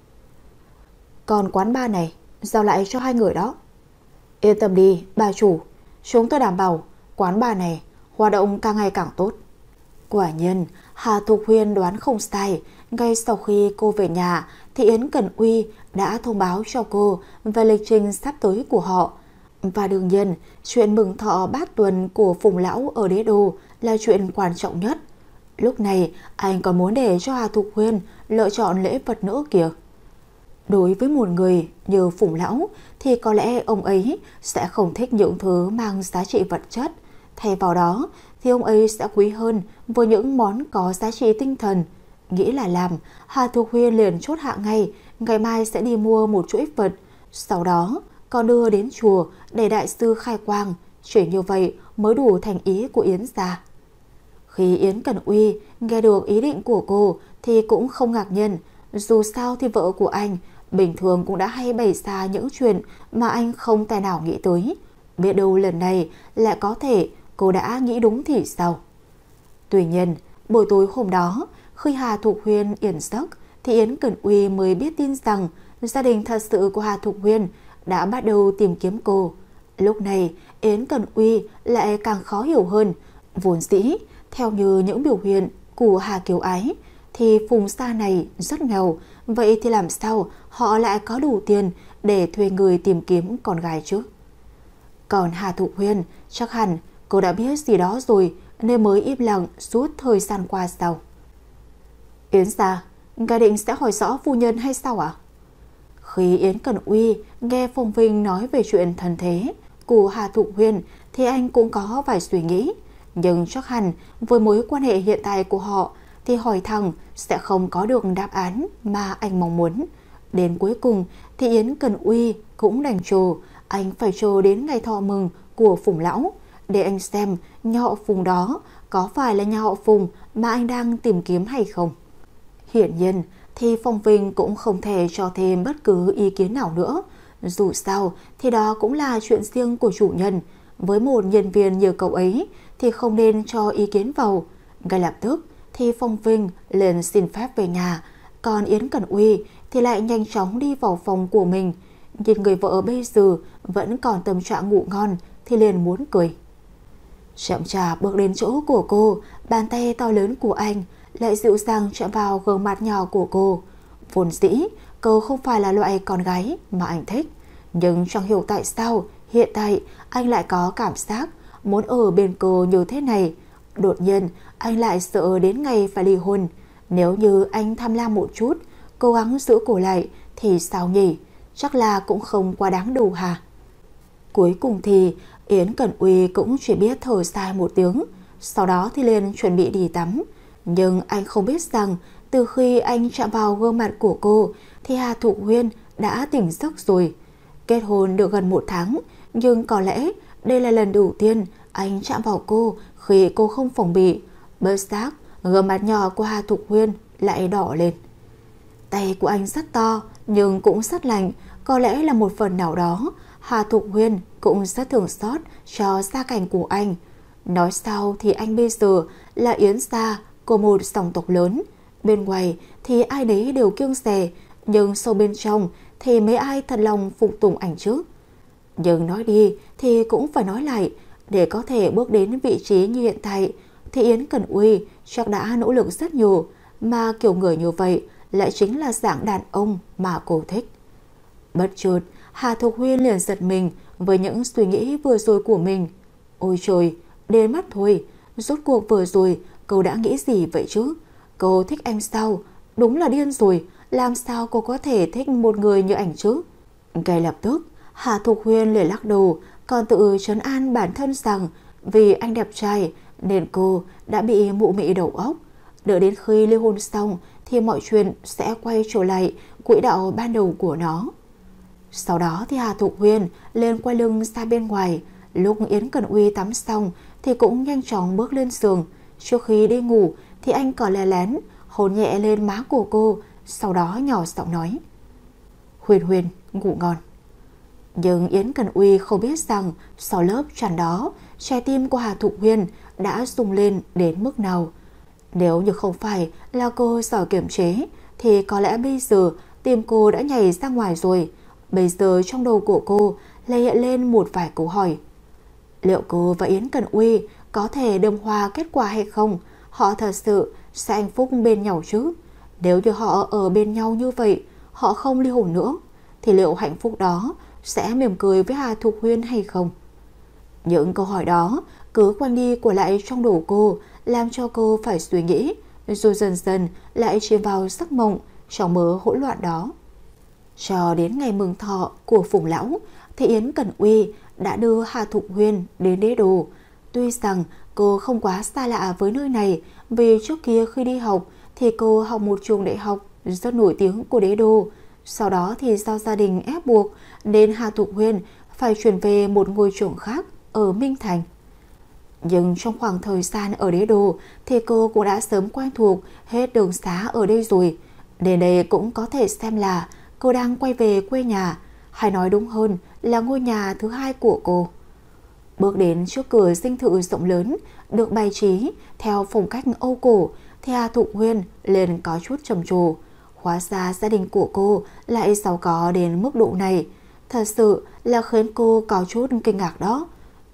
còn quán bar này giao lại cho hai người đó. Yên tâm đi bà chủ, chúng tôi đảm bảo quán bar này hoạt động càng ngày càng tốt. Quả nhiên Hà Thục Huyên đoán không sai. Ngay sau khi cô về nhà thì Yến Cẩn Uy đã thông báo cho cô về lịch trình sắp tới của họ. Và đương nhiên chuyện mừng thọ bát tuần của Phùng lão ở đế đô là chuyện quan trọng nhất. Lúc này anh còn muốn để cho Hà Thục Huyên lựa chọn lễ vật nữa kìa. Đối với một người như Phùng lão thì có lẽ ông ấy sẽ không thích những thứ mang giá trị vật chất. Thay vào đó thì ông ấy sẽ quý hơn với những món có giá trị tinh thần. Nghĩ là làm, Hà Thục Huyên liền chốt hạ ngay, ngày mai sẽ đi mua một chuỗi vật, sau đó còn đưa đến chùa để đại sư khai quang. Chỉ như vậy mới đủ thành ý của Yến gia. Khi Yến Cẩn Uy nghe được ý định của cô thì cũng không ngạc nhiên. Dù sao thì vợ của anh bình thường cũng đã hay bày ra những chuyện mà anh không tài nào nghĩ tới. Biết đâu lần này lại có thể cô đã nghĩ đúng thì sao. Tuy nhiên buổi tối hôm đó, khi Hà Thục Huyên yên giấc thì Yến Cẩn Uy mới biết tin rằng gia đình thật sự của Hà Thục Huyên đã bắt đầu tìm kiếm cô. Lúc này Yến Cẩn Uy lại càng khó hiểu hơn. Vốn dĩ theo như những biểu hiện của Hà Kiều Ái thì Phùng gia này rất nghèo, vậy thì làm sao họ lại có đủ tiền để thuê người tìm kiếm con gái chứ? Còn Hà Thục Huyên chắc hẳn cô đã biết gì đó rồi nên mới im lặng suốt thời gian qua sau. Yến gia, ngài định sẽ hỏi rõ phu nhân hay sao ạ? À? Khi Yến Cẩn Uy nghe Phùng Vinh nói về chuyện thân thế của Hà Thục Huyên thì anh cũng có vài suy nghĩ, nhưng chắc hẳn với mối quan hệ hiện tại của họ thì hỏi thẳng sẽ không có được đáp án mà anh mong muốn. Đến cuối cùng thì Yến Cẩn Uy cũng đành chờ, anh phải chờ đến ngày thọ mừng của Phùng lão để anh xem nhà họ Phùng đó có phải là nhà họ Phùng mà anh đang tìm kiếm hay không. Hiển nhiên thì Phong Vinh cũng không thể cho thêm bất cứ ý kiến nào nữa. Dù sao thì đó cũng là chuyện riêng của chủ nhân. Với một nhân viên như cậu ấy thì không nên cho ý kiến vào. Ngay lập tức thì Phong Vinh liền xin phép về nhà. Còn Yến Cẩn Uy thì lại nhanh chóng đi vào phòng của mình. Nhìn người vợ bây giờ vẫn còn tâm trạng ngủ ngon thì liền muốn cười. Chậm chạp bước đến chỗ của cô, bàn tay to lớn của anh lại dịu dàng chạm vào gương mặt nhỏ của cô. Vốn dĩ cô không phải là loại con gái mà anh thích, nhưng chẳng hiểu tại sao hiện tại anh lại có cảm giác muốn ở bên cô như thế này. Đột nhiên anh lại sợ đến ngày phải ly hôn. Nếu như anh tham lam một chút, cố gắng giữ cổ lại thì sao nhỉ? Chắc là cũng không quá đáng đủ hả? Cuối cùng thì Yến Cẩn Uy cũng chỉ biết thở dài một tiếng, sau đó thì liền chuẩn bị đi tắm. Nhưng anh không biết rằng từ khi anh chạm vào gương mặt của cô thì Hà Thụ Huyên đã tỉnh giấc rồi. Kết hôn được gần một tháng, nhưng có lẽ đây là lần đầu tiên anh chạm vào cô khi cô không phòng bị. Bất giác, gương mặt nhỏ của Hà Thục Huyên lại đỏ lên. Tay của anh rất to nhưng cũng rất lạnh, có lẽ là một phần nào đó Hà Thục Huyên cũng rất thương xót cho gia cảnh của anh. Nói sau thì anh bây giờ là Yến gia của một dòng tộc lớn, bên ngoài thì ai đấy đều kiêng dè, nhưng sâu bên trong thì mấy ai thật lòng phục tùng ảnh chứ. Nhưng nói đi thì cũng phải nói lại, để có thể bước đến vị trí như hiện tại thì Yến Cẩn Uy chắc đã nỗ lực rất nhiều, mà kiểu người như vậy lại chính là dạng đàn ông mà cô thích. Bất chợt, Hà Thục Huyên liền giật mình với những suy nghĩ vừa rồi của mình. Ôi trời, đến mất thôi, rốt cuộc vừa rồi cô đã nghĩ gì vậy chứ? Cô thích anh sao? Đúng là điên rồi, làm sao cô có thể thích một người như ảnh chứ? Ngay lập tức, Hà Thục Huyên liền lắc đầu, còn tự trấn an bản thân rằng vì anh đẹp trai nên cô đã bị mụ mị đầu óc. Đợi đến khi ly hôn xong thì mọi chuyện sẽ quay trở lại quỹ đạo ban đầu của nó. Sau đó thì Hà Thục Huyên lên quay lưng ra bên ngoài. Lúc Yến Cẩn Uy tắm xong thì cũng nhanh chóng bước lên giường. Trước khi đi ngủ thì anh còn lè lén hôn nhẹ lên má của cô, sau đó nhỏ giọng nói: Huyên Huyên, ngủ ngon. Nhưng Yến Cẩn Uy không biết rằng sau lớp tràn đó, trái tim của Hà Thục Huyên đã rung lên đến mức nào. Nếu như không phải là cô giỏi kiềm chế thì có lẽ bây giờ tim cô đã nhảy ra ngoài rồi. Bây giờ trong đầu của cô lại hiện lên một vài câu hỏi. Liệu cô và Yến Cẩn Uy có thể đơm hoa kết quả hay không? Họ thật sự sẽ hạnh phúc bên nhau chứ? Nếu như họ ở bên nhau như vậy, họ không ly hôn nữa, thì liệu hạnh phúc đó sẽ mỉm cười với Hà Thục Huyên hay không? Những câu hỏi đó cứ quanh đi quẩn lại trong đầu cô, làm cho cô phải suy nghĩ, rồi dần dần lại chìm vào giấc mộng trong mớ hỗn loạn đó. Cho đến ngày mừng thọ của Phùng lão thì Yến Cẩn Uy đã đưa Hà Thục Huyên đến Đế Đô. Tuy rằng cô không quá xa lạ với nơi này, vì trước kia khi đi học thì cô học một trường đại học rất nổi tiếng của Đế Đô. Sau đó thì do gia đình ép buộc nên Hà Thục Huyên phải chuyển về một ngôi trường khác ở Minh Thành. Nhưng trong khoảng thời gian ở Đế Đô thì cô cũng đã sớm quen thuộc hết đường xá ở đây rồi. Đến đây cũng có thể xem là cô đang quay về quê nhà, hay nói đúng hơn là ngôi nhà thứ hai của cô. Bước đến trước cửa dinh thự rộng lớn được bày trí theo phong cách Âu cổ thì Hà Thục Huyên liền có chút trầm trồ. Hóa ra gia đình của cô lại giàu có đến mức độ này, thật sự là khiến cô có chút kinh ngạc đó.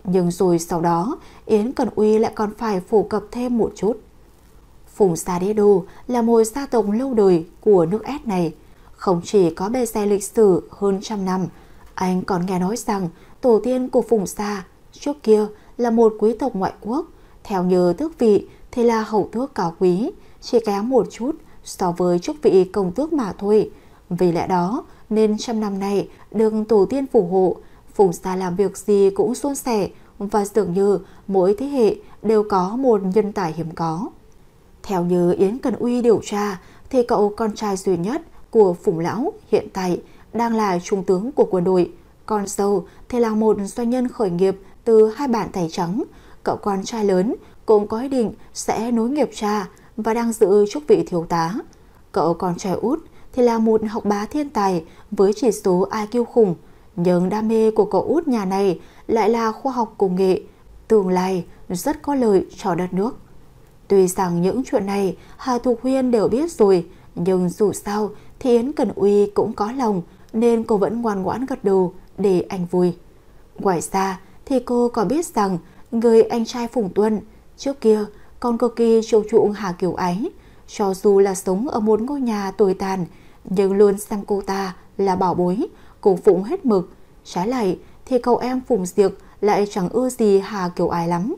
Nhưng rồi sau đó Yến Cẩn Uy lại còn phải phổ cập thêm một chút. Phùng gia Đế Đô là một gia tộc lâu đời của nước S này, không chỉ có bề dày lịch sử hơn trăm năm. Anh còn nghe nói rằng tổ tiên của Phùng gia trước kia là một quý tộc ngoại quốc, theo như tước vị thì là hậu tước cao quý, chỉ kém một chút so với chức vị công tước mà thôi. Vì lẽ đó nên trăm năm nay được tổ tiên phù hộ, Phùng gia làm việc gì cũng suôn sẻ, và dường như mỗi thế hệ đều có một nhân tài hiếm có. Theo như Yến Cẩn Uy điều tra thì cậu con trai duy nhất của Phùng lão hiện tại đang là trung tướng của quân đội, con dâu thì là một doanh nhân khởi nghiệp từ hai bàn tay trắng. Cậu con trai lớn cũng có ý định sẽ nối nghiệp cha và đang giữ chức vị thiếu tá. Cậu con trai út thì là một học bá thiên tài với chỉ số I Q khủng, nhưng đam mê của cậu út nhà này lại là khoa học công nghệ, tương lai rất có lợi cho đất nước. Tuy rằng những chuyện này Hà Thục Huyên đều biết rồi, nhưng dù sao thì Yến Cẩn Uy cũng có lòng nên cô vẫn ngoan ngoãn gật đầu để anh vui. Ngoài ra thì cô còn biết rằng người anh trai Phùng Tuân trước kia còn cực kỳ chiều chuộng Hà Kiều Ái, cho dù là sống ở một ngôi nhà tồi tàn nhưng luôn xem cô ta là bảo bối, cùng phụng hết mực. Trái lại thì cậu em Phùng Diệc lại chẳng ưa gì Hà Kiều Ái lắm,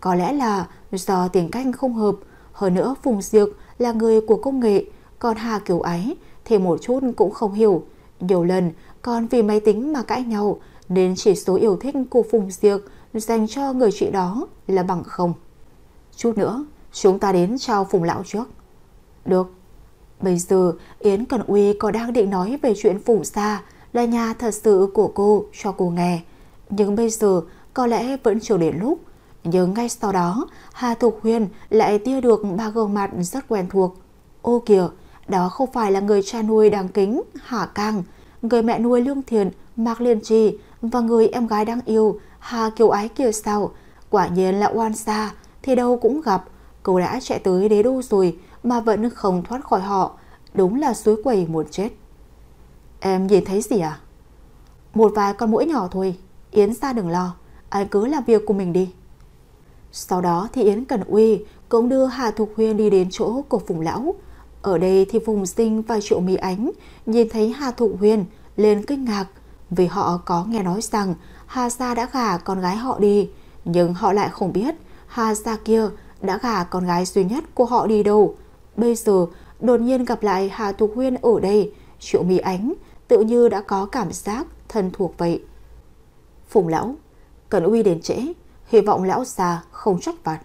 có lẽ là do tính cách không hợp. Hơn nữa Phùng Diệc là người của công nghệ, còn Hà Kiều Ái thì một chút cũng không hiểu. Nhiều lần còn vì máy tính mà cãi nhau, nên chỉ số yêu thích của Phùng Diệc dành cho người chị đó là bằng không. Chút nữa chúng ta đến chào Phùng lão trước. Được. Bây giờ Yến Cần Uy có đang định nói về chuyện Phùng gia là nhà thật sự của cô cho cô nghe, nhưng bây giờ có lẽ vẫn chưa đến lúc. Nhưng ngay sau đó Hà Thục Huyền lại tia được ba gương mặt rất quen thuộc. Ô kìa, đó không phải là người cha nuôi đáng kính Hà Cang, người mẹ nuôi lương thiện Mạc Liên Trì và người em gái đáng yêu Hà Kiều Ái kia sao? Quả nhiên là oan gia thì đâu cũng gặp. Cô đã chạy tới đế đô rồi mà vẫn không thoát khỏi họ. Đúng là suối quẩy muốn chết. Em nhìn thấy gì à? Một vài con muỗi nhỏ thôi. Yến gia đừng lo, anh cứ làm việc của mình đi. Sau đó thì Yến Cần Uy cũng đưa Hà Thục Huyền đi đến chỗ của Phùng lão. Ở đây thì Phùng Sinh và Triệu Mỹ Ánh nhìn thấy Hà Thục Huyền lên kinh ngạc, vì họ có nghe nói rằng Hà gia đã gả con gái họ đi, nhưng họ lại không biết Hà gia kia đã gả con gái duy nhất của họ đi đâu. Bây giờ đột nhiên gặp lại Hà Thục Huyền ở đây, Triệu Mỹ Ánh tự như đã có cảm giác thân thuộc vậy. Phùng lão, Cần Uy đến trễ, hy vọng lão già không trách phạt.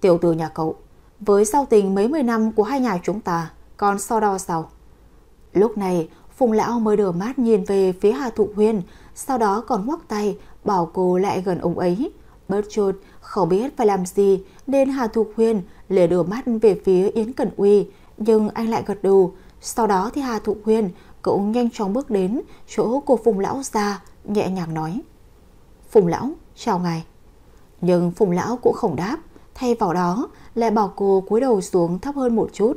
Tiểu tử nhà cậu, với giao tình mấy mươi năm của hai nhà chúng ta còn so đo sao? Lúc này Phùng lão mới đưa mắt nhìn về phía Hà Thục Huyền, sau đó còn ngoắc tay bảo cô lại gần ông ấy. Bớt chột không biết phải làm gì nên Hà Thục Huyền liền đưa mắt về phía Yến Cần Uy, nhưng anh lại gật đầu. Sau đó thì Hà Thục Huyền cũng nhanh chóng bước đến chỗ của Phùng lão ra, nhẹ nhàng nói: Phùng lão, chào ngài. Nhưng Phùng lão cũng không đáp, thay vào đó lại bảo cô cúi đầu xuống thấp hơn một chút.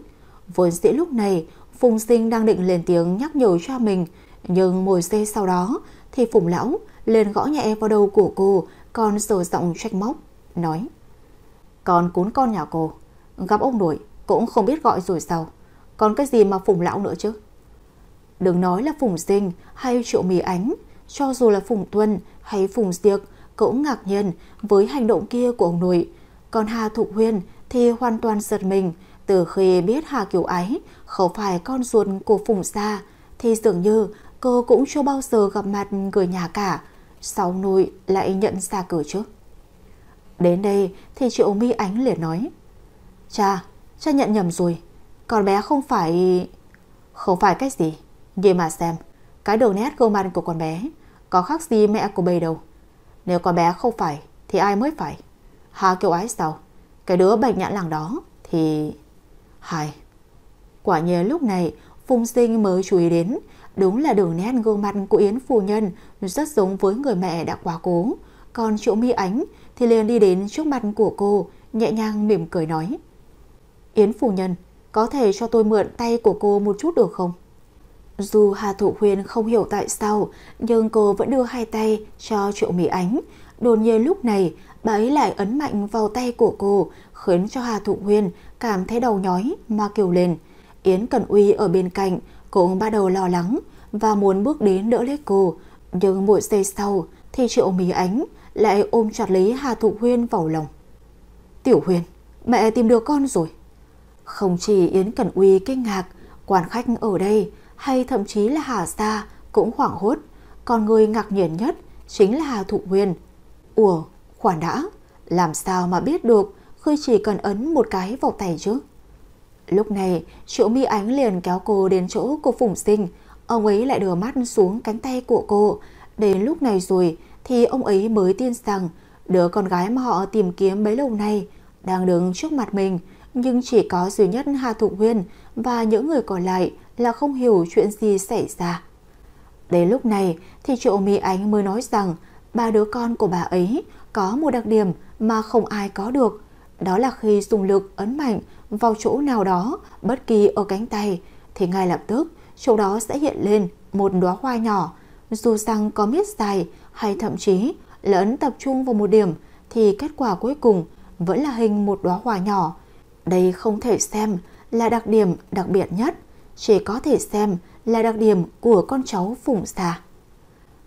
Vốn dĩ lúc này Phùng Sinh đang định lên tiếng nhắc nhở cho mình, nhưng một giây sau đó thì Phùng lão lên gõ nhẹ vào đầu của cô, còn sờ giọng trách móc nói: Còn cún con nhà cô, gặp ông nội cũng không biết gọi rồi sao? Còn cái gì mà Phùng lão nữa chứ? Đừng nói là Phùng Sinh hay Triệu Mỹ Ánh, cho dù là Phùng Tuân hay Phùng Diệc cũng ngạc nhiên với hành động kia của ông nội. Còn Hà Thục Huyền thì hoàn toàn giật mình, từ khi biết Hà Kiều Ái không phải con ruột của Phùng gia thì dường như cô cũng chưa bao giờ gặp mặt người nhà cả. Sao nội lại nhận ra cửa chứ? Đến đây thì Triệu Mỹ Ánh liền nói: Cha, cha nhận nhầm rồi. Con bé không phải... Không phải cái gì? Nhìn mà xem, cái đầu nét gương mặt của con bé có khác gì mẹ của bầy đâu. Nếu con bé không phải thì ai mới phải? Hà Kiều Ái sao? Cái đứa bạch nhãn làng đó thì... Hai. Quả nhiên lúc này Phùng Sinh mới chú ý đến, đúng là đường nét gương mặt của Yến phu nhân rất giống với người mẹ đã quá cố. Còn Triệu Mỹ Ánh thì liền đi đến trước mặt của cô, nhẹ nhàng mỉm cười nói: Yến phu nhân, có thể cho tôi mượn tay của cô một chút được không? Dù Hà Thục Huyền không hiểu tại sao, nhưng cô vẫn đưa hai tay cho Triệu Mỹ Ánh. Đột nhiên lúc này bà ấy lại ấn mạnh vào tay của cô, khiến cho Hà Thục Huyền cảm thấy đầu nhói mà kêu lên. Yến Cần Uy ở bên cạnh cũng bắt đầu lo lắng và muốn bước đến đỡ lấy cô, nhưng một giây sau thì Triệu Mỹ Ánh lại ôm chặt lấy Hà Thục Huyền vào lòng. Tiểu Huyền, mẹ tìm được con rồi. Không chỉ Yến Cần Uy kinh ngạc, quan khách ở đây hay thậm chí là Hà gia cũng hoảng hốt. Còn người ngạc nhiên nhất chính là Hà Thục Huyền. Ủa, khoản đã, làm sao mà biết được khi chỉ cần ấn một cái vào tay chứ? Lúc này Triệu Mỹ Ánh liền kéo cô đến chỗ của Phùng Sinh. Ông ấy lại đưa mắt xuống cánh tay của cô. Đến lúc này rồi thì ông ấy mới tin rằng đứa con gái mà họ tìm kiếm bấy lâu nay đang đứng trước mặt mình. Nhưng chỉ có duy nhất Hà Thục Huyền và những người còn lại là không hiểu chuyện gì xảy ra. Đến lúc này thì Triệu Mỹ Ánh mới nói rằng ba đứa con của bà ấy có một đặc điểm mà không ai có được. Đó là khi dùng lực ấn mạnh vào chỗ nào đó, bất kỳ ở cánh tay, thì ngay lập tức chỗ đó sẽ hiện lên một đóa hoa nhỏ. Dù rằng có miết dài hay thậm chí là ấn tập trung vào một điểm thì kết quả cuối cùng vẫn là hình một đóa hoa nhỏ. Đây không thể xem là đặc điểm đặc biệt nhất, chỉ có thể xem là đặc điểm của con cháu Phùng gia.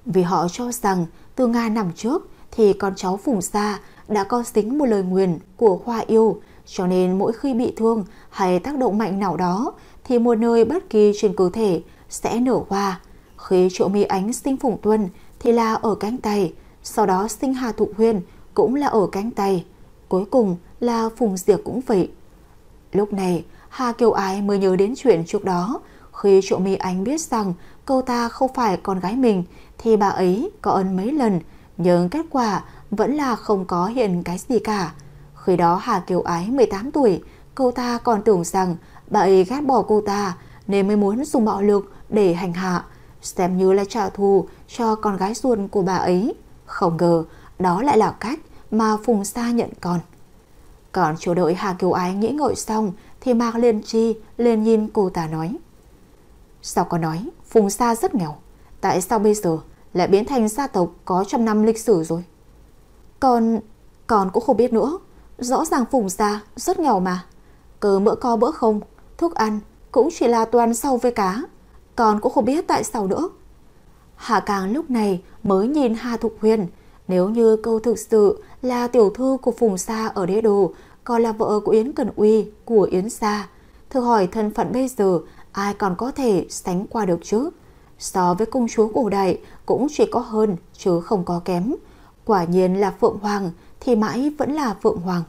Vì họ cho rằng từ ngàn năm trước thì con cháu Phùng gia đã có dính một lời nguyền của Hoa Yêu, Cho nên mỗi khi bị thương hay tác động mạnh nào đó thì một nơi bất kỳ trên cơ thể sẽ nở hoa. Khi Triệu Mỹ Ánh sinh Phùng Tuân thì là ở cánh tay, sau đó sinh Hà Thục Huyên cũng là ở cánh tay, cuối cùng là Phùng Diệc cũng vậy. Lúc này Hà Kiều Ái mới nhớ đến chuyện trước đó, khi Triệu Mỹ Ánh biết rằng cô ta không phải con gái mình thì bà ấy có ấn mấy lần, nhưng kết quả vẫn là không có hiện cái gì cả. Khi đó Hà Kiều Ái mười tám tuổi, cô ta còn tưởng rằng bà ấy ghét bỏ cô ta nên mới muốn dùng bạo lực để hành hạ, xem như là trả thù cho con gái ruột của bà ấy. Không ngờ đó lại là cách mà Phùng Sa nhận con. Còn chờ đợi Hà Kiều Ái nghĩ ngợi xong thì Mạc Liên Chi lên nhìn cô ta nói: Sao có nói Phùng Sa rất nghèo, tại sao bây giờ lại biến thành gia tộc có trăm năm lịch sử rồi? Còn còn cũng không biết nữa, rõ ràng Phùng Sa rất nghèo mà, cứ bữa co bữa không, thuốc ăn cũng chỉ là toàn rau với cá, còn cũng không biết tại sao nữa. Hạ Càng lúc này mới nhìn Hà Thục Huyên, nếu như cô thực sự là tiểu thư của Phùng Sa ở Đế Đô, còn là vợ của Yến Cần Uy của Yến Sa, thử hỏi thân phận bây giờ ai còn có thể sánh qua được chứ? So với công chúa cổ đại cũng chỉ có hơn chứ không có kém. Quả nhiên là Phượng Hoàng thì mãi vẫn là Phượng Hoàng.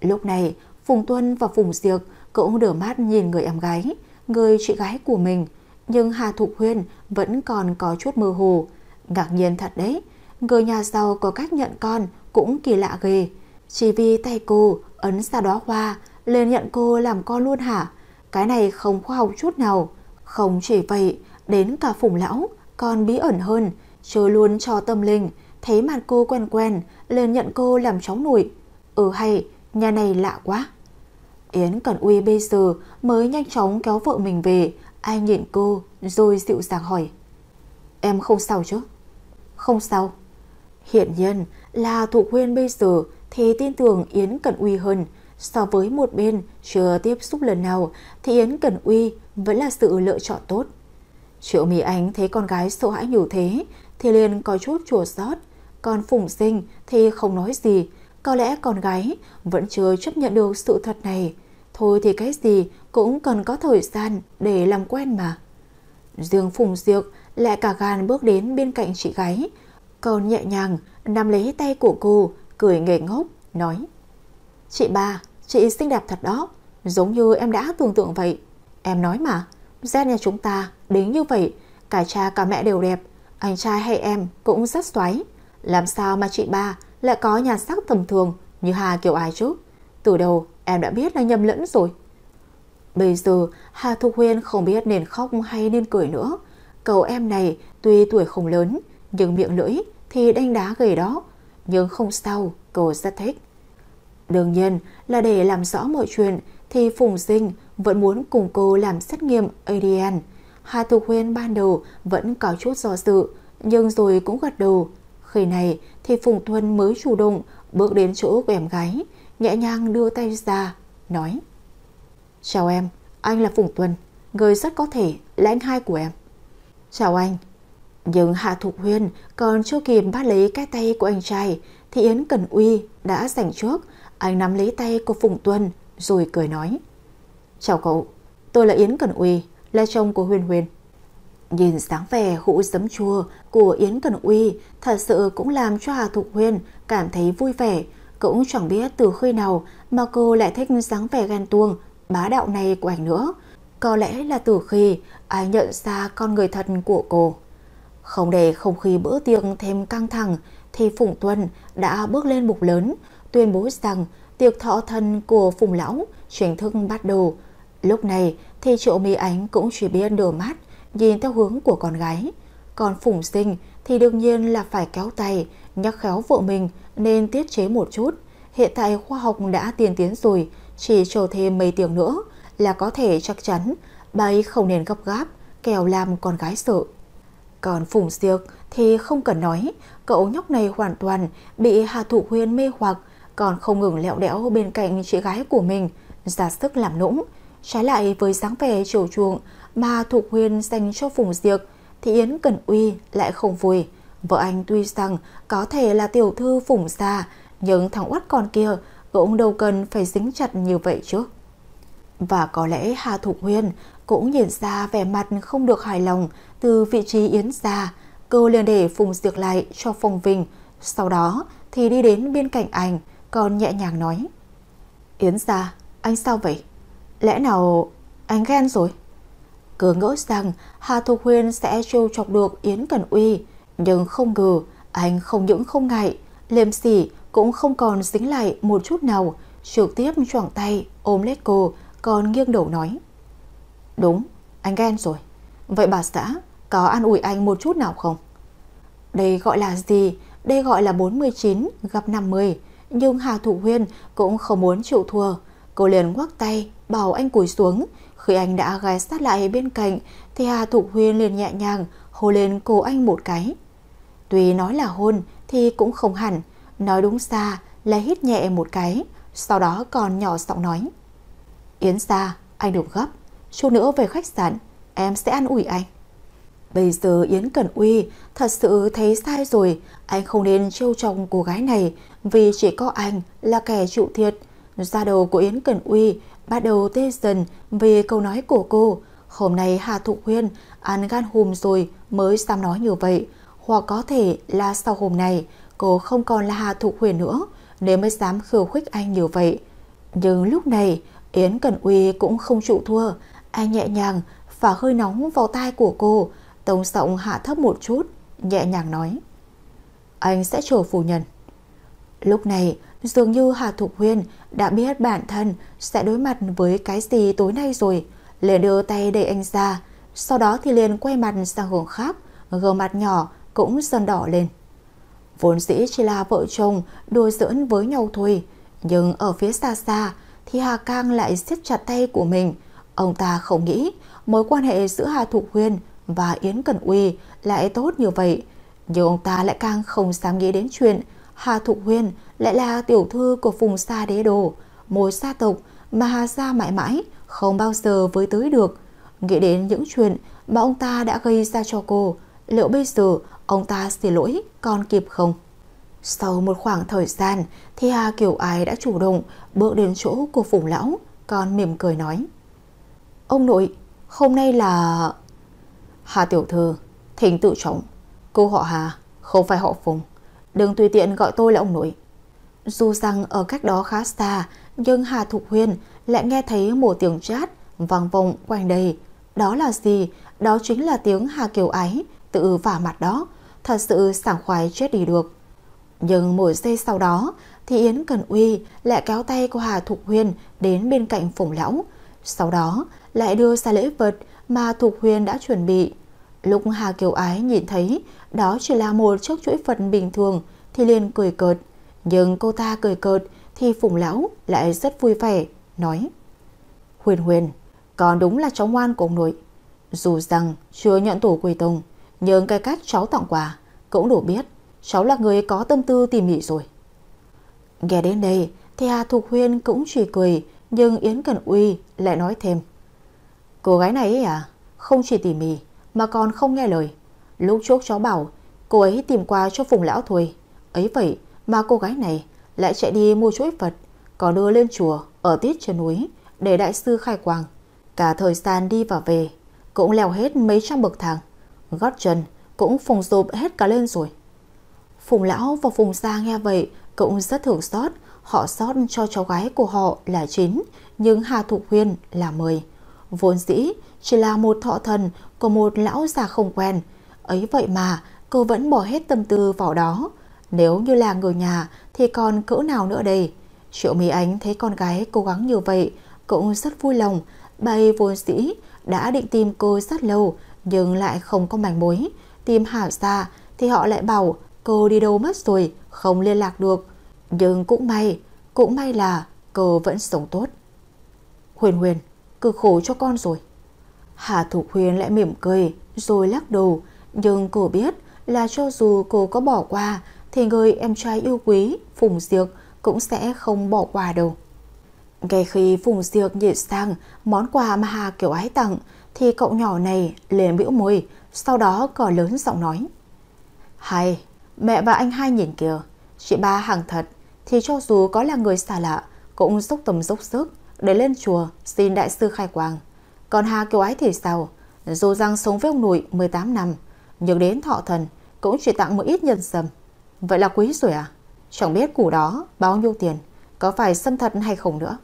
Lúc này Phùng Tuân và Phùng Diệc cũng đưa mắt nhìn người em gái, người chị gái của mình, nhưng Hà Thục Huyên vẫn còn có chút mơ hồ. Ngạc nhiên thật đấy, người nhà giàu có cách nhận con cũng kỳ lạ ghê. Chỉ vì tay cô ấn ra đó hoa lên nhận cô làm con luôn hả? Cái này không khoa học chút nào. Không chỉ vậy, đến cả Phùng lão còn bí ẩn hơn, chơi luôn cho tâm linh, thấy mặt cô quen quen lên nhận cô làm cháu nội. Ừ hay, nhà này lạ quá. Yến Cẩn Uy bây giờ mới nhanh chóng kéo vợ mình về, ai nhìn cô rồi dịu dàng hỏi: Em không sao chứ? Không sao. Hiển nhiên là Thục Huyên bây giờ thì tin tưởng Yến Cẩn Uy hơn. So với một bên chưa tiếp xúc lần nào thì Yến Cẩn Uy vẫn là sự lựa chọn tốt. Triệu Mỹ Ánh thấy con gái sợ hãi nhiều thế thì liền có chút chua xót. Còn Phùng Sinh thì không nói gì, có lẽ con gái vẫn chưa chấp nhận được sự thật này. Thôi thì cái gì cũng cần có thời gian để làm quen mà. Riêng Phùng Diệc lại cả gan bước đến bên cạnh chị gái, còn nhẹ nhàng nắm lấy tay của cô, cười nghề ngốc nói: Chị ba, chị xinh đẹp thật đó, giống như em đã tưởng tượng vậy. Em nói mà, gen nhà chúng ta đến như vậy, cả cha cả mẹ đều đẹp, anh trai hay em cũng rất xoái. Làm sao mà chị ba lại có nhan sắc tầm thường như Hà Kiều Ái chứ? Từ đầu em đã biết là nhầm lẫn rồi. Bây giờ Hà Thục Huyên không biết nên khóc hay nên cười nữa. Cậu em này tuy tuổi không lớn nhưng miệng lưỡi thì đánh đá gầy đó. Nhưng không sao, cô rất thích. Đương nhiên là để làm rõ mọi chuyện thì Phùng Sinh vẫn muốn cùng cô làm xét nghiệm a đê en. Hà Thục Huyên ban đầu vẫn có chút do dự, nhưng rồi cũng gật đầu. Khi này thì Phùng Tuân mới chủ động bước đến chỗ của em gái, nhẹ nhàng đưa tay ra, nói: Chào em, anh là Phùng Tuân, người rất có thể là anh hai của em. Chào anh. Nhưng Hạ Thục Huyên còn chưa kịp bắt lấy cái tay của anh trai thì Yến Cẩn Uy đã giành trước. Anh nắm lấy tay của Phùng Tuân rồi cười nói: Chào cậu, tôi là Yến Cẩn Uy, là chồng của Huyên Huyên. Nhìn dáng vẻ hũ giấm chua của Yến Cẩn Uy thật sự cũng làm cho Hà Thục Huyên cảm thấy vui vẻ. Cũng chẳng biết từ khi nào mà cô lại thích dáng vẻ ghen tuông bá đạo này của anh nữa. Có lẽ là từ khi ai nhận ra con người thật của cô. Không để không khí bữa tiệc thêm căng thẳng thì Phùng Tuân đã bước lên bục lớn, tuyên bố rằng tiệc thọ thân của Phùng lão chính thức bắt đầu. Lúc này thì Triệu Mỹ Ánh cũng chỉ biết đưa mắt nhìn theo hướng của con gái. Còn Phùng Sinh thì đương nhiên là phải kéo tay nhắc khéo vợ mình nên tiết chế một chút. Hiện tại khoa học đã tiên tiến rồi, chỉ chờ thêm mấy tiếng nữa là có thể chắc chắn. Bà ấy không nên gấp gáp, kẻo làm con gái sợ. Còn Phùng Diệc thì không cần nói, cậu nhóc này hoàn toàn bị Hà Thục Huyên mê hoặc, còn không ngừng lẹo đẽo bên cạnh chị gái của mình, giả sức làm nũng. Trái lại với dáng vẻ chiều chuộng mà Thục Huyên dành cho Phùng Diệc thì Yến Cẩn Uy lại không vui. Vợ anh tuy rằng có thể là tiểu thư Phùng gia, nhưng thằng oắt con kia cũng đâu cần phải dính chặt như vậy chứ. Và có lẽ Hà Thục Huyên cũng nhìn ra vẻ mặt không được hài lòng từ vị trí Yến gia, cô liền để Phùng Diệc lại cho Phong Vinh, sau đó thì đi đến bên cạnh anh, còn nhẹ nhàng nói: Yến gia, anh sao vậy? Lẽ nào anh ghen rồi? Cứ ngỡ rằng Hà Thục Huyên sẽ trêu chọc được Yến Cần Uy, nhưng không ngờ anh không những không ngại, liềm sỉ cũng không còn dính lại một chút nào, trực tiếp choàng tay ôm lấy cô, còn nghiêng đầu nói: Đúng, anh ghen rồi. Vậy bà xã có an ủi anh một chút nào không? Đây gọi là gì? Đây gọi là bốn mươi chín gặp năm mươi. Nhưng Hà Thục Huyên cũng không muốn chịu thua, cô liền ngoắc tay bảo anh cúi xuống. Khi anh đã ghé sát lại bên cạnh thì Hà Thục Huyên liền nhẹ nhàng hôn lên cổ anh một cái. Tuy nói là hôn thì cũng không hẳn, nói đúng ra là hít nhẹ một cái, sau đó còn nhỏ giọng nói: Yến gia, anh đừng gấp, chút nữa về khách sạn em sẽ an ủi anh. Bây giờ Yến Cần Uy thật sự thấy sai rồi, anh không nên trêu chọc cô gái này, vì chỉ có anh là kẻ chịu thiệt. Da đầu của Yến Cần Uy bắt đầu tê dần vì câu nói của cô. Hôm nay Hà Thục Huyên ăn gan hùm rồi mới dám nói như vậy, hoặc có thể là sau hôm nay cô không còn là Hà Thục Huyên nữa nên mới dám khiêu khích anh như vậy. Nhưng lúc này Yến Cần Uy cũng không chịu thua, anh nhẹ nhàng phả hơi nóng vào tai của cô, tông giọng hạ thấp một chút, nhẹ nhàng nói: Anh sẽ chờ phu nhân. Lúc này dường như Hà Thục Huyên đã biết bản thân sẽ đối mặt với cái gì tối nay rồi, liền đưa tay đẩy anh ra, sau đó thì liền quay mặt sang hướng khác, gương mặt nhỏ cũng dần đỏ lên. Vốn dĩ chỉ là vợ chồng đùa giỡn với nhau thôi, nhưng ở phía xa xa thì Hà Cang lại siết chặt tay của mình. Ông ta không nghĩ mối quan hệ giữa Hà Thục Huyên và Yến Cần Uy lại tốt như vậy, nhưng ông ta lại càng không dám nghĩ đến chuyện Hà Thục Huyên lại là tiểu thư của vùng xa đế đồ, một gia tộc mà Hà gia mãi mãi không bao giờ với tới được. Nghĩ đến những chuyện mà ông ta đã gây ra cho cô, liệu bây giờ ông ta xin lỗi còn kịp không? Sau một khoảng thời gian thì Hà Kiều Ái đã chủ động bước đến chỗ của Phùng lão, còn mỉm cười nói: Ông nội, hôm nay là... Hà tiểu thư, thỉnh tự trọng, cô họ Hà, không phải họ Phùng, đừng tùy tiện gọi tôi là ông nội. Dù rằng ở cách đó khá xa, nhưng Hà Thục Huyên lại nghe thấy một tiếng chát vang vọng quanh đây. Đó là gì? Đó chính là tiếng Hà Kiều Ái tự vả mặt đó, thật sự sảng khoái chết đi được. Nhưng một giây sau đó thì Yến Cần Uy lại kéo tay của Hà Thục Huyên đến bên cạnh Phùng lão, sau đó lại đưa ra lễ vật mà Thục Huyên đã chuẩn bị. Lúc Hà Kiều Ái nhìn thấy đó chỉ là một chiếc chuỗi Phật bình thường thì liền cười cợt. Nhưng cô ta cười cợt thì Phùng lão lại rất vui vẻ, nói: Huyền Huyền, con đúng là cháu ngoan của ông nội. Dù rằng chưa nhận tổ quy tông, nhưng cái cách cháu tặng quà cũng đủ biết cháu là người có tâm tư tỉ mỉ rồi. Nghe đến đây thì Hà Thục Huyên cũng chỉ cười, nhưng Yến Cần Uy lại nói thêm: Cô gái này ấy à, không chỉ tỉ mỉ mà còn không nghe lời. Lúc trước cháu bảo cô ấy tìm quà cho Phùng lão thôi, ấy vậy mà cô gái này lại chạy đi mua chuỗi Phật, còn đưa lên chùa ở tít trên núi để đại sư khai quang. Cả thời gian đi và về cũng leo hết mấy trăm bậc thang, gót chân cũng phồng rộp hết cả lên rồi. Phùng lão và Phùng gia nghe vậy cũng rất thương xót, họ xót cho cháu gái của họ là chín, nhưng Hà Thục Huyên là mười. Vốn dĩ chỉ là một thọ thần của một lão già không quen, ấy vậy mà cô vẫn bỏ hết tâm tư vào đó. Nếu như là người nhà thì còn cỡ nào nữa đây. Triệu Mỹ Ánh thấy con gái cố gắng như vậy cũng rất vui lòng. Bà ấy vốn dĩ đã định tìm cô rất lâu, nhưng lại không có manh mối. Tìm Hà gia thì họ lại bảo cô đi đâu mất rồi, không liên lạc được. Nhưng cũng may, cũng may là cô vẫn sống tốt. Huyền Huyền, cực khổ cho con rồi. Hà Thục Huyên lại mỉm cười rồi lắc đầu, nhưng cô biết là cho dù cô có bỏ qua thì người em trai yêu quý Phùng Diệc cũng sẽ không bỏ qua đâu. Ngay khi Phùng Diệc nhìn sang món quà mà Hà Kiều Ái tặng thì cậu nhỏ này liền bĩu môi, sau đó cò lớn giọng nói: Hay, mẹ và anh hai nhìn kìa, chị ba hàng thật thì cho dù có là người xa lạ cũng dốc tầm dốc sức để lên chùa xin đại sư khai quang. Còn Hà Kiều Ái thì sao? Dù rằng sống với ông nội mười tám năm, nhưng đến thọ thần cũng chỉ tặng một ít nhân sâm. Vậy là quý rồi à? Chẳng biết củ đó bao nhiêu tiền, có phải sâm thật hay không nữa.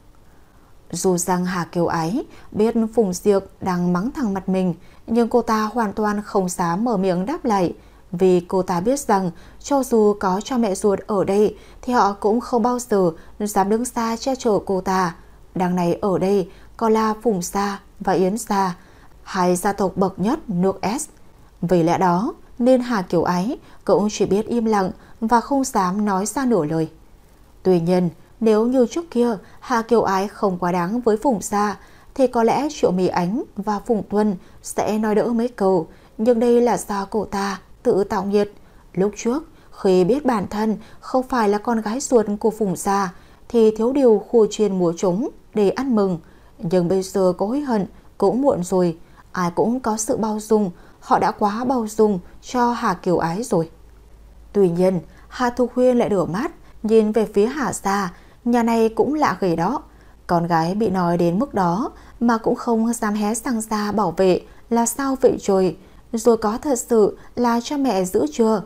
Dù rằng Hà Kiều Ái biết Phùng Diệc đang mắng thẳng mặt mình, nhưng cô ta hoàn toàn không dám mở miệng đáp lại, vì cô ta biết rằng cho dù có cho mẹ ruột ở đây thì họ cũng không bao giờ dám đứng xa che chở cô ta. Đằng này ở đây còn là Phùng gia và Yến gia, hai gia tộc bậc nhất nước S. Vì lẽ đó nên Hà Kiều Ái cũng chỉ biết im lặng và không dám nói ra nửa lời. Tuy nhiên, nếu như trước kia Hà Kiều Ái không quá đáng với Phùng gia thì có lẽ Triệu Mỹ Ánh và Phùng Tuân sẽ nói đỡ mấy câu, nhưng đây là do cô ta tự tạo nhiệt. Lúc trước khi biết bản thân không phải là con gái ruột của Phùng gia thì thiếu điều khu chuyên múa trống để ăn mừng, nhưng bây giờ có hối hận cũng muộn rồi. Ai cũng có sự bao dung, họ đã quá bao dung cho Hà Kiều Ái rồi. Tuy nhiên, Hà Thục Huyên lại đổ mắt nhìn về phía Hà gia, nhà này cũng lạ ghê đó. Con gái bị nói đến mức đó mà cũng không dám hé răng ra bảo vệ là sao vậy trời? Rồi có thật sự là cha mẹ giữ chưa?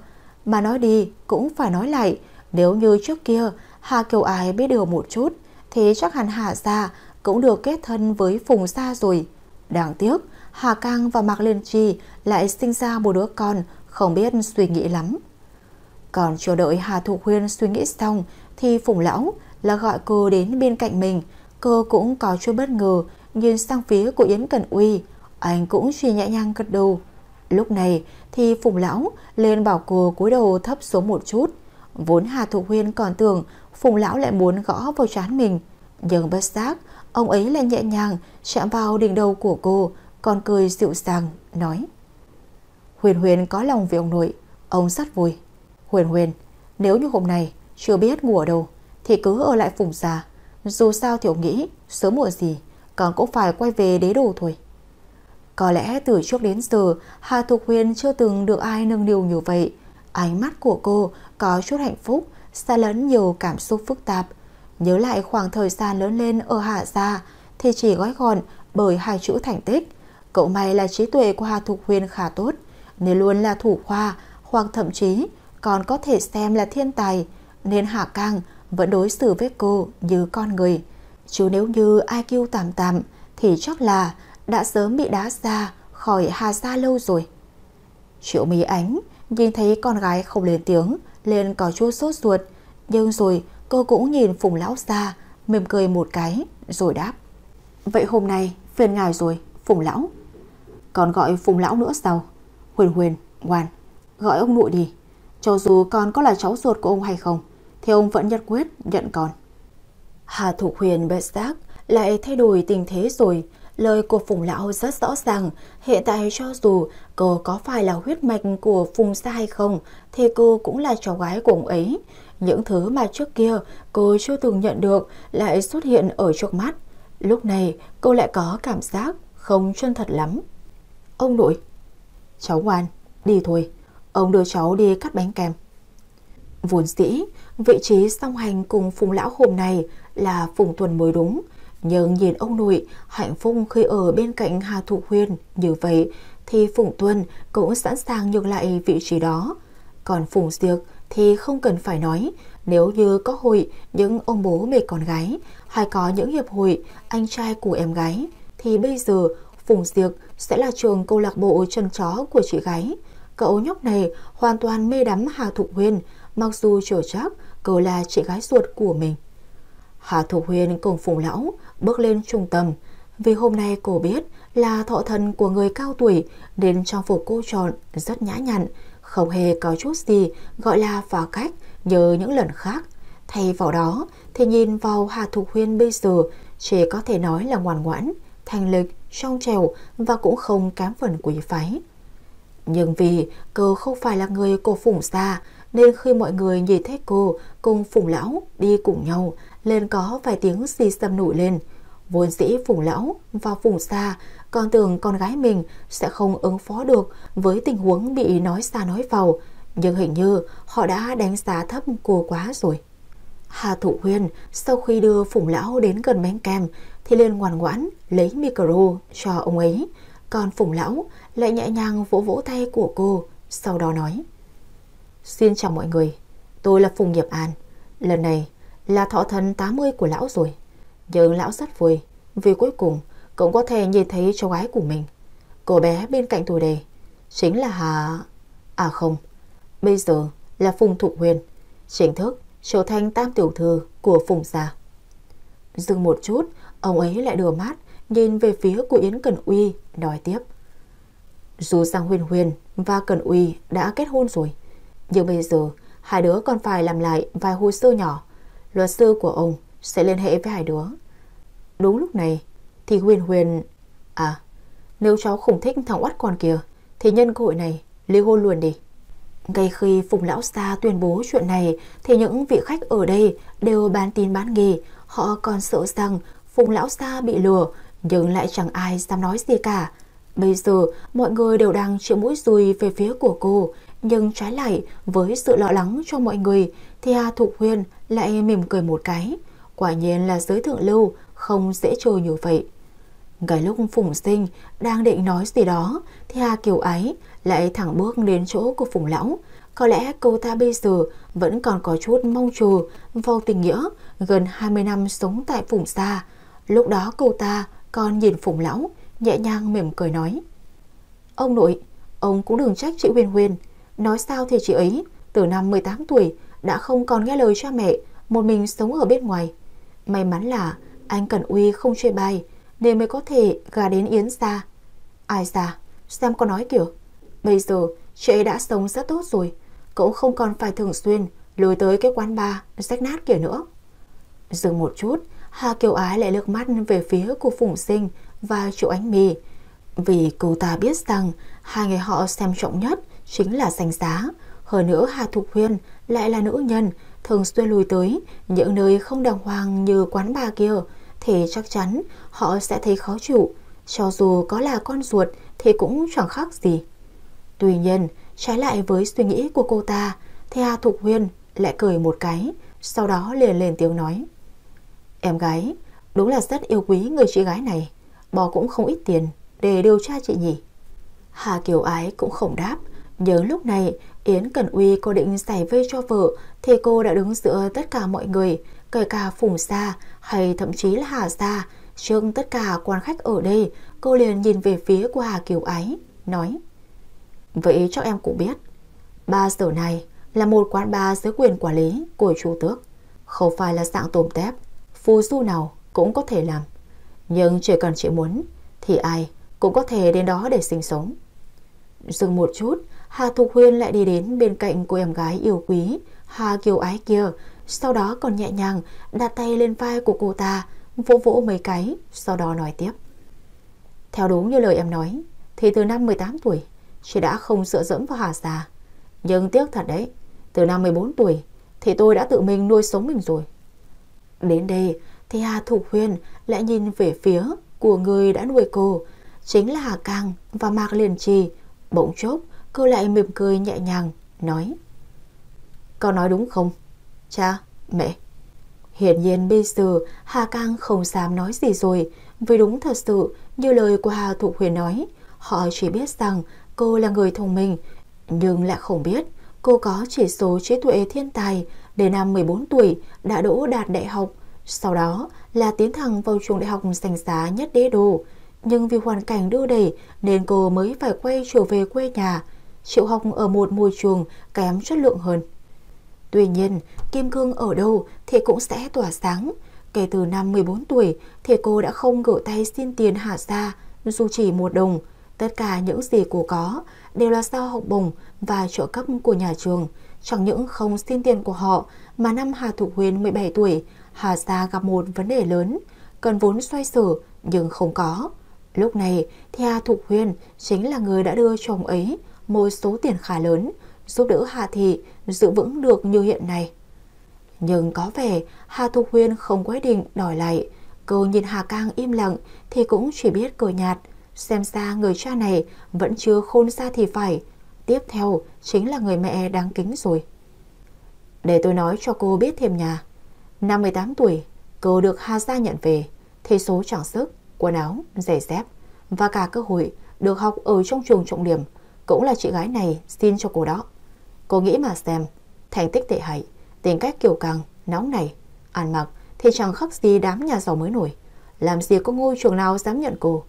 Mà nói đi cũng phải nói lại, nếu như trước kia Hà Kiều Ái biết điều một chút thì chắc hẳn Hà gia cũng được kết thân với Phùng gia rồi. Đáng tiếc Hà Cang và Mạc Liên Chi lại sinh ra một đứa con không biết suy nghĩ lắm. Còn chờ đợi Hà Thục Huyên suy nghĩ xong thì Phùng lão là gọi cô đến bên cạnh mình. Cô cũng có chút bất ngờ nhìn sang phía của Yến Cần Uy, anh cũng chỉ nhẹ nhàng gật đầu. Lúc này thì Phùng lão lên bảo cô cúi đầu thấp xuống một chút. Vốn Hà Thục Huyên còn tưởng Phùng lão lại muốn gõ vào trán mình, nhưng bất giác ông ấy lại nhẹ nhàng chạm vào đỉnh đầu của cô, còn cười dịu dàng nói: Huyền Huyền có lòng vì ông nội, ông rất vui. Huyền Huyền, nếu như hôm nay chưa biết ngủ ở đâu thì cứ ở lại Phùng gia, dù sao thì ông nghĩ sớm muộn gì còn cũng phải quay về Đế Đô thôi. Có lẽ từ trước đến giờ Hà Thục Huyên chưa từng được ai nâng niu như vậy. Ánh mắt của cô có chút hạnh phúc, xa lẫn nhiều cảm xúc phức tạp. Nhớ lại khoảng thời gian lớn lên ở Hà gia thì chỉ gói gọn bởi hai chữ thành tích. Cậu may là trí tuệ của Hà Thục Huyên khá tốt, nên luôn là thủ khoa hoặc thậm chí còn có thể xem là thiên tài, nên Hà Cang vẫn đối xử với cô như con người. Chứ nếu như I Q tạm tạm thì chắc là đã sớm bị đá ra khỏi Hà gia lâu rồi. Triệu Mỹ Ánh nhìn thấy con gái không lên tiếng nên có chút sốt ruột, nhưng rồi cô cũng nhìn Phùng lão ra, mỉm cười một cái rồi đáp: Vậy hôm nay phiền ngài rồi Phùng lão. Còn gọi Phùng lão nữa sao? Huyền Huyền, ngoan, gọi ông nội đi. Cho dù con có là cháu ruột của ông hay không thì ông vẫn nhất quyết nhận con. Hà Thục Huyền bất giác lại thay đổi tình thế rồi. Lời của Phùng lão rất rõ ràng, hiện tại cho dù cô có phải là huyết mạch của Phùng gia hay không thì cô cũng là cháu gái của ông ấy. Những thứ mà trước kia cô chưa từng nhận được lại xuất hiện ở trước mắt. Lúc này cô lại có cảm giác không chân thật lắm. Ông nội, cháu ngoan, đi thôi, ông đưa cháu đi cắt bánh kem. Vốn dĩ vị trí song hành cùng Phùng lão hôm nay là Phùng Tuần mới đúng, nhưng nhìn ông nội hạnh phúc khi ở bên cạnh Hà Thục Huyên như vậy thì Phùng Tuân cũng sẵn sàng nhường lại vị trí đó. Còn Phùng Diệc thì không cần phải nói, nếu như có hội những ông bố mẹ con gái hay có những hiệp hội anh trai của em gái thì bây giờ Phùng Diệc sẽ là trường câu lạc bộ chân chó của chị gái. Cậu nhóc này hoàn toàn mê đắm Hà Thục Huyên, mặc dù chưa chắc cô là chị gái ruột của mình. Hà Thục Huyên cùng Phùng lão bước lên trung tâm, vì hôm nay cô biết là thọ thần của người cao tuổi nên trang phục cô chọn rất nhã nhặn, không hề có chút gì gọi là phá cách như những lần khác. Thay vào đó thì nhìn vào Hà Thục Huyên bây giờ chỉ có thể nói là ngoan ngoãn, thành lịch, trong trèo và cũng không kém phần quý phái. Nhưng vì cô không phải là người của Phùng gia nên khi mọi người nhìn thấy cô cùng Phùng lão đi cùng nhau nên có vài tiếng xì xầm nổi lên. Vốn dĩ Phùng lão và Phùng gia còn tưởng con gái mình sẽ không ứng phó được với tình huống bị nói xa nói vào, nhưng hình như họ đã đánh giá thấp cô quá rồi. Hà Thụ Huyên sau khi đưa Phùng Lão đến gần bánh kem thì liền ngoan ngoãn lấy micro cho ông ấy, còn Phùng Lão lại nhẹ nhàng vỗ vỗ tay của cô, sau đó nói: "Xin chào mọi người, tôi là Phùng Nghiệp An. Lần này là thọ thần tám mươi của lão rồi. Nhưng lão rất vui vì cuối cùng cũng có thể nhìn thấy cháu gái của mình. Cô bé bên cạnh tuổi đề chính là Hà... À không, bây giờ là Phùng Thụ Huyên, chính thức trở thành tam tiểu thư của Phùng gia." Dừng một chút, ông ấy lại đưa mắt nhìn về phía của Yến Cần Uy, nói tiếp: "Dù rằng Huyền Huyền và Cần Uy đã kết hôn rồi, nhưng bây giờ hai đứa còn phải làm lại vài hồ sơ nhỏ. Luật sư của ông sẽ liên hệ với hai đứa." Đúng lúc này thì Huyền Huyền: "À, nếu cháu không thích thằng oắt con kia thì nhân cơ hội này ly hôn luôn đi." Ngay khi Phùng Lão Sa tuyên bố chuyện này thì những vị khách ở đây đều bán tin bán nghi. Họ còn sợ rằng Phùng Lão Sa bị lừa, nhưng lại chẳng ai dám nói gì cả. Bây giờ mọi người đều đang chĩa mũi dùi về phía của cô, nhưng trái lại với sự lo lắng cho mọi người thì Hà Thục Huyên lại mỉm cười một cái. Quả nhiên là giới thượng lưu không dễ chơi như vậy. Ngay lúc Phùng Sinh đang định nói gì đó thì Hà Kiều Ái lại thẳng bước đến chỗ của Phùng Lão. Có lẽ cô ta bây giờ vẫn còn có chút mong chờ vào tình nghĩa gần hai mươi năm sống tại Phùng gia. Lúc đó cô ta còn nhìn Phùng Lão, nhẹ nhàng mỉm cười nói: "Ông nội, ông cũng đừng trách chị Huyền Huyền. Nói sao thì chị ấy từ năm mười tám tuổi đã không còn nghe lời cha mẹ, một mình sống ở bên ngoài. May mắn là anh Cẩn Uy không chơi bài nên mới có thể gà đến Yến gia. Ai ra, xem có nói kiểu. Bây giờ chị ấy đã sống rất tốt rồi, cậu không còn phải thường xuyên lùi tới cái quán bar rách nát kia nữa." Dừng một chút, Hà Kiều Ái lại lướt mắt về phía của Phùng Sinh và Triệu Ánh Mì, vì cô ta biết rằng hai người họ xem trọng nhất chính là danh giá. Hơn nữa Hà Thục Huyên lại là nữ nhân thường xuyên lùi tới những nơi không đàng hoàng như quán bar kia thì chắc chắn họ sẽ thấy khó chịu, cho dù có là con ruột thì cũng chẳng khác gì. Tuy nhiên, trái lại với suy nghĩ của cô ta thì Hà Thục Huyên lại cười một cái, sau đó liền lên tiếng nói: "Em gái đúng là rất yêu quý người chị gái này, bỏ cũng không ít tiền để điều tra chị nhỉ." Hà Kiều Ái cũng không đáp. Nhớ lúc này Yến Cần Uy cô định giải vây cho vợ thì cô đã đứng giữa tất cả mọi người, kể cả Phùng gia hay thậm chí là Hà gia. Trước tất cả quan khách ở đây, cô liền nhìn về phía của Hà Kiều Ái, nói: "Vậy cho em cũng biết, ba giờ này là một quán bar dưới quyền quản lý của Chu Tước, không phải là dạng tôm tép phù du nào cũng có thể làm. Nhưng chỉ cần chị muốn thì ai cũng có thể đến đó để sinh sống." Dừng một chút, Hà Thục Huyên lại đi đến bên cạnh cô em gái yêu quý Hà Kiều Ái kia, sau đó còn nhẹ nhàng đặt tay lên vai của cô ta, vỗ vỗ mấy cái, sau đó nói tiếp: "Theo đúng như lời em nói thì từ năm mười tám tuổi chị đã không dựa dẫm vào Hà gia. Nhưng tiếc thật đấy, từ năm mười bốn tuổi thì tôi đã tự mình nuôi sống mình rồi." Đến đây thì Hà Thục Huyên lại nhìn về phía của người đã nuôi cô, chính là Hà Cang và Mạc Liên Trì. Bỗng chốc cô lại mỉm cười nhẹ nhàng nói: "Có nói đúng không cha, mẹ?" Hiển nhiên bây giờ Hà Cang không dám nói gì rồi, vì đúng thật sự như lời của Hà Thục Huyên nói, họ chỉ biết rằng cô là người thông minh, nhưng lại không biết cô có chỉ số trí tuệ thiên tài. Đến năm mười bốn tuổi đã đỗ đạt đại học, sau đó là tiến thẳng vào trường đại học danh giá nhất đế đô. Nhưng vì hoàn cảnh đưa đẩy nên cô mới phải quay trở về quê nhà, chịu học ở một môi trường kém chất lượng hơn. Tuy nhiên, kim cương ở đâu thì cũng sẽ tỏa sáng. Kể từ năm mười bốn tuổi thì cô đã không gỡ tay xin tiền Hà gia dù chỉ một đồng. Tất cả những gì cô có đều là do học bổng và trợ cấp của nhà trường. Chẳng những không xin tiền của họ mà năm Hà Thục Huyên mười bảy tuổi, Hà gia gặp một vấn đề lớn, cần vốn xoay sở nhưng không có. Lúc này thì Hà Thục Huyên chính là người đã đưa chồng ấy một số tiền khá lớn, giúp đỡ Hà thị giữ vững được như hiện nay. Nhưng có vẻ Hà Thục Huyên không quyết định đòi lại. Cô nhìn Hà Cang im lặng thì cũng chỉ biết cười nhạt, xem ra người cha này vẫn chưa khôn ra thì phải. Tiếp theo chính là người mẹ đáng kính rồi. "Để tôi nói cho cô biết thêm nhà, Năm mười tám tuổi, cô được Hà Gia nhận về, thế số trang sức, quần áo, giày dép và cả cơ hội được học ở trong trường trọng điểm cũng là chị gái này xin cho cô đó. Cô nghĩ mà xem, thành tích tệ hại, tính cách kiêu căng, nóng nảy, ăn mặc thì chẳng khác gì đám nhà giàu mới nổi. Làm gì có ngôi trường nào dám nhận cô,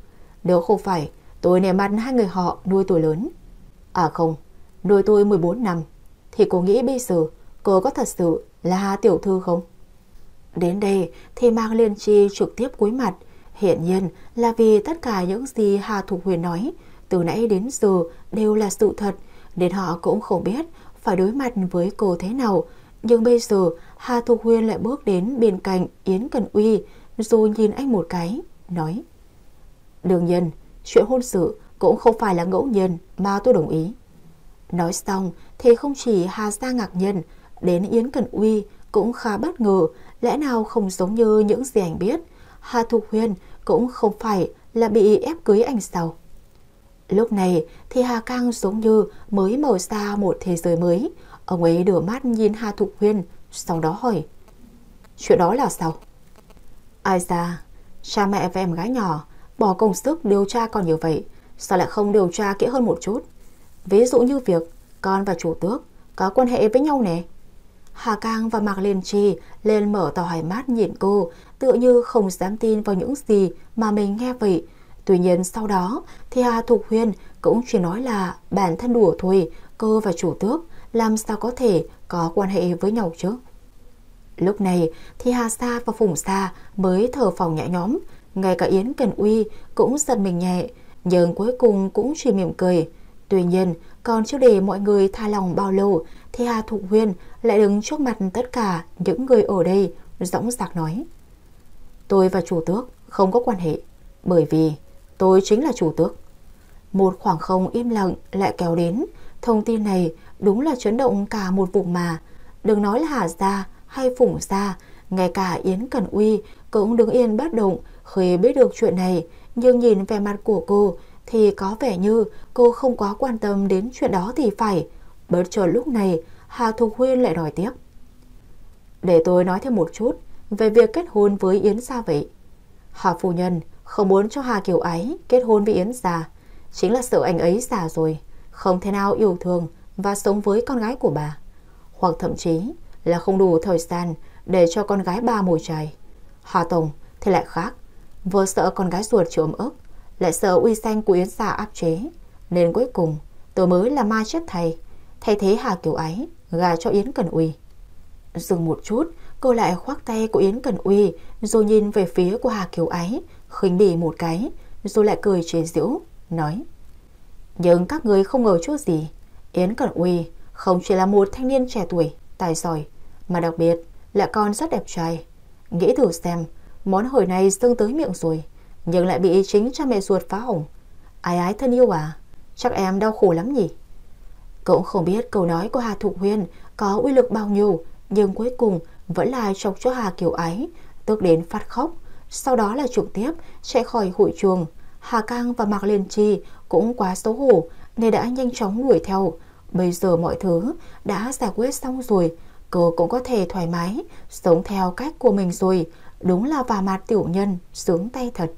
nếu không phải tôi nể mặt hai người họ nuôi tôi lớn. À không, nuôi tôi mười bốn năm, thì cô nghĩ bây giờ cô có thật sự là Hà tiểu thư không? Đến đây thì Mạc Liên Chi trực tiếp cúi mặt. Hiển nhiên là vì tất cả những gì Hà Thục Huyền nói từ nãy đến giờ đều là sự thật, nên họ cũng không biết phải đối mặt với cô thế nào. Nhưng bây giờ Hà Thục Huyền lại bước đến bên cạnh Yến Cần Uy, rồi nhìn anh một cái, nói: đương nhiên, chuyện hôn sự cũng không phải là ngẫu nhiên mà tôi đồng ý. Nói xong thì không chỉ Hà Gia ngạc nhiên, đến Yến Cần Uy cũng khá bất ngờ. Lẽ nào không giống như những gì anh biết, Hà Thục Huyền cũng không phải là bị ép cưới anh sao? Lúc này thì Hà Cang giống như mới mở ra một thế giới mới. Ông ấy đưa mắt nhìn Hà Thục Huyền, sau đó hỏi: chuyện đó là sao? Ai da, cha mẹ và em gái nhỏ bỏ công sức điều tra con như vậy, sao lại không điều tra kỹ hơn một chút? Ví dụ như việc con và chủ tước có quan hệ với nhau nè. Hà Cang và Mạc Liên Chi lên mở to hai mắt nhìn cô, tựa như không dám tin vào những gì mà mình nghe vậy. Tuy nhiên sau đó thì Hà Thục Huyền cũng chỉ nói là bản thân đùa thôi, cô và chủ tước làm sao có thể có quan hệ với nhau chứ. Lúc này thì Hà Sa và Phùng Sa mới thở phào nhẹ nhõm, ngay cả Yến Cần Uy cũng giật mình nhẹ, nhưng cuối cùng cũng chỉ mỉm cười. Tuy nhiên còn chưa để mọi người tha lòng bao lâu thì Hà Thục Huyền lại đứng trước mặt tất cả những người ở đây, dõng dạc nói: tôi và chủ tước không có quan hệ, bởi vì tôi chính là chủ tước. Một khoảng không im lặng lại kéo đến. Thông tin này đúng là chấn động cả một vùng mà. Đừng nói là Hà Gia hay Phủng Gia, ngay cả Yến Cần Uy cũng đứng yên bất động khi biết được chuyện này. Nhưng nhìn vẻ mặt của cô thì có vẻ như cô không quá quan tâm đến chuyện đó thì phải. Bất chợt lúc này Hà Thục Huyền lại nói tiếp: để tôi nói thêm một chút về việc kết hôn với Yến Gia vậy. Hà phu nhân không muốn cho Hà Kiều Ái kết hôn với Yến Gia, chính là sợ anh ấy già rồi không thể nào yêu thương và sống với con gái của bà, hoặc thậm chí là không đủ thời gian để cho con gái bà mồi chài. Hà tổng thì lại khác, vừa sợ con gái ruột chịu ấm ức, lại sợ uy danh của Yến Gia áp chế, nên cuối cùng tôi mới là mai chết thầy, thay thế Hà Kiều Ái gà cho Yến Cần Uy. Dừng một chút, cô lại khoác tay của Yến Cần Uy, rồi nhìn về phía của Hà Kiều Ái, khinh bỉ một cái, rồi lại cười chế giễu, nói: nhưng các người không ngờ chút gì, Yến Cần Uy không chỉ là một thanh niên trẻ tuổi, tài giỏi, mà đặc biệt là con rất đẹp trai. Nghĩ thử xem, món hời này dâng tới miệng rồi, nhưng lại bị chính cha mẹ ruột phá hỏng. Ái Ái thân yêu à, chắc em đau khổ lắm nhỉ? Cũng không biết câu nói của Hà Thục Huyền có uy lực bao nhiêu, nhưng cuối cùng vẫn là chọc cho Hà Kiều Ái tức đến phát khóc. Sau đó là trực tiếp chạy khỏi hội trường. Hà Cang và Mạc Liên Chi cũng quá xấu hổ nên đã nhanh chóng đuổi theo. Bây giờ mọi thứ đã giải quyết xong rồi, cô cũng có thể thoải mái sống theo cách của mình rồi. Đúng là vả mặt tiểu nhân sướng tay thật.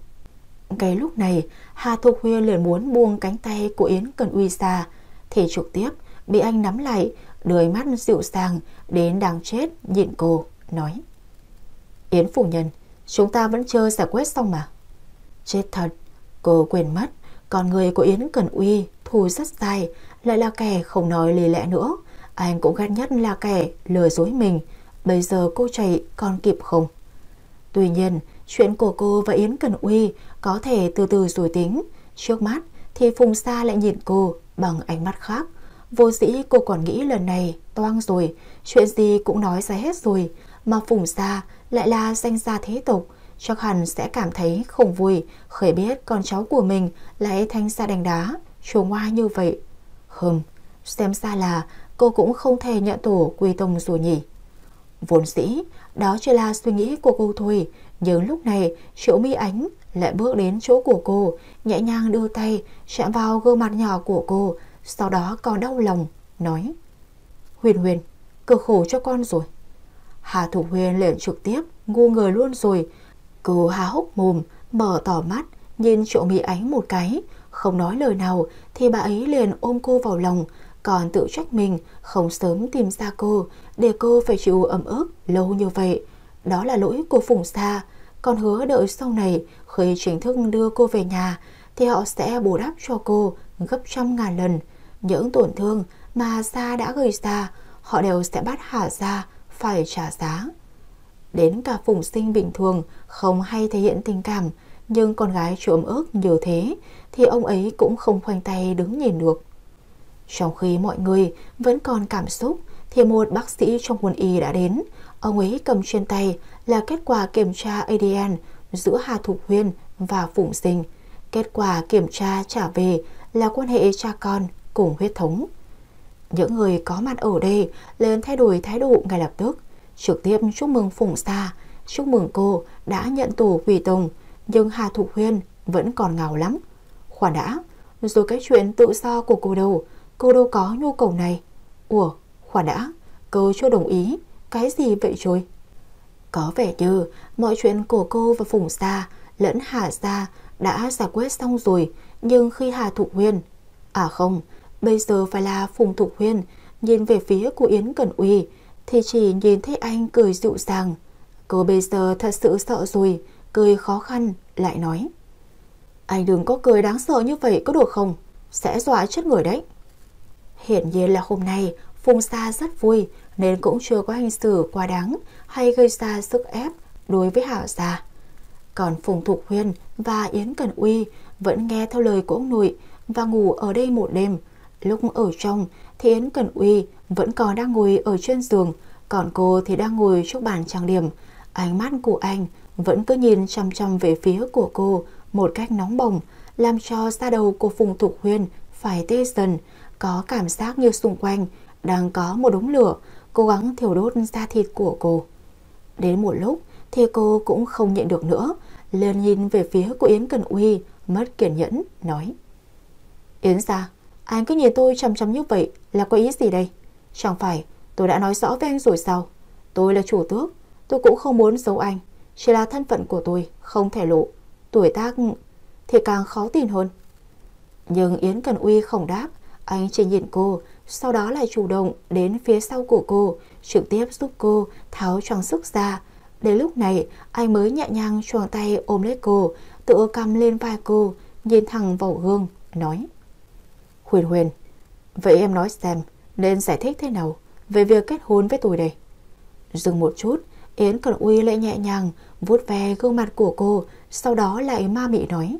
Ngay lúc này Hà Thục Huyền liền muốn buông cánh tay của Yến Cần Uy ra, thì trực tiếp bị anh nắm lại, đôi mắt dịu dàng đến đáng chết nhìn cô, nói: Yến phu nhân, chúng ta vẫn chưa giải quyết xong mà. Chết thật, cô quên mất con người của Yến Cần Uy thù rất dài, lại là kẻ không nói lý lẽ nữa. Anh cũng ghét nhất là kẻ lừa dối mình. Bây giờ cô chạy còn kịp không? Tuy nhiên chuyện của cô và Yến Cần Uy có thể từ từ rồi tính. Trước mắt thì Phùng Sa lại nhìn cô bằng ánh mắt khác. Vô dĩ cô còn nghĩ lần này toang rồi, chuyện gì cũng nói ra hết rồi, mà Phùng Sa lại là danh gia thế tục, chắc hẳn sẽ cảm thấy không vui khởi biết con cháu của mình lại thanh xa đánh đá trồ ngoa như vậy. Hừm, xem ra là cô cũng không thể nhận tổ quy tông rồi nhỉ. Vốn dĩ đó chỉ là suy nghĩ của cô thôi, nhưng lúc này Triệu Mi Ánh lại bước đến chỗ của cô, nhẹ nhàng đưa tay chạm vào gương mặt nhỏ của cô, sau đó còn đau lòng nói: Huyền Huyền, cực khổ cho con rồi. Hà Thủ Huyên liền trực tiếp ngu người luôn rồi. Cô há hốc mồm, mở tỏ mắt, nhìn Triệu Mỹ Ánh một cái, không nói lời nào thì bà ấy liền ôm cô vào lòng, còn tự trách mình không sớm tìm ra cô, để cô phải chịu ấm ức lâu như vậy. Đó là lỗi của Phùng Sa, còn hứa đợi sau này khi chính thức đưa cô về nhà thì họ sẽ bù đắp cho cô gấp trăm ngàn lần. Những tổn thương mà Sa đã gây ra, họ đều sẽ bắt Hà ra phải trả giá. Đến cả Phùng Sinh bình thường không hay thể hiện tình cảm, nhưng con gái chịu ấm ức nhiều thế thì ông ấy cũng không khoanh tay đứng nhìn được. Trong khi mọi người vẫn còn cảm xúc thì một bác sĩ trong quân y đã đến. Ông ấy cầm trên tay là kết quả kiểm tra a đê en giữa Hà Thục Huyên và Phùng Sinh. Kết quả kiểm tra trả về là quan hệ cha con cùng huyết thống. Những người có mặt ở đây lên thay đổi thái độ ngay lập tức, trực tiếp chúc mừng Phùng Sa, chúc mừng cô đã nhận tổ quỷ tùng. Nhưng Hà Thục Huyên vẫn còn ngào lắm. Khoan đã, rồi cái chuyện tự do của cô đâu? Cô đâu có nhu cầu này. Ủa, khoan đã, cô chưa đồng ý. Cái gì vậy rồi? Có vẻ như mọi chuyện của cô và Phùng Sa lẫn Hà Gia đã giải quyết xong rồi. Nhưng khi Hà Thục Huyên, à không, bây giờ phải là Phùng Thục Huyên, nhìn về phía của Yến Cẩn Uy thì chỉ nhìn thấy anh cười dịu dàng. Cô bây giờ thật sự sợ rồi. Cười khó khăn lại nói: anh đừng có cười đáng sợ như vậy có được không? Sẽ dọa chết người đấy. Hiển nhiên là hôm nay Phùng Sa rất vui nên cũng chưa có hành xử quá đáng hay gây ra sức ép đối với Hảo Gia. Còn Phùng Thục Huyên và Yến Cẩn Uy vẫn nghe theo lời của ông nội và ngủ ở đây một đêm. Lúc ở trong thì Yến Cẩn Uy vẫn còn đang ngồi ở trên giường, còn cô thì đang ngồi trước bàn trang điểm. Ánh mắt của anh vẫn cứ nhìn chăm chăm về phía của cô một cách nóng bỏng, làm cho da đầu của Phùng Thục Huyên phải tê dần. Có cảm giác như xung quanh đang có một đống lửa cố gắng thiêu đốt da thịt của cô. Đến một lúc thì cô cũng không nhịn được nữa, liền nhìn về phía của Yến Cẩn Uy, mất kiên nhẫn nói: Yến gia, anh cứ nhìn tôi chăm chăm như vậy là có ý gì đây? Chẳng phải tôi đã nói rõ với anh rồi sao? Tôi là chủ tước, tôi cũng không muốn giấu anh, chỉ là thân phận của tôi không thể lộ, tuổi tác thì càng khó tin hơn. Nhưng Yến Cẩn Uy không đáp, anh chỉ nhìn cô, sau đó lại chủ động đến phía sau của cô, trực tiếp giúp cô tháo trang sức ra. Đến lúc này anh mới nhẹ nhàng choàng tay ôm lấy cô, tựa cằm lên vai cô, nhìn thẳng vào gương nói: Huyền Huyền, vậy em nói xem nên giải thích thế nào về việc kết hôn với tôi đây? Dừng một chút, Yến Cẩn Uy lại nhẹ nhàng vuốt ve gương mặt của cô, sau đó lại ma mị nói: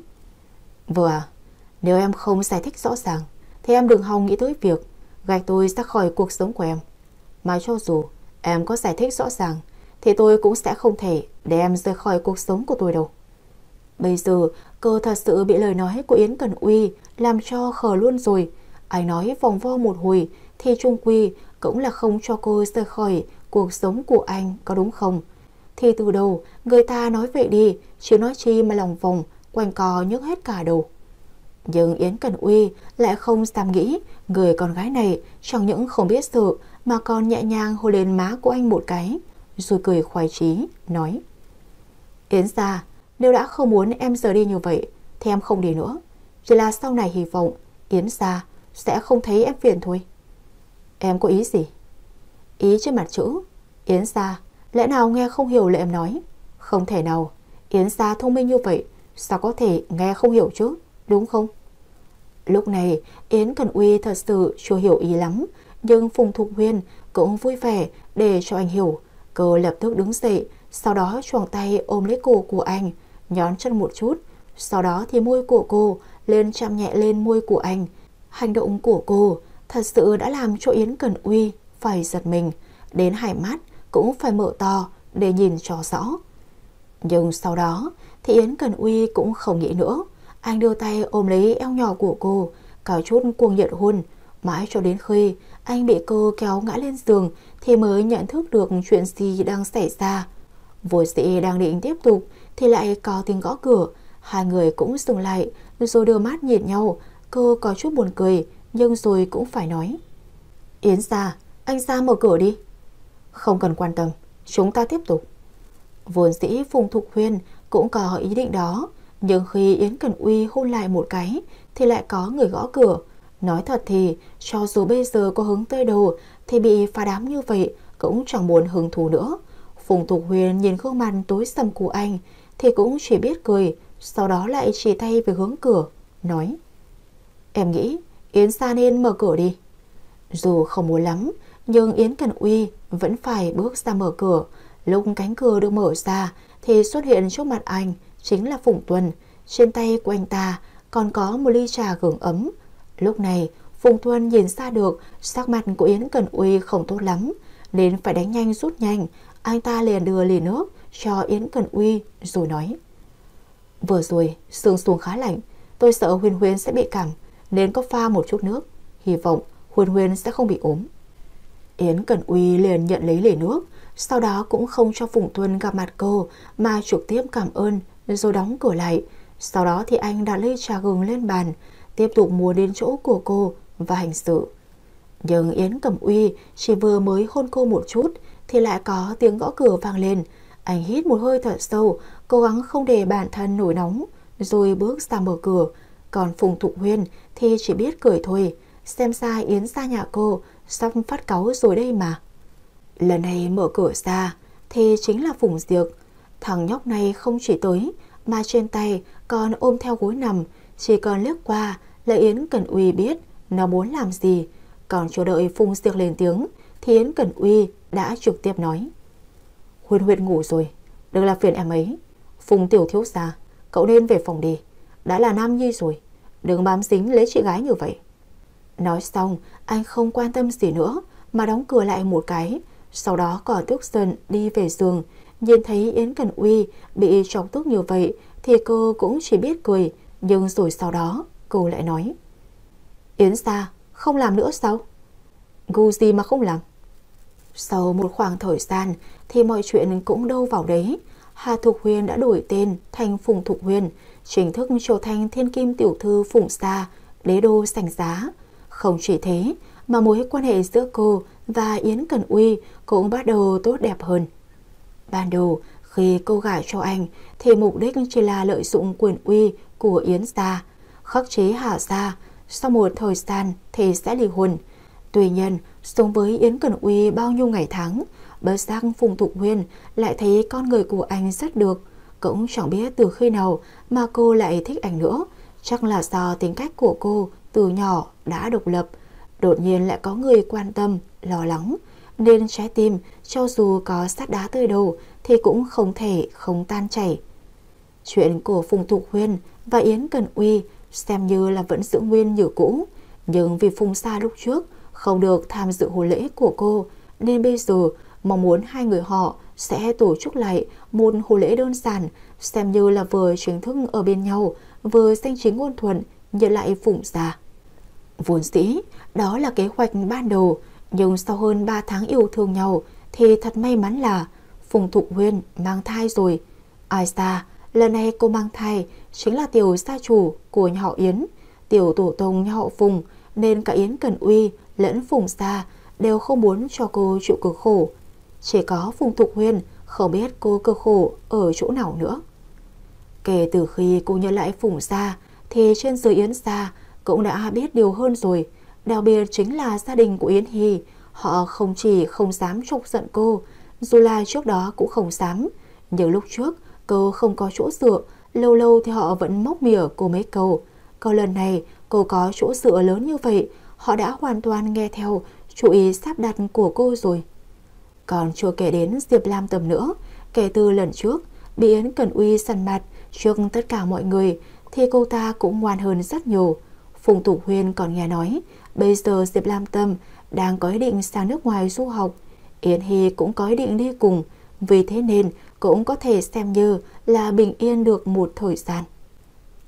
Vừa à, nếu em không giải thích rõ ràng thì em đừng hòng nghĩ tới việc gạch tôi ra khỏi cuộc sống của em. Mà cho dù em có giải thích rõ ràng thì tôi cũng sẽ không thể để em rời khỏi cuộc sống của tôi đâu. Bây giờ cô thật sự bị lời nói của Yến Cẩn Uy làm cho khờ luôn rồi. Anh nói vòng vo một hồi thì chung quy cũng là không cho cô rời khỏi cuộc sống của anh, có đúng không? Thì từ đầu người ta nói vậy đi, chứ nói chi mà lòng vòng quanh co nhức hết cả đầu. Nhưng Yến Cẩn Uy lại không dám nghĩ, người con gái này chẳng những không biết sự mà còn nhẹ nhàng hôn lên má của anh một cái, rồi cười khoái chí nói: Yến gia, nếu đã không muốn em rời đi như vậy thì em không đi nữa, chỉ là sau này hy vọng Yến gia sẽ không thấy em phiền thôi. Em có ý gì? Ý trên mặt chữ. Yến gia, lẽ nào nghe không hiểu lời em nói? Không thể nào, Yến gia thông minh như vậy sao có thể nghe không hiểu chứ, đúng không? Lúc này Yến Cẩn Uy thật sự chưa hiểu ý lắm, nhưng Phùng Thục Huyên cũng vui vẻ để cho anh hiểu. Cô lập tức đứng dậy, sau đó choàng tay ôm lấy cổ của anh, nhón chân một chút, sau đó thì môi của cô lên chạm nhẹ lên môi của anh. Hành động của cô thật sự đã làm cho Yến Cẩn Uy phải giật mình, đến hai mắt cũng phải mở to để nhìn cho rõ. Nhưng sau đó thì Yến Cẩn Uy cũng không nghĩ nữa, anh đưa tay ôm lấy eo nhỏ của cô, cả chút cuồng nhiệt hôn, mãi cho đến khi anh bị cô kéo ngã lên giường thì mới nhận thức được chuyện gì đang xảy ra. Vội sĩ đang định tiếp tục thì lại có tiếng gõ cửa, hai người cũng dừng lại rồi đưa mắt nhìn nhau. Cô có chút buồn cười nhưng rồi cũng phải nói: Yến gia, anh ra mở cửa đi. Không cần quan tâm, Chúng ta tiếp tục. Vốn dĩ Phùng Thục Huyền cũng có ý định đó, nhưng khi Yến Cần Uy hôn lại một cái thì lại có người gõ cửa. Nói thật thì cho dù bây giờ có hứng tới đầu thì bị phá đám như vậy cũng chẳng muốn hứng thú nữa. Phùng Thục Huyền nhìn gương mặt tối sầm của anh thì cũng chỉ biết cười, sau đó lại chỉ tay về hướng cửa, nói: Em nghĩ Yến Sa nên mở cửa đi. Dù không muốn lắm, nhưng Yến Cần Uy vẫn phải bước ra mở cửa. Lúc cánh cửa được mở ra thì xuất hiện trước mặt anh chính là Phùng Tuần. Trên tay của anh ta còn có một ly trà gừng ấm. Lúc này Phùng Tuần nhìn ra được sắc mặt của Yến Cần Uy không tốt lắm, nên phải đánh nhanh rút nhanh. Anh ta liền đưa ly nước cho Yến Cần Uy rồi nói: Vừa rồi sương xuống khá lạnh, tôi sợ Huyền Huyền sẽ bị cảm nên có pha một chút nước, hy vọng Huyền Huyền sẽ không bị ốm. Yến Cần Uy liền nhận lấy ly nước, sau đó cũng không cho Phùng Tuần gặp mặt cô mà trực tiếp cảm ơn rồi đóng cửa lại. Sau đó thì anh đã lấy trà gừng lên bàn, tiếp tục mua đến chỗ của cô và hành sự. Nhưng Yến Cẩm Uy chỉ vừa mới hôn cô một chút thì lại có tiếng gõ cửa vang lên. Anh hít một hơi thở sâu, cố gắng không để bản thân nổi nóng, rồi bước ra mở cửa. Còn Phùng Thục Huyền thì chỉ biết cười thôi. Xem ra Yến Sa nhà cô sắp phát cáu rồi đây mà. Lần này mở cửa ra thì chính là Phùng Diệc. Thằng nhóc này không chỉ tới mà trên tay còn ôm theo gối nằm. Chỉ còn liếc qua là Yến Cần Uy biết nó muốn làm gì. Còn chờ đợi Phùng Diệc lên tiếng thì Yến Cần Uy đã trực tiếp nói: Huyền Huyền ngủ rồi, đừng làm phiền em ấy. Phùng tiểu thiếu gia, cậu nên về phòng đi, đã là nam nhi rồi, đừng bám dính lấy chị gái như vậy. Nói xong anh không quan tâm gì nữa mà đóng cửa lại một cái, sau đó còn tức giận đi về giường. Nhìn thấy Yến Cần Uy bị chọc tức như vậy thì cô cũng chỉ biết cười, nhưng rồi sau đó cô lại nói: Yến Sa không làm nữa sao? Gu gì mà không làm. Sau một khoảng thời gian thì mọi chuyện cũng đâu vào đấy. Hà Thục Huyền đã đổi tên thành Phùng Thục Huyền, chính thức trở thành thiên kim tiểu thư Phùng Sa, đế đô sành giá. Không chỉ thế mà mối quan hệ giữa cô và Yến Cần Uy cũng bắt đầu tốt đẹp hơn. Ban đầu khi cô gả cho anh thì mục đích chỉ là lợi dụng quyền uy của Yến Gia, khắc chế Hà Gia, sau một thời gian thì sẽ ly hôn. Tuy nhiên, sống với Yến Cần Uy bao nhiêu ngày tháng, bất giác Phùng Thục Huyền lại thấy con người của anh rất được. Cũng chẳng biết từ khi nào mà cô lại thích anh nữa, chắc là do tính cách của cô từ nhỏ đã độc lập, đột nhiên lại có người quan tâm, lo lắng, nên trái tim cho dù có sắt đá tơi đầu thì cũng không thể không tan chảy. Chuyện của Phùng Thục Huyền và Yến Cần Uy xem như là vẫn giữ nguyên như cũ, nhưng vì Phùng Sa lúc trước không được tham dự hôn lễ của cô nên bây giờ mong muốn hai người họ sẽ tổ chức lại một hôn lễ đơn giản, xem như là vừa chính thức ở bên nhau vừa danh chính ngôn thuận nhận lại Phùng gia. Vốn dĩ đó là kế hoạch ban đầu, nhưng sau hơn ba tháng yêu thương nhau thì thật may mắn là Phùng Thục Huyền mang thai rồi. Ai xa lần này cô mang thai chính là tiểu gia chủ của nhà họ Yến, tiểu tổ tông nhà họ Phùng, nên cả Yến Cần Uy lẫn Phùng Sa đều không muốn cho cô chịu cực khổ. Chỉ có Phùng Thục Huyền không biết cô cực khổ ở chỗ nào nữa. Kể từ khi cô nhận lại Phùng Sa thì trên dưới Yến Sa cũng đã biết điều hơn rồi. Đặc biệt chính là gia đình của Yến Hy, họ không chỉ không dám chọc giận cô, dù là trước đó cũng không dám. Nhưng lúc trước cô không có chỗ dựa, lâu lâu thì họ vẫn móc mỉa cô mấy câu. Còn lần này cô có chỗ dựa lớn như vậy, họ đã hoàn toàn nghe theo chú ý sắp đặt của cô rồi. Còn chưa kể đến Diệp Lam Tầm nữa, kể từ lần trước bị Yến Cần Uy săn mặt trước tất cả mọi người thì cô ta cũng ngoan hơn rất nhiều. Phùng Thục Huyền còn nghe nói bây giờ Diệp Lam Tâm đang có ý định sang nước ngoài du học, Yến Hy cũng có ý định đi cùng, vì thế nên cũng có thể xem như là bình yên được một thời gian.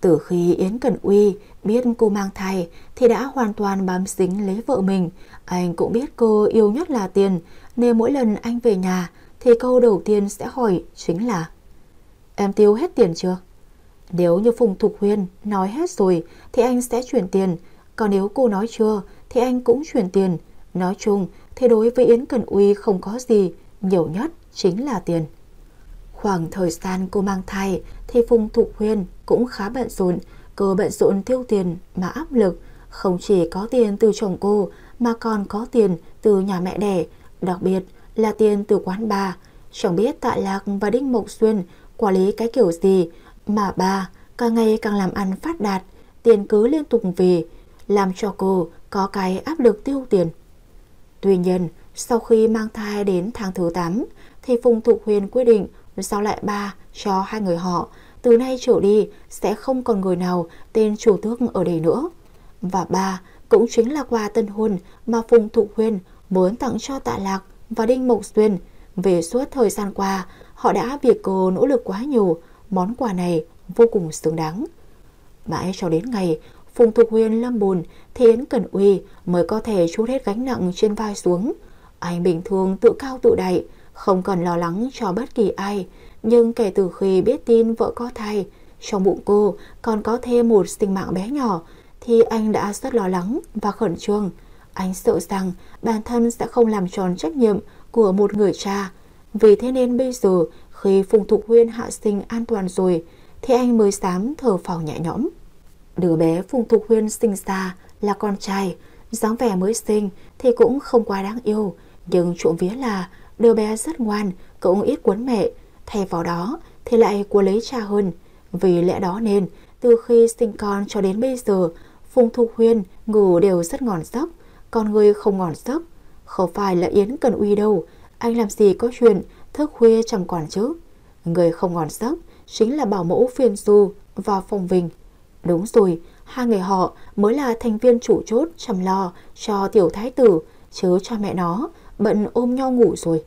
Từ khi Yến Cần Uy biết cô mang thai thì đã hoàn toàn bám dính lấy vợ mình. Anh cũng biết cô yêu nhất là tiền, nên mỗi lần anh về nhà thì câu đầu tiên sẽ hỏi chính là: Em tiêu hết tiền chưa? Nếu như Phùng Thục Huyền nói hết rồi thì anh sẽ chuyển tiền, còn nếu cô nói chưa thì anh cũng chuyển tiền. Nói chung thì đối với Yến Cần Uy không có gì, nhiều nhất chính là tiền. Khoảng thời gian cô mang thai thì Phùng Thục Huyền cũng khá bận rộn, cô bận rộn tiêu tiền mà áp lực, không chỉ có tiền từ chồng cô mà còn có tiền từ nhà mẹ đẻ, đặc biệt là tiền từ quán bar. Chẳng biết Tạ Lạc và Đinh Mộng Xuyên quản lý cái kiểu gì mà bà càng ngày càng làm ăn phát đạt, tiền cứ liên tục về, làm cho cô có cái áp lực tiêu tiền. Tuy nhiên, sau khi mang thai đến tháng thứ tám thì Phùng Thục Huyền quyết định giao lại ba cho hai người họ. Từ nay trở đi sẽ không còn người nào tên Chu Tước ở đây nữa. Và ba cũng chính là quà tân hôn mà Phùng Thục Huyền muốn tặng cho Tạ Lạc và Đinh Mộng Xuyên. Về suốt thời gian qua, họ đã vì cô nỗ lực quá nhiều, món quà này vô cùng xứng đáng. Mãi cho đến ngày Phùng Thục Huyền lâm bùn thì Yến Cần Uy mới có thể trút hết gánh nặng trên vai xuống. Anh bình thường tự cao tự đại, không cần lo lắng cho bất kỳ ai, nhưng kể từ khi biết tin vợ có thai, trong bụng cô còn có thêm một sinh mạng bé nhỏ, thì anh đã rất lo lắng và khẩn trương. Anh sợ rằng bản thân sẽ không làm tròn trách nhiệm của một người cha. Vì thế nên bây giờ khi Phùng Thục Huyền hạ sinh an toàn rồi thì anh mới dám thở phào nhẹ nhõm. Đứa bé Phùng Thục Huyền sinh ra là con trai, dáng vẻ mới sinh thì cũng không quá đáng yêu, nhưng trộm vía là đứa bé rất ngoan, cũng ít quấn mẹ, thay vào đó thì lại cuốn lấy cha hơn. Vì lẽ đó nên từ khi sinh con cho đến bây giờ, Phùng Thục Huyền ngủ đều rất ngon giấc. Con người không ngon giấc, không phải là Yến Cần Uy đâu, anh làm gì có chuyện thức khuya chẳng còn chứ. Người không ngon giấc chính là bảo mẫu Phiên Du và Phong Vinh. Đúng rồi, hai người họ mới là thành viên chủ chốt chăm lo cho tiểu thái tử, chứ cha mẹ nó bận ôm nhau ngủ rồi.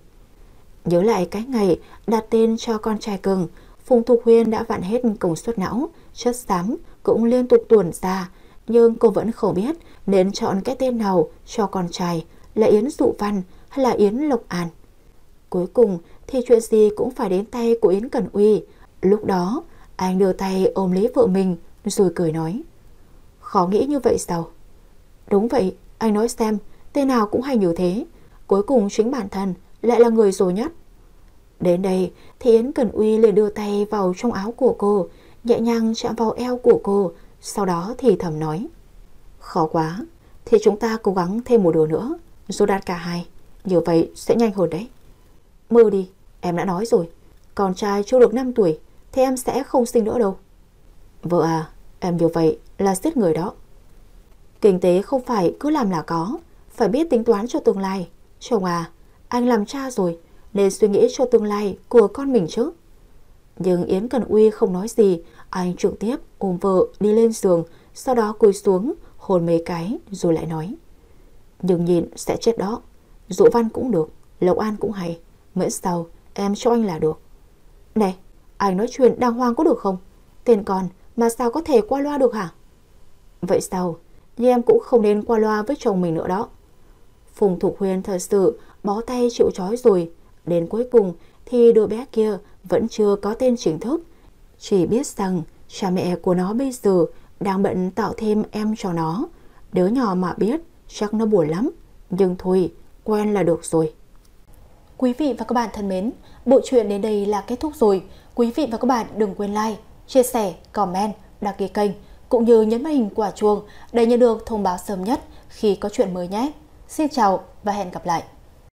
Nhớ lại cái ngày đặt tên cho con trai Cường, Phùng Thục Huyền đã vặn hết công suất não, chất xám cũng liên tục tuồn ra, nhưng cô vẫn không biết nên chọn cái tên nào cho con trai, là Yến Dụ Văn hay là Yến Lộc An. Cuối cùng thì chuyện gì cũng phải đến tay của Yến Cần Uy. Lúc đó anh đưa tay ôm lấy vợ mình rồi cười nói: khó nghĩ như vậy sao? Đúng vậy, anh nói xem, tên nào cũng hay như thế, cuối cùng chính bản thân lại là người rồi nhất. Đến đây thì Yến Cần Uy liền đưa tay vào trong áo của cô, nhẹ nhàng chạm vào eo của cô, sau đó thì thầm nói: khó quá, thì chúng ta cố gắng thêm một đứa nữa, rồi đạt cả hai, như vậy sẽ nhanh hơn đấy. Mơ đi, em đã nói rồi, con trai chưa được năm tuổi thì em sẽ không sinh nữa đâu. Vợ à, em như vậy là giết người đó. Kinh tế không phải cứ làm là có, phải biết tính toán cho tương lai. Chồng à, anh làm cha rồi nên suy nghĩ cho tương lai của con mình chứ. Nhưng Yến Cần Uy không nói gì, anh trực tiếp ôm vợ đi lên giường, sau đó cúi xuống hôn mấy cái rồi lại nói: nhưng nhìn sẽ chết đó. Dụ Văn cũng được, Lộc An cũng hay, miễn sao em cho anh là được. Này, anh nói chuyện đàng hoàng có được không? Tên con mà sao có thể qua loa được hả? Vậy sao? Nhưng em cũng không nên qua loa với chồng mình nữa đó. Phùng Thục Huyền thật sự bó tay chịu trói rồi. Đến cuối cùng thì đứa bé kia vẫn chưa có tên chính thức, chỉ biết rằng cha mẹ của nó bây giờ đang bận tạo thêm em cho nó. Đứa nhỏ mà biết chắc nó buồn lắm, nhưng thôi, quen là được rồi. Quý vị và các bạn thân mến, bộ truyện đến đây là kết thúc rồi. Quý vị và các bạn đừng quên like, chia sẻ, comment, đăng ký kênh cũng như nhấn vào hình quả chuông để nhận được thông báo sớm nhất khi có chuyện mới nhé. Xin chào và hẹn gặp lại.